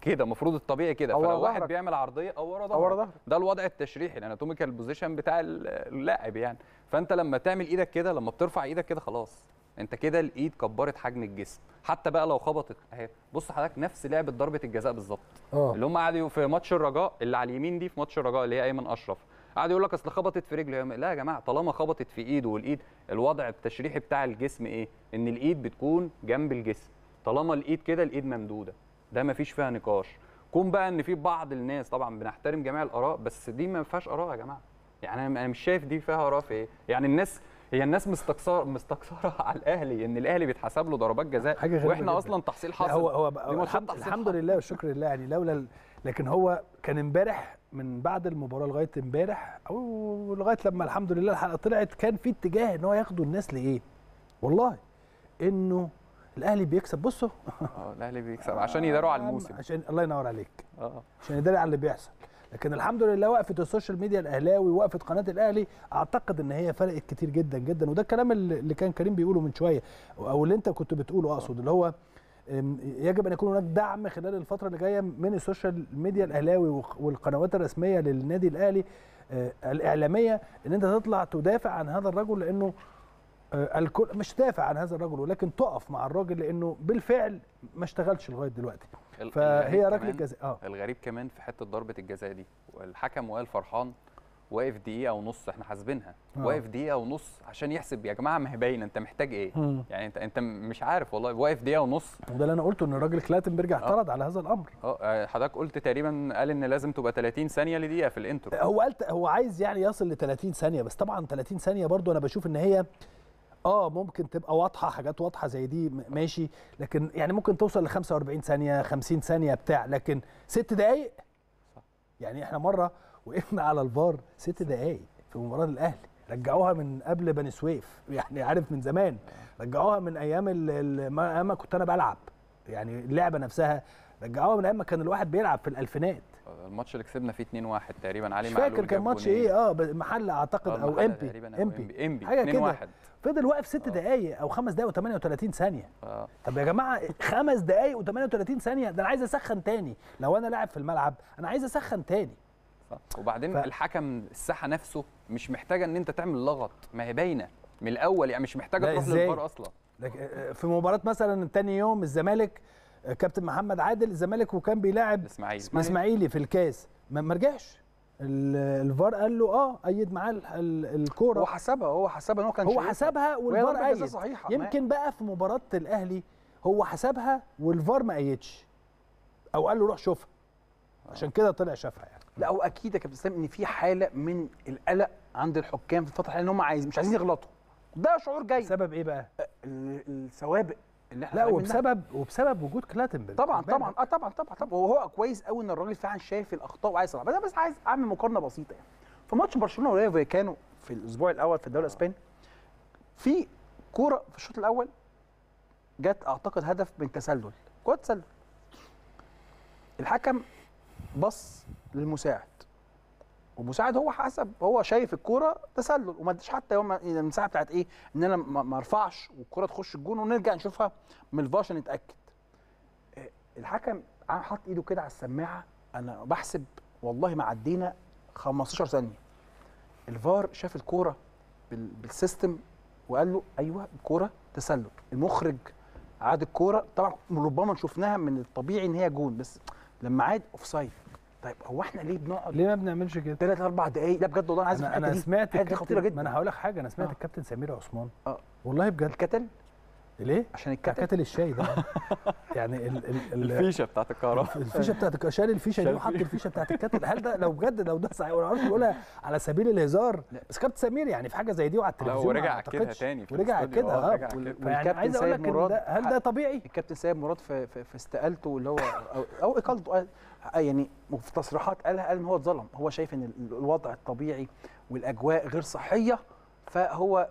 كده، المفروض الطبيعي كده. فلو واحد بيعمل عرضيه او ورا ظهرك ده الوضع التشريحي، الاناتوميكال بوزيشن بتاع اللاعب يعني. فانت لما تعمل ايدك كده، لما بترفع ايدك كده خلاص انت كده الايد كبرت حجم الجسم، حتى بقى لو خبطت اهي. بص حضرتك نفس لعبه ضربه الجزاء بالظبط اللي هم قعدوا في ماتش الرجاء، اللي على اليمين دي في ماتش الرجاء اللي هي ايمن اشرف، قعد يقول لك اصل خبطت في رجله. لا يا جماعه، طالما خبطت في ايده والايد الوضع التشريحي بتاع الجسم ايه؟ ان الايد بتكون جنب الجسم. طالما الايد كده الايد ممدوده، ده مفيش فيها نقاش. كون بقى ان في بعض الناس طبعا بنحترم جميع الاراء، بس دي ما فيهاش اراء يا جماعه. يعني انا مش شايف دي فيها اراء في ايه؟ يعني الناس هي الناس مستكثره مستكثره على الاهلي ان الاهلي بيتحسب له ضربات جزاء واحنا اصلا تحصيل حاصل. هو هو الحمد, الحمد لله والشكر لله يعني لولا ال... لكن هو كان امبارح من بعد المباراه لغايه امبارح او لغايه لما الحمد لله الحلقه طلعت كان في اتجاه ان هو ياخدوا الناس لايه؟ والله انه الاهلي بيكسب. بصوا اه الاهلي بيكسب عشان يداروا على الموسم، عشان الله ينور عليك اه عشان يداري على اللي بيحصل. لكن الحمد لله وقفت السوشيال ميديا الاهلاوي، وقفت قناه الاهلي، اعتقد ان هي فرقت كتير جدا جدا. وده الكلام اللي كان كريم بيقوله من شويه او اللي انت كنت بتقوله، اقصد اللي هو يجب ان يكون هناك دعم خلال الفتره اللي جايه من السوشيال ميديا الاهلاوي والقنوات الرسميه للنادي الاهلي الاعلاميه، ان انت تطلع تدافع عن هذا الرجل، لانه الكل مش دافع عن هذا الرجل ولكن تقف مع الراجل لانه بالفعل ما اشتغلش لغايه دلوقتي. فهي ركله جزاء. اه الغريب كمان في حته ضربه الجزاء دي، والحكم وائل فرحان واقف دقيقه ونص، احنا حاسبينها واقف دقيقه ونص عشان يحسب. يا جماعه ما هي باينه انت محتاج ايه مم. يعني انت انت مش عارف والله، واقف دقيقه ونص. وده اللي انا قلته ان الراجل كلاتنبرج اعترض على هذا الامر. اه حضرتك قلت تقريبا قال ان لازم تبقى تلاتين ثانيه لدقيقه في الانترو. هو قال هو عايز يعني يصل ل تلاتين ثانيه، بس طبعا تلاتين ثانيه برضو انا بشوف ان هي اه ممكن تبقى واضحه، حاجات واضحه زي دي ماشي، لكن يعني ممكن توصل ل خمسة واربعين ثانيه خمسين ثانيه بتاع، لكن ست دقائق صح. يعني احنا مره وقفنا على الفار ست دقائق في مباراه الاهلي، رجعوها من قبل بني سويف يعني عارف من زمان، رجعوها من ايام ما كنت انا بلعب يعني اللعبه نفسها، رجعوها من ايام ما كان الواحد بيلعب في الالفينات الماتش اللي كسبنا فيه اتنين واحد تقريبا، علي معلول فاكر كان ماتش ايه اه محل اعتقد آه او امبي امبي امبي اتنين واحد فضل واقف ست آه. دقائق او خمس دقائق وتمنية وتلاتين ثانيه آه. طب يا جماعه خمس دقائق وتمنية وتلاتين ثانيه، ده انا عايز اسخن تاني، لو انا لاعب في الملعب انا عايز اسخن تاني. وبعدين ف... الحكم الساحه نفسه مش محتاجه ان انت تعمل لغط، ما هي باينه من الاول، يعني مش محتاجه تروح للفار اصلا. في مباراه مثلا تاني يوم الزمالك، كابتن محمد عادل الزمالك وكان بيلاعب اسماعيلي في الكاس، ما رجعش الفار قال له اه ايد معاه الكوره، هو حسبها هو حسبها هو كان هو حسبها والفار ايد. يمكن بقى في مباراه الاهلي هو حسبها والفار ما ايدش او قال له روح شوفها، عشان كده طلع شافها يعني. لا هو اكيد يا كابتن اسلام ان في حاله من القلق عند الحكام في الفتره، لان هم عايزين مش عايزين يغلطوا، ده شعور جاي سبب ايه بقى؟ السوابق اللي احنا لا وبسبب منها. وبسبب وجود كلاتنبرج طبعا طبعا اه طبعا طبعا طبعا وهو كويس قوي ان الراجل فعلا شايف الاخطاء وعايز يصلحها. بس بس عايز اعمل مقارنه بسيطه يعني. في ماتش برشلونه وريال فايكانو في الاسبوع الاول في الدوري الاسباني، في كوره في الشوط الاول جت اعتقد هدف من تسلل، كوره تسلل، الحكم بص للمساعد ومساعد هو حسب هو شايف الكوره تسلل وما اداش حتى يوم المساحه بتاعت ايه ان انا ما ارفعش والكوره تخش الجون ونرجع نشوفها من الفار عشان نتاكد. الحكم حط ايده كده على السماعه، انا بحسب والله ما عدينا خمستاشر ثانيه، الفار شاف الكوره بالسيستم وقال له ايوه الكوره تسلل، المخرج عاد الكوره، طبعا ربما شفناها من الطبيعي ان هي جون بس لما عاد اوفسايد. طيب هو احنا ليه بنقعد ليه ما بنعملش كده ثلاث اربع دقايق؟ لا بجد والله انا عايز انا سمعت حاجه خطيره جدا. ما انا هقول لك حاجه، انا سمعت آه. الكابتن سمير عثمان اه والله بجد الكتل ليه؟ عشان الكتل كتل الشاي ده يعني ال ال الفيشه بتاعت الكهرباء الفيشه بتاعت شال الفيشه دي وحط الفيشه بتاعت الكتل. هل ده لو بجد لو ده صحيح انا ما اعرفش اقولها على سبيل الهزار، بس كابتن سمير يعني في حاجه زي دي وعلى التلفزيون لا ورجع كده تاني ورجع كده اه والكابتن سيد مراد، هل ده طبيعي؟ الكابتن سيد مراد في في استقالته اللي هو او اقالته يعني في تصريحات قالها قال ان هو اتظلم، هو شايف ان الوضع الطبيعي والاجواء غير صحيه، فهو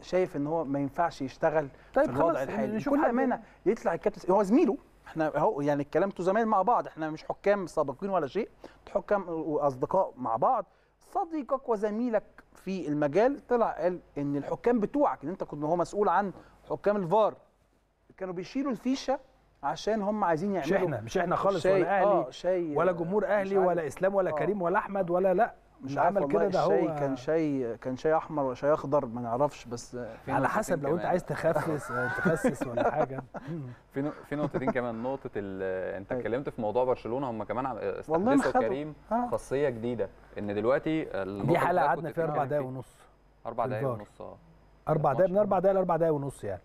شايف ان هو ما ينفعش يشتغل طيب في الوضع الحالي. بكل امانه يطلع الكابتن هو زميله، احنا اهو يعني الكلام انتوا زمان مع بعض، احنا مش حكام سابقين ولا شيء، حكام واصدقاء مع بعض، صديقك وزميلك في المجال طلع قال ان الحكام بتوعك ان انت كنت هو مسؤول عن حكام الفار كانوا بيشيلوا الفيشه عشان هم عايزين يعملوا، مش احنا مش احنا خالص ولا اهلي آه ولا جمهور اهلي ولا اسلام ولا آه كريم ولا احمد ولا لا مش عمل كده، ده هو كان شيء كان شيء احمر ولا شيء اخضر ما نعرفش، بس على حسب لو انت عايز تخفس تخسس ولا حاجه. في في نقطتين كمان، نقطه انت اتكلمت في موضوع برشلونه، هم كمان استحدثوا كريم خاصيه جديده ان دلوقتي دي حاله قعدنا فيها اربع دقايق ونص اربع دقايق ونص اه اربع دقايق من اربع دقايق لاربع دقايق ونص يعني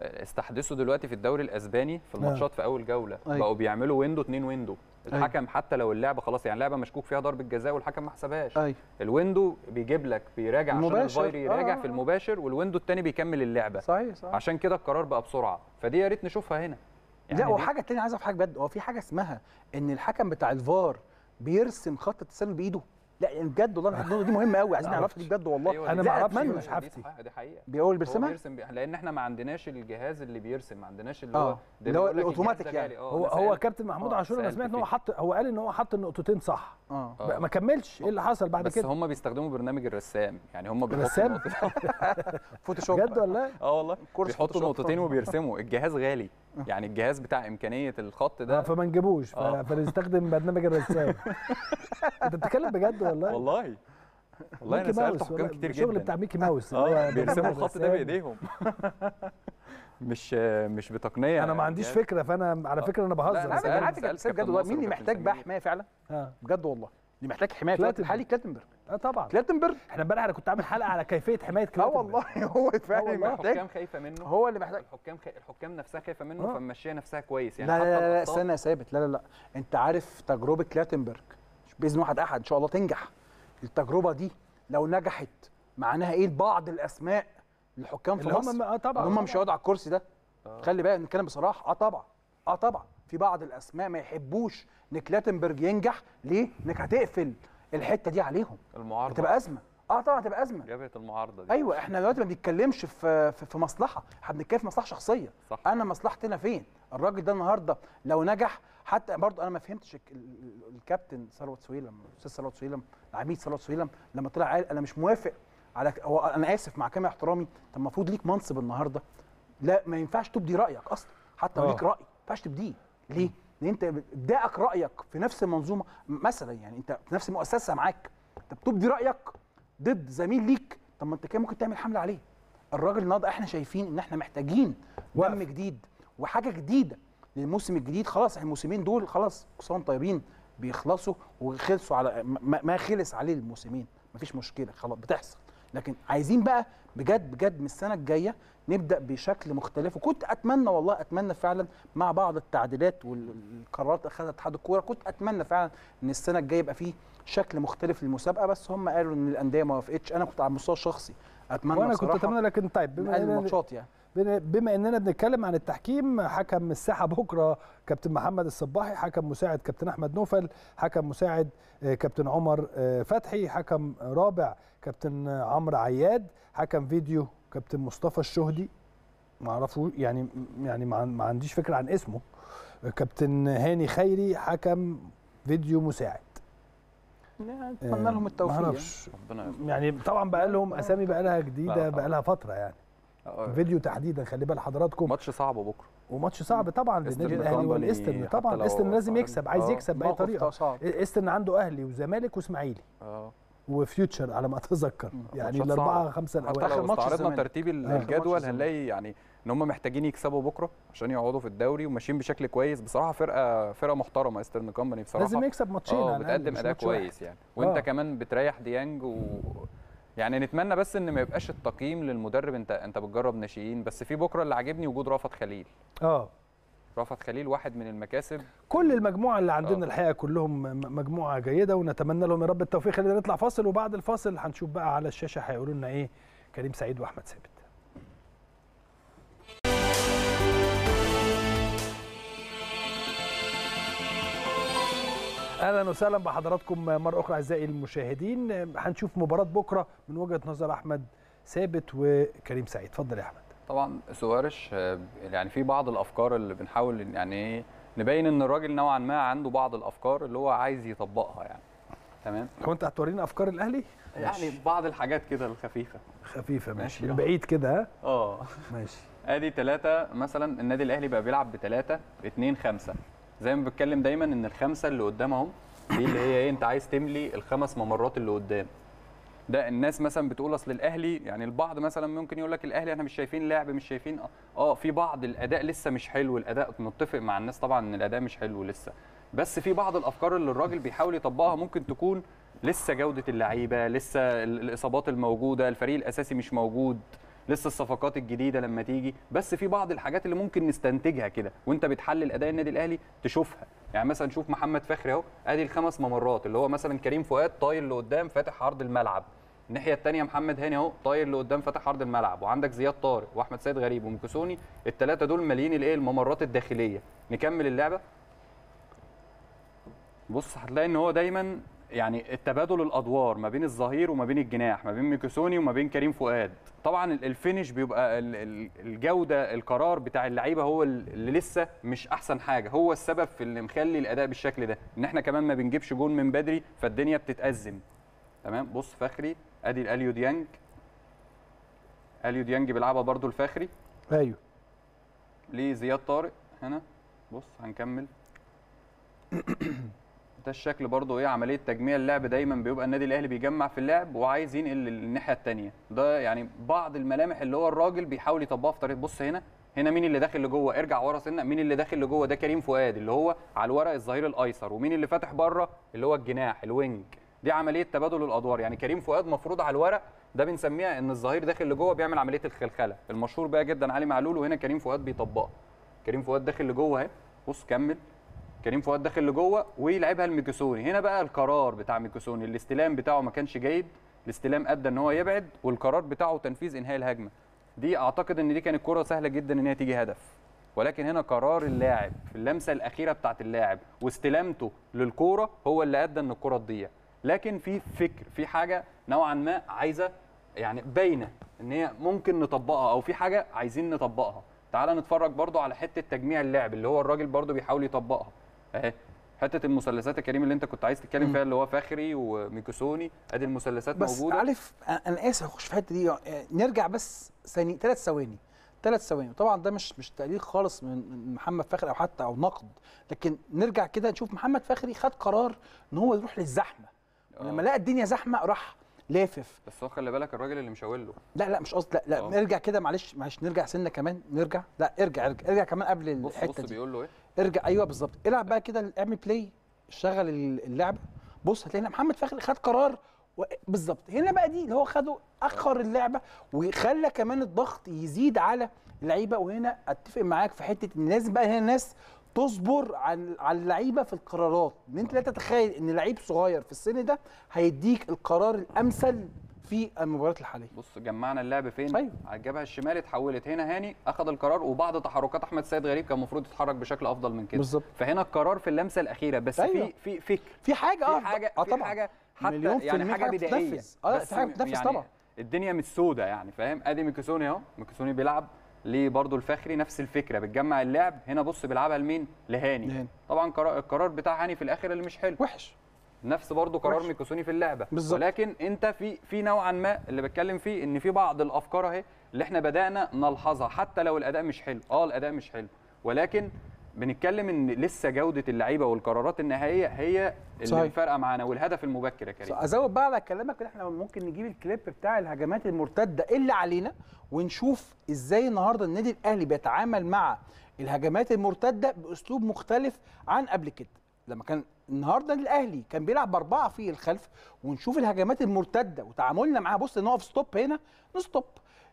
استحدثوا دلوقتي في الدوري الاسباني في الماتشات في اول جوله أيوة. بقوا بيعملوا ويندو اتنين ويندو، الحكم أيوة. حتى لو اللعبه خلاص يعني لعبه مشكوك فيها ضربه جزاء والحكم ما حسبهاش أيوة. الويندو بيجيب لك بيراجع عشان الفاير يراجع آه. في المباشر، والويندو الثاني بيكمل اللعبه صحيح صحيح. عشان كده القرار بقى بسرعه، فدي يا ريت نشوفها هنا يعني. لا وحاجه ثانيه عايز اعرف حاجه بجد، هو في حاجه اسمها ان الحكم بتاع الفار بيرسم خط التسلل بايده؟ لا يعني بجد والله النقطه دي مهمه قوي، عايزين نعرفها بجد والله. أيوة انا ما اعرفش حافتي دي حقيقه بيقول بيرسمها بيرسم بي... لان احنا ما عندناش الجهاز اللي بيرسم، ما عندناش اللي هو اللي هو الاوتوماتيك يعني. هو هو كابتن محمود عاشور انا سمعت ان هو حط هو قال ان هو حط النقطتين صح اه ما كملش ايه اللي حصل بعد بس كده، بس هم بيستخدموا برنامج الرسام يعني، هم بيحطوا فوتوشوب بجد والله اه والله بيحطوا نقطتين وبيرسموا، الجهاز غالي يعني الجهاز بتاع امكانيه الخط ده فما نجيبوش فنستخدم برنامج الرسام. انت بتتكلم بجد والله والله والله انا سالت حكام كتير جدا الشغل بتاع ميكي ماوس اه بيرسموا الخط ده بايديهم مش مش بتقنيه، انا ما عنديش فكره، فانا على فكره انا بهزر بس انا عارف بجد والله. مين اللي محتاج بقى حمايه فعلا بجد والله؟ اللي محتاج حمايه في الوقت الحالي كلاتنبرج اه طبعا كلاتنبرج، احنا امبارح انا كنت عامل حلقه على كيفيه حمايه كلاتنبرج اه والله هو فعلا محتاج، الحكام خايفه منه، هو اللي محتاج الحكام خي... الحكام نفسها خايفه منه فممشيه نفسها كويس يعني. لا لا لا استنى يا ثابت، لا لا لا انت عارف تجربه كلاتنبرج باذن واحد احد ان شاء الله تنجح، التجربه دي لو نجحت معناها ايه لبعض الاسماء الحكام في مصر هم طبعا هم مش هيقعدوا على الكرسي ده آه. خلي بالك نتكلم بصراحه اه طبعا اه طبعا في بعض الاسماء ما يحبوش ان كلاتنبرج ينجح، ليه؟ انك هتقفل الحته دي عليهم، المعارضه هتبقى ازمه اه طبعا هتبقى ازمه جبهه المعارضه دي. ايوه احنا دلوقتي ما بنتكلمش في في مصلحه، احنا بنتكلم في مصلحه شخصيه صح. انا مصلحتنا فين؟ الراجل ده النهارده لو نجح حتى برضه انا ما فهمتش الكابتن ثروت سويلم الاستاذ ثروت سويلم العميد ثروت سويلم لما طلع قال انا مش موافق على هو انا اسف مع كامل احترامي. طب المفروض ليك منصب النهارده لا ما ينفعش تبدي رايك اصلا حتى لو ليك راي ما ينفعش تبديه ليه؟ لان انت ابداعك رايك في نفس المنظومه مثلا يعني انت في نفس المؤسسه معاك انت بتبدي رايك ضد زميل ليك طب ما انت كان ممكن تعمل حمله عليه. الراجل النهارده احنا شايفين ان احنا محتاجين دم جديد وحاجه جديده للموسم الجديد. خلاص الموسمين دول خلاص كسان طيبين بيخلصوا وخلصوا على ما خلص عليه الموسمين مفيش مشكله خلاص بتحصل. لكن عايزين بقى بجد بجد من السنه الجايه نبدا بشكل مختلف. وكنت اتمنى والله اتمنى فعلا مع بعض التعديلات والقرارات اخذها اتحاد الكوره كنت اتمنى فعلا ان السنه الجايه يبقى فيه شكل مختلف للمسابقه بس هم قالوا ان الانديه ما وافقتش. انا كنت على المستوى الشخصي اتمنى وانا كنت اتمنى لكن طيب بما الماتشات يعني بما اننا بنتكلم عن التحكيم حكم الساحه بكره كابتن محمد الصباحي حكم مساعد كابتن احمد نوفل حكم مساعد كابتن عمر فتحي حكم رابع كابتن عمرو عياد حكم فيديو كابتن مصطفى الشهدي ما اعرفه يعني يعني ما عنديش فكره عن اسمه كابتن هاني خيري حكم فيديو مساعد. اتمنى لهم التوفيق يعني طبعا بقى لهم اسامي بقى لها جديده بقى لها فتره يعني فيديو تحديدا خلي بال حضراتكم ماتش صعب بكره وماتش صعب طبعا للنادي الاهلي والايسترن طبعا ايسترن لازم يكسب عايز يكسب باي طريقه. ايسترن عنده اهلي وزمالك واسماعيلي اه وفيوتشر على ما اتذكر يعني الاربعه خمسه الاول. اخر ماتش استعرضنا ترتيب الجدول هنلاقي يعني ان هم محتاجين يكسبوا بكره عشان يقعدوا في الدوري وماشيين بشكل كويس بصراحه فرقه فرقه محترمه ايسترن كومباني بصراحه لازم يكسب ماتشين اه بتقدم اداء كويس يعني وانت كمان بتريح ديانج و يعني نتمنى بس ان ما يبقاش التقييم للمدرب انت انت بتجرب ناشئين بس. في بكره اللي عاجبني وجود رافت خليل اه رافت خليل واحد من المكاسب كل المجموعه اللي عندنا الحقيقه كلهم مجموعه جيده ونتمنى لهم يا رب التوفيق. خلينا نطلع فاصل وبعد الفاصل هنشوف بقى على الشاشه هيقولوا لنا ايه كريم سعيد واحمد ثابت. اهلا وسهلا بحضراتكم مره اخرى اعزائي المشاهدين. هنشوف مباراه بكره من وجهه نظر احمد ثابت وكريم سعيد. اتفضل يا احمد. طبعا سوارش يعني في بعض الافكار اللي بنحاول يعني نبين ان الراجل نوعا ما عنده بعض الافكار اللي هو عايز يطبقها يعني تمام. هو انت هتورينا افكار الاهلي يعني بعض الحاجات كده الخفيفه خفيفه ماشي من بعيد كده ها اه ماشي. ادي ثلاثه مثلا النادي الاهلي بقى بيلعب بثلاثه اتنين خمسه زي ما بتكلم دايما ان الخمسه اللي قدامهم دي اللي هي ايه انت عايز تملي الخمس ممرات اللي قدام. ده الناس مثلا بتقول اصل الاهلي يعني البعض مثلا ممكن يقول لك الاهلي احنا مش شايفين لعب مش شايفين اه في بعض الاداء لسه مش حلو الاداء نتفق مع الناس طبعا ان الاداء مش حلو لسه بس في بعض الافكار اللي الراجل بيحاول يطبقها ممكن تكون لسه جوده اللعيبه لسه الاصابات الموجوده الفريق الاساسي مش موجود لسه الصفقات الجديده لما تيجي بس في بعض الحاجات اللي ممكن نستنتجها كده وانت بتحلل اداء النادي الاهلي تشوفها يعني مثلا شوف محمد فخري اهو ادي الخمس ممرات اللي هو مثلا كريم فؤاد طاير لقدام فاتح عرض الملعب الناحيه الثانيه محمد هاني اهو طاير لقدام فاتح عرض الملعب وعندك زياد طارق واحمد سيد غريب ومكسوني الثلاثه دول ماليين الايه الممرات الداخليه. نكمل اللعبه بص هتلاقي ان هو دايما يعني التبادل الادوار ما بين الظهير وما بين الجناح ما بين ميكوسوني وما بين كريم فؤاد طبعا الفينش بيبقى الجوده القرار بتاع اللعيبه هو اللي لسه مش احسن حاجه هو السبب في اللي مخلي الاداء بالشكل ده ان احنا كمان ما بنجيبش جون من بدري فالدنيا بتتأزم تمام. بص فخري ادي الاليو ديانج اليو ديانج بيلعبها برده الفخري ايوه ليه زياد طارق هنا بص هنكمل ده الشكل برضو ايه عمليه تجميع اللعب دايما بيبقى النادي الاهلي بيجمع في اللعب وعايز ينقل للناحيه الثانيه ده يعني بعض الملامح اللي هو الراجل بيحاول يطبقها في طريقه. بص هنا هنا مين اللي داخل لجوه ارجع ورا سنه مين اللي داخل لجوه ده كريم فؤاد اللي هو على الورق الظهير الايسر ومين اللي فاتح بره اللي هو الجناح الوينج. دي عمليه تبادل الادوار يعني كريم فؤاد مفروض على الورق ده بنسميها ان الظهير داخل لجوه بيعمل عمليه الخلخله المشهور بقى جدا علي معلول وهنا كريم فؤاد بيطبقها كريم فؤاد داخل لجوه اهي بص كمل كريم فؤاد داخل لجوه ويلعبها لميكوسوني هنا بقى القرار بتاع ميكوسوني الاستلام بتاعه ما كانش جيد الاستلام ادى ان هو يبعد والقرار بتاعه تنفيذ انهاء الهجمه. دي اعتقد ان دي كانت كره سهله جدا ان هي تيجي هدف ولكن هنا قرار اللاعب في اللمسه الاخيره بتاعه اللاعب واستلامته للكوره هو اللي ادى ان الكره تضيع. لكن في فكر في حاجه نوعا ما عايزه يعني باينه ان هي ممكن نطبقها او في حاجه عايزين نطبقها تعال نتفرج برضو على حته تجميع اللعب اللي هو الراجل برضو بيحاول يطبقها اهي، حته المثلثات الكريم اللي انت كنت عايز تتكلم فيها اللي هو فخري وميكوسوني، ادي المثلثات موجوده. بس عارف انا اسف اخش في الحته دي، نرجع بس ثاني ثلاث ثواني ثلاث ثواني طبعا ده مش مش تقليل خالص من محمد فخري او حتى او نقد، لكن نرجع كده نشوف محمد فخري خد قرار ان هو يروح للزحمه ولما لقى الدنيا زحمه راح لافف. بس هو خلي بالك الراجل اللي مشاور له لا لا مش قصدي لا لا أوه. نرجع كده معلش معلش نرجع سنه كمان نرجع لا ارجع ارجع ارجع كمان قبل الحته دي. بص بص بيقول له ايه؟ ارجع ايوه بالظبط العب بقى كده اعمل بلاي شغل اللعبه. بص هتلاقي محمد فخري خد قرار بالظبط هنا بقى دي اللي هو خده اخر اللعبه وخلى كمان الضغط يزيد على اللعيبه. وهنا اتفق معاك في حته ان لازم بقى هنا الناس تصبر عن على اللعيبه في القرارات، ان انت لا تتخيل ان لعيب صغير في السن ده هيديك القرار الامثل في المباريات الحاليه. بص جمعنا اللعب فين؟ أيوة. على الجبهه الشمال اتحولت هنا هاني اخذ القرار وبعد تحركات احمد سيد غريب كان المفروض يتحرك بشكل افضل من كده بالظبط. فهنا القرار في اللمسه الاخيره بس أيوة. في في فكر في حاجه اه في حاجه آه طبعا في حاجه حتى يعني حاجه بدائيه اه في حاجه بتنفذ يعني طبعا الدنيا مش سودة يعني فاهم. ادي ميكوسوني اهو ميكوسوني بيلعب ليه برضو الفخري نفس الفكره بتجمع اللعب هنا بص بيلعبها لمين؟ لهاني طبعا القرار بتاع هاني في الاخر اللي مش حلو وحش نفس برضو قرار ميكوسوني في اللعبه بالزبط. ولكن انت في في نوعا ما اللي بتكلم فيه ان في بعض الافكار اهي اللي احنا بدانا نلحظها حتى لو الاداء مش حلو اه الاداء مش حلو ولكن بنتكلم ان لسه جوده اللعيبه والقرارات النهائيه هي اللي فارقه معانا والهدف المبكر يا كريم. ازود بقى على كلامك ان احنا ممكن نجيب الكليب بتاع الهجمات المرتده اللي علينا ونشوف ازاي النهارده النادي الاهلي بيتعامل مع الهجمات المرتده باسلوب مختلف عن قبل كده. لما كان النهارده الاهلي كان بيلعب باربعه في الخلف ونشوف الهجمات المرتده وتعاملنا معاها. بص نقف ستوب هنا نستوب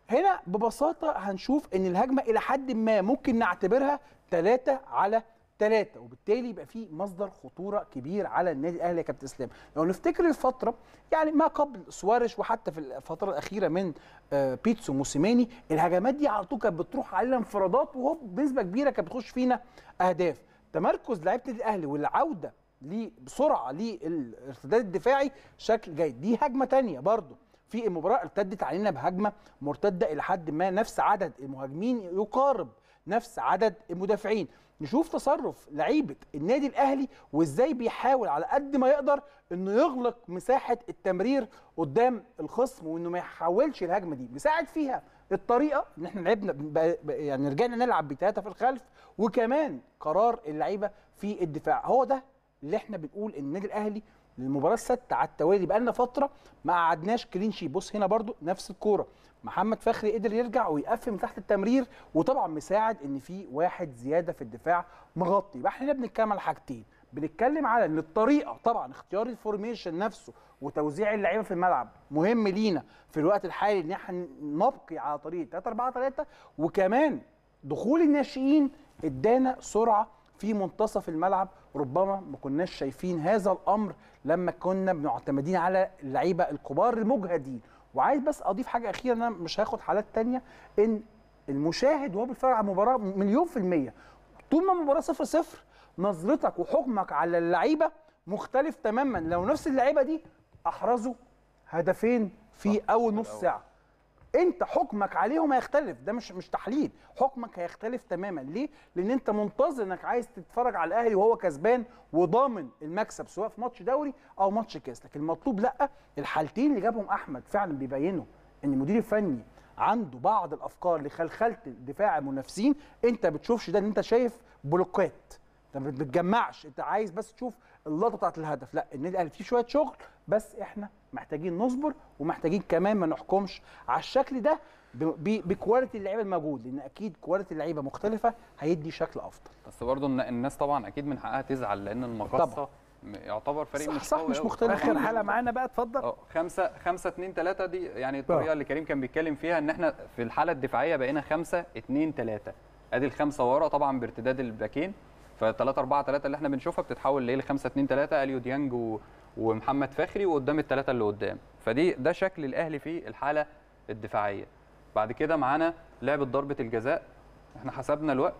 هنا ببساطه هنشوف ان الهجمه الى حد ما ممكن نعتبرها ثلاثة على ثلاثة وبالتالي يبقى في مصدر خطوره كبير على النادي الاهلي يا كابتن اسلام. لو نفتكر الفتره يعني ما قبل سواريش وحتى في الفتره الاخيره من بيتسو موسيماني الهجمات دي على طول كانت بتروح علينا انفرادات وهوب بنسبه كبيره كانت بتخش فينا اهداف. تمركز لعيبه النادي الاهلي والعوده ليه بسرعه للارتداد الدفاعي شكل جيد. دي هجمه ثانيه برضو في المباراه ارتدت علينا بهجمه مرتده الى حد ما نفس عدد المهاجمين يقارب نفس عدد المدافعين. نشوف تصرف لعيبه النادي الاهلي وازاي بيحاول على قد ما يقدر انه يغلق مساحه التمرير قدام الخصم وانه ما يحاولش الهجمه دي. بيساعد فيها الطريقه ان احنا لعبنا يعني رجعنا نلعب بثلاثه في الخلف وكمان قرار اللعيبه في الدفاع. هو ده اللي احنا بنقول ان النادي الاهلي المباراه السادسه على التوالي بقى لنا فتره ما قعدناش كلين شيت. بص هنا برضو نفس الكوره محمد فخري قدر يرجع ويقفل من تحت التمرير وطبعا مساعد ان في واحد زياده في الدفاع مغطي. يبقى احنا هنا بنتكلم على حاجتين، بنتكلم على ان الطريقه طبعا اختيار الفورميشن نفسه وتوزيع اللعيبه في الملعب مهم لينا في الوقت الحالي ان احنا نبقي على طريقه ثلاثة أربعة ثلاثة وكمان دخول الناشئين ادانا سرعه في منتصف الملعب ربما ما كناش شايفين هذا الامر لما كنا معتمدين على اللعيبه الكبار المجهدين. وعايز بس اضيف حاجه اخيره انا مش هاخد حالات ثانيه ان المشاهد وهو بيتفرج على المباراه مليون في الميه طول ما المباراه صفر صفر نظرتك وحكمك على اللعيبه مختلف تماما. لو نفس اللعيبه دي احرزوا هدفين في اول نص ساعه انت حكمك عليهم هيختلف. ده مش مش تحليل، حكمك هيختلف تماما. ليه؟ لان انت منتظر انك عايز تتفرج على الاهلي وهو كسبان وضامن المكسب سواء في ماتش دوري او ماتش كاس. لكن المطلوب لا، الحالتين اللي جابهم احمد فعلا بيبينوا ان المدير الفني عنده بعض الافكار لخلخله دفاع المنافسين. انت بتشوفش ده، ان انت شايف بلوكات، انت ما بتجمعش، انت عايز بس تشوف اللقطه بتاعت الهدف. لا، النادي الاهلي فيه شويه شغل بس احنا محتاجين نصبر ومحتاجين كمان ما نحكمش على الشكل ده بكواليتي اللعيبه الموجود، لان اكيد كواليتي اللعيبه مختلفه هيدي شكل افضل. بس برضه الناس طبعا اكيد من حقها تزعل لان المقصه يعتبر فريق صح مش صح مش مختلف. اخر حاله معانا بقى اتفضل. اه خمسة خمسة اتنين تلاتة دي يعني الطريقه اللي كريم كان بيتكلم فيها ان احنا في الحاله الدفاعيه بقينا خمسة اتنين تلاتة. ادي الخمسه ورا طبعا بارتداد الباكين، ف ثلاثة أربعة ثلاثة اللي احنا بنشوفها بتتحول ل خمسة اتنين تلاتة اليو ديانج و ومحمد فخري وقدام الثلاثه اللي قدام. فدي ده شكل الاهلي في الحاله الدفاعيه. بعد كده معانا لعبه ضربه الجزاء، احنا حسبنا الوقت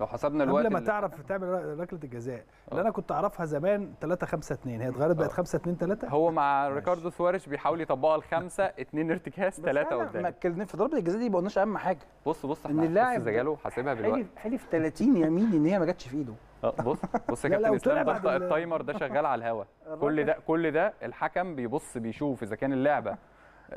لو حسبنا الوقت قبل ما تعرف تعمل ركله الجزاء اللي انا كنت اعرفها زمان ثلاثة خمسة اثنين، هي اتغيرت بقت خمسة اثنين ثلاثة. هو مع ريكاردو سواريش بيحاول يطبقها الخمسة اثنين ارتكاز ثلاثة قدام. ما اتكلمناش في ضربه الجزاء دي، ما قلناش اهم حاجه. بص بص ان اللاعب زجاله حاسبها بالوقت، حلف ثلاثين يمين ان هي ما جاتش في ايده. بص بص يا كابتن اسلام، ضغط التايمر ده شغال على الهوا. كل ده كل ده الحكم بيبص بيشوف اذا كان اللعبه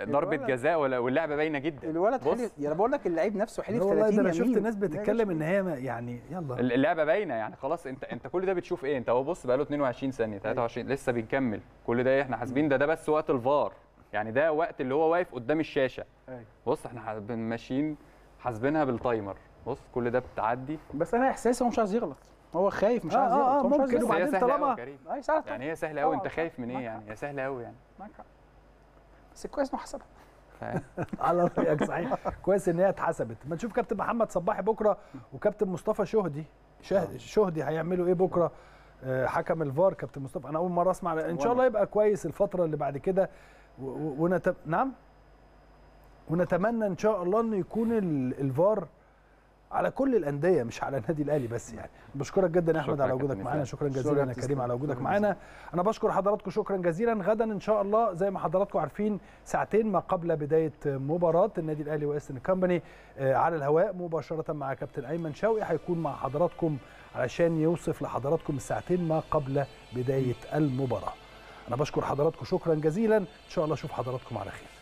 ضربه جزاء ولا، واللعبه باينه جدا. الولد حلف، يا بقول لك اللعيب نفسه حلف ثلاثين يمين. انا شفت ناس بتتكلم ان هي يعني يلا اللعبه باينه يعني خلاص. انت انت كل ده بتشوف ايه؟ انت هو بص بقى له اثنين وعشرين ثانيه ثلاثة وعشرين لسه بنكمل. كل ده احنا حاسبين ده ده بس وقت الفار يعني، ده وقت اللي هو واقف قدام الشاشه. بص احنا ماشيين حاسبينها بالتايمر. بص كل ده بتعدي، بس انا احساسي هو مش عايز يغلط، هو خايف مش عايز يغلط. اه اه ممكن. وبعدين طالما يعني هي سهله قوي، انت خايف من ايه يعني؟ هي سهله قوي يعني، معاك حق. بس كويس انه حسبها على رايك. صحيح كويس ان هي اتحسبت. ما نشوف كابتن محمد صباحي بكره وكابتن مصطفى شهدي شهدي, شهدي هيعملوا ايه بكره؟ حكم الفار كابتن مصطفى، انا اول مره اسمع. ان شاء الله يبقى كويس الفتره اللي بعد كده، ونت... نعم ونتمنى ان شاء الله انه يكون الفار على كل الانديه مش على النادي الاهلي بس يعني. بشكرك جدا يا احمد على وجودك معانا، شكرا جزيلا يا كريم على وجودك معانا. انا بشكر حضراتكم شكرا جزيلا. غدا ان شاء الله زي ما حضراتكم عارفين ساعتين ما قبل بدايه مباراه النادي الاهلي وايسترن كامباني على الهواء مباشره مع كابتن ايمن شوقي، هيكون مع حضراتكم علشان يوصف لحضراتكم الساعتين ما قبل بدايه المباراه. انا بشكر حضراتكم شكرا جزيلا، ان شاء الله اشوف حضراتكم على خير.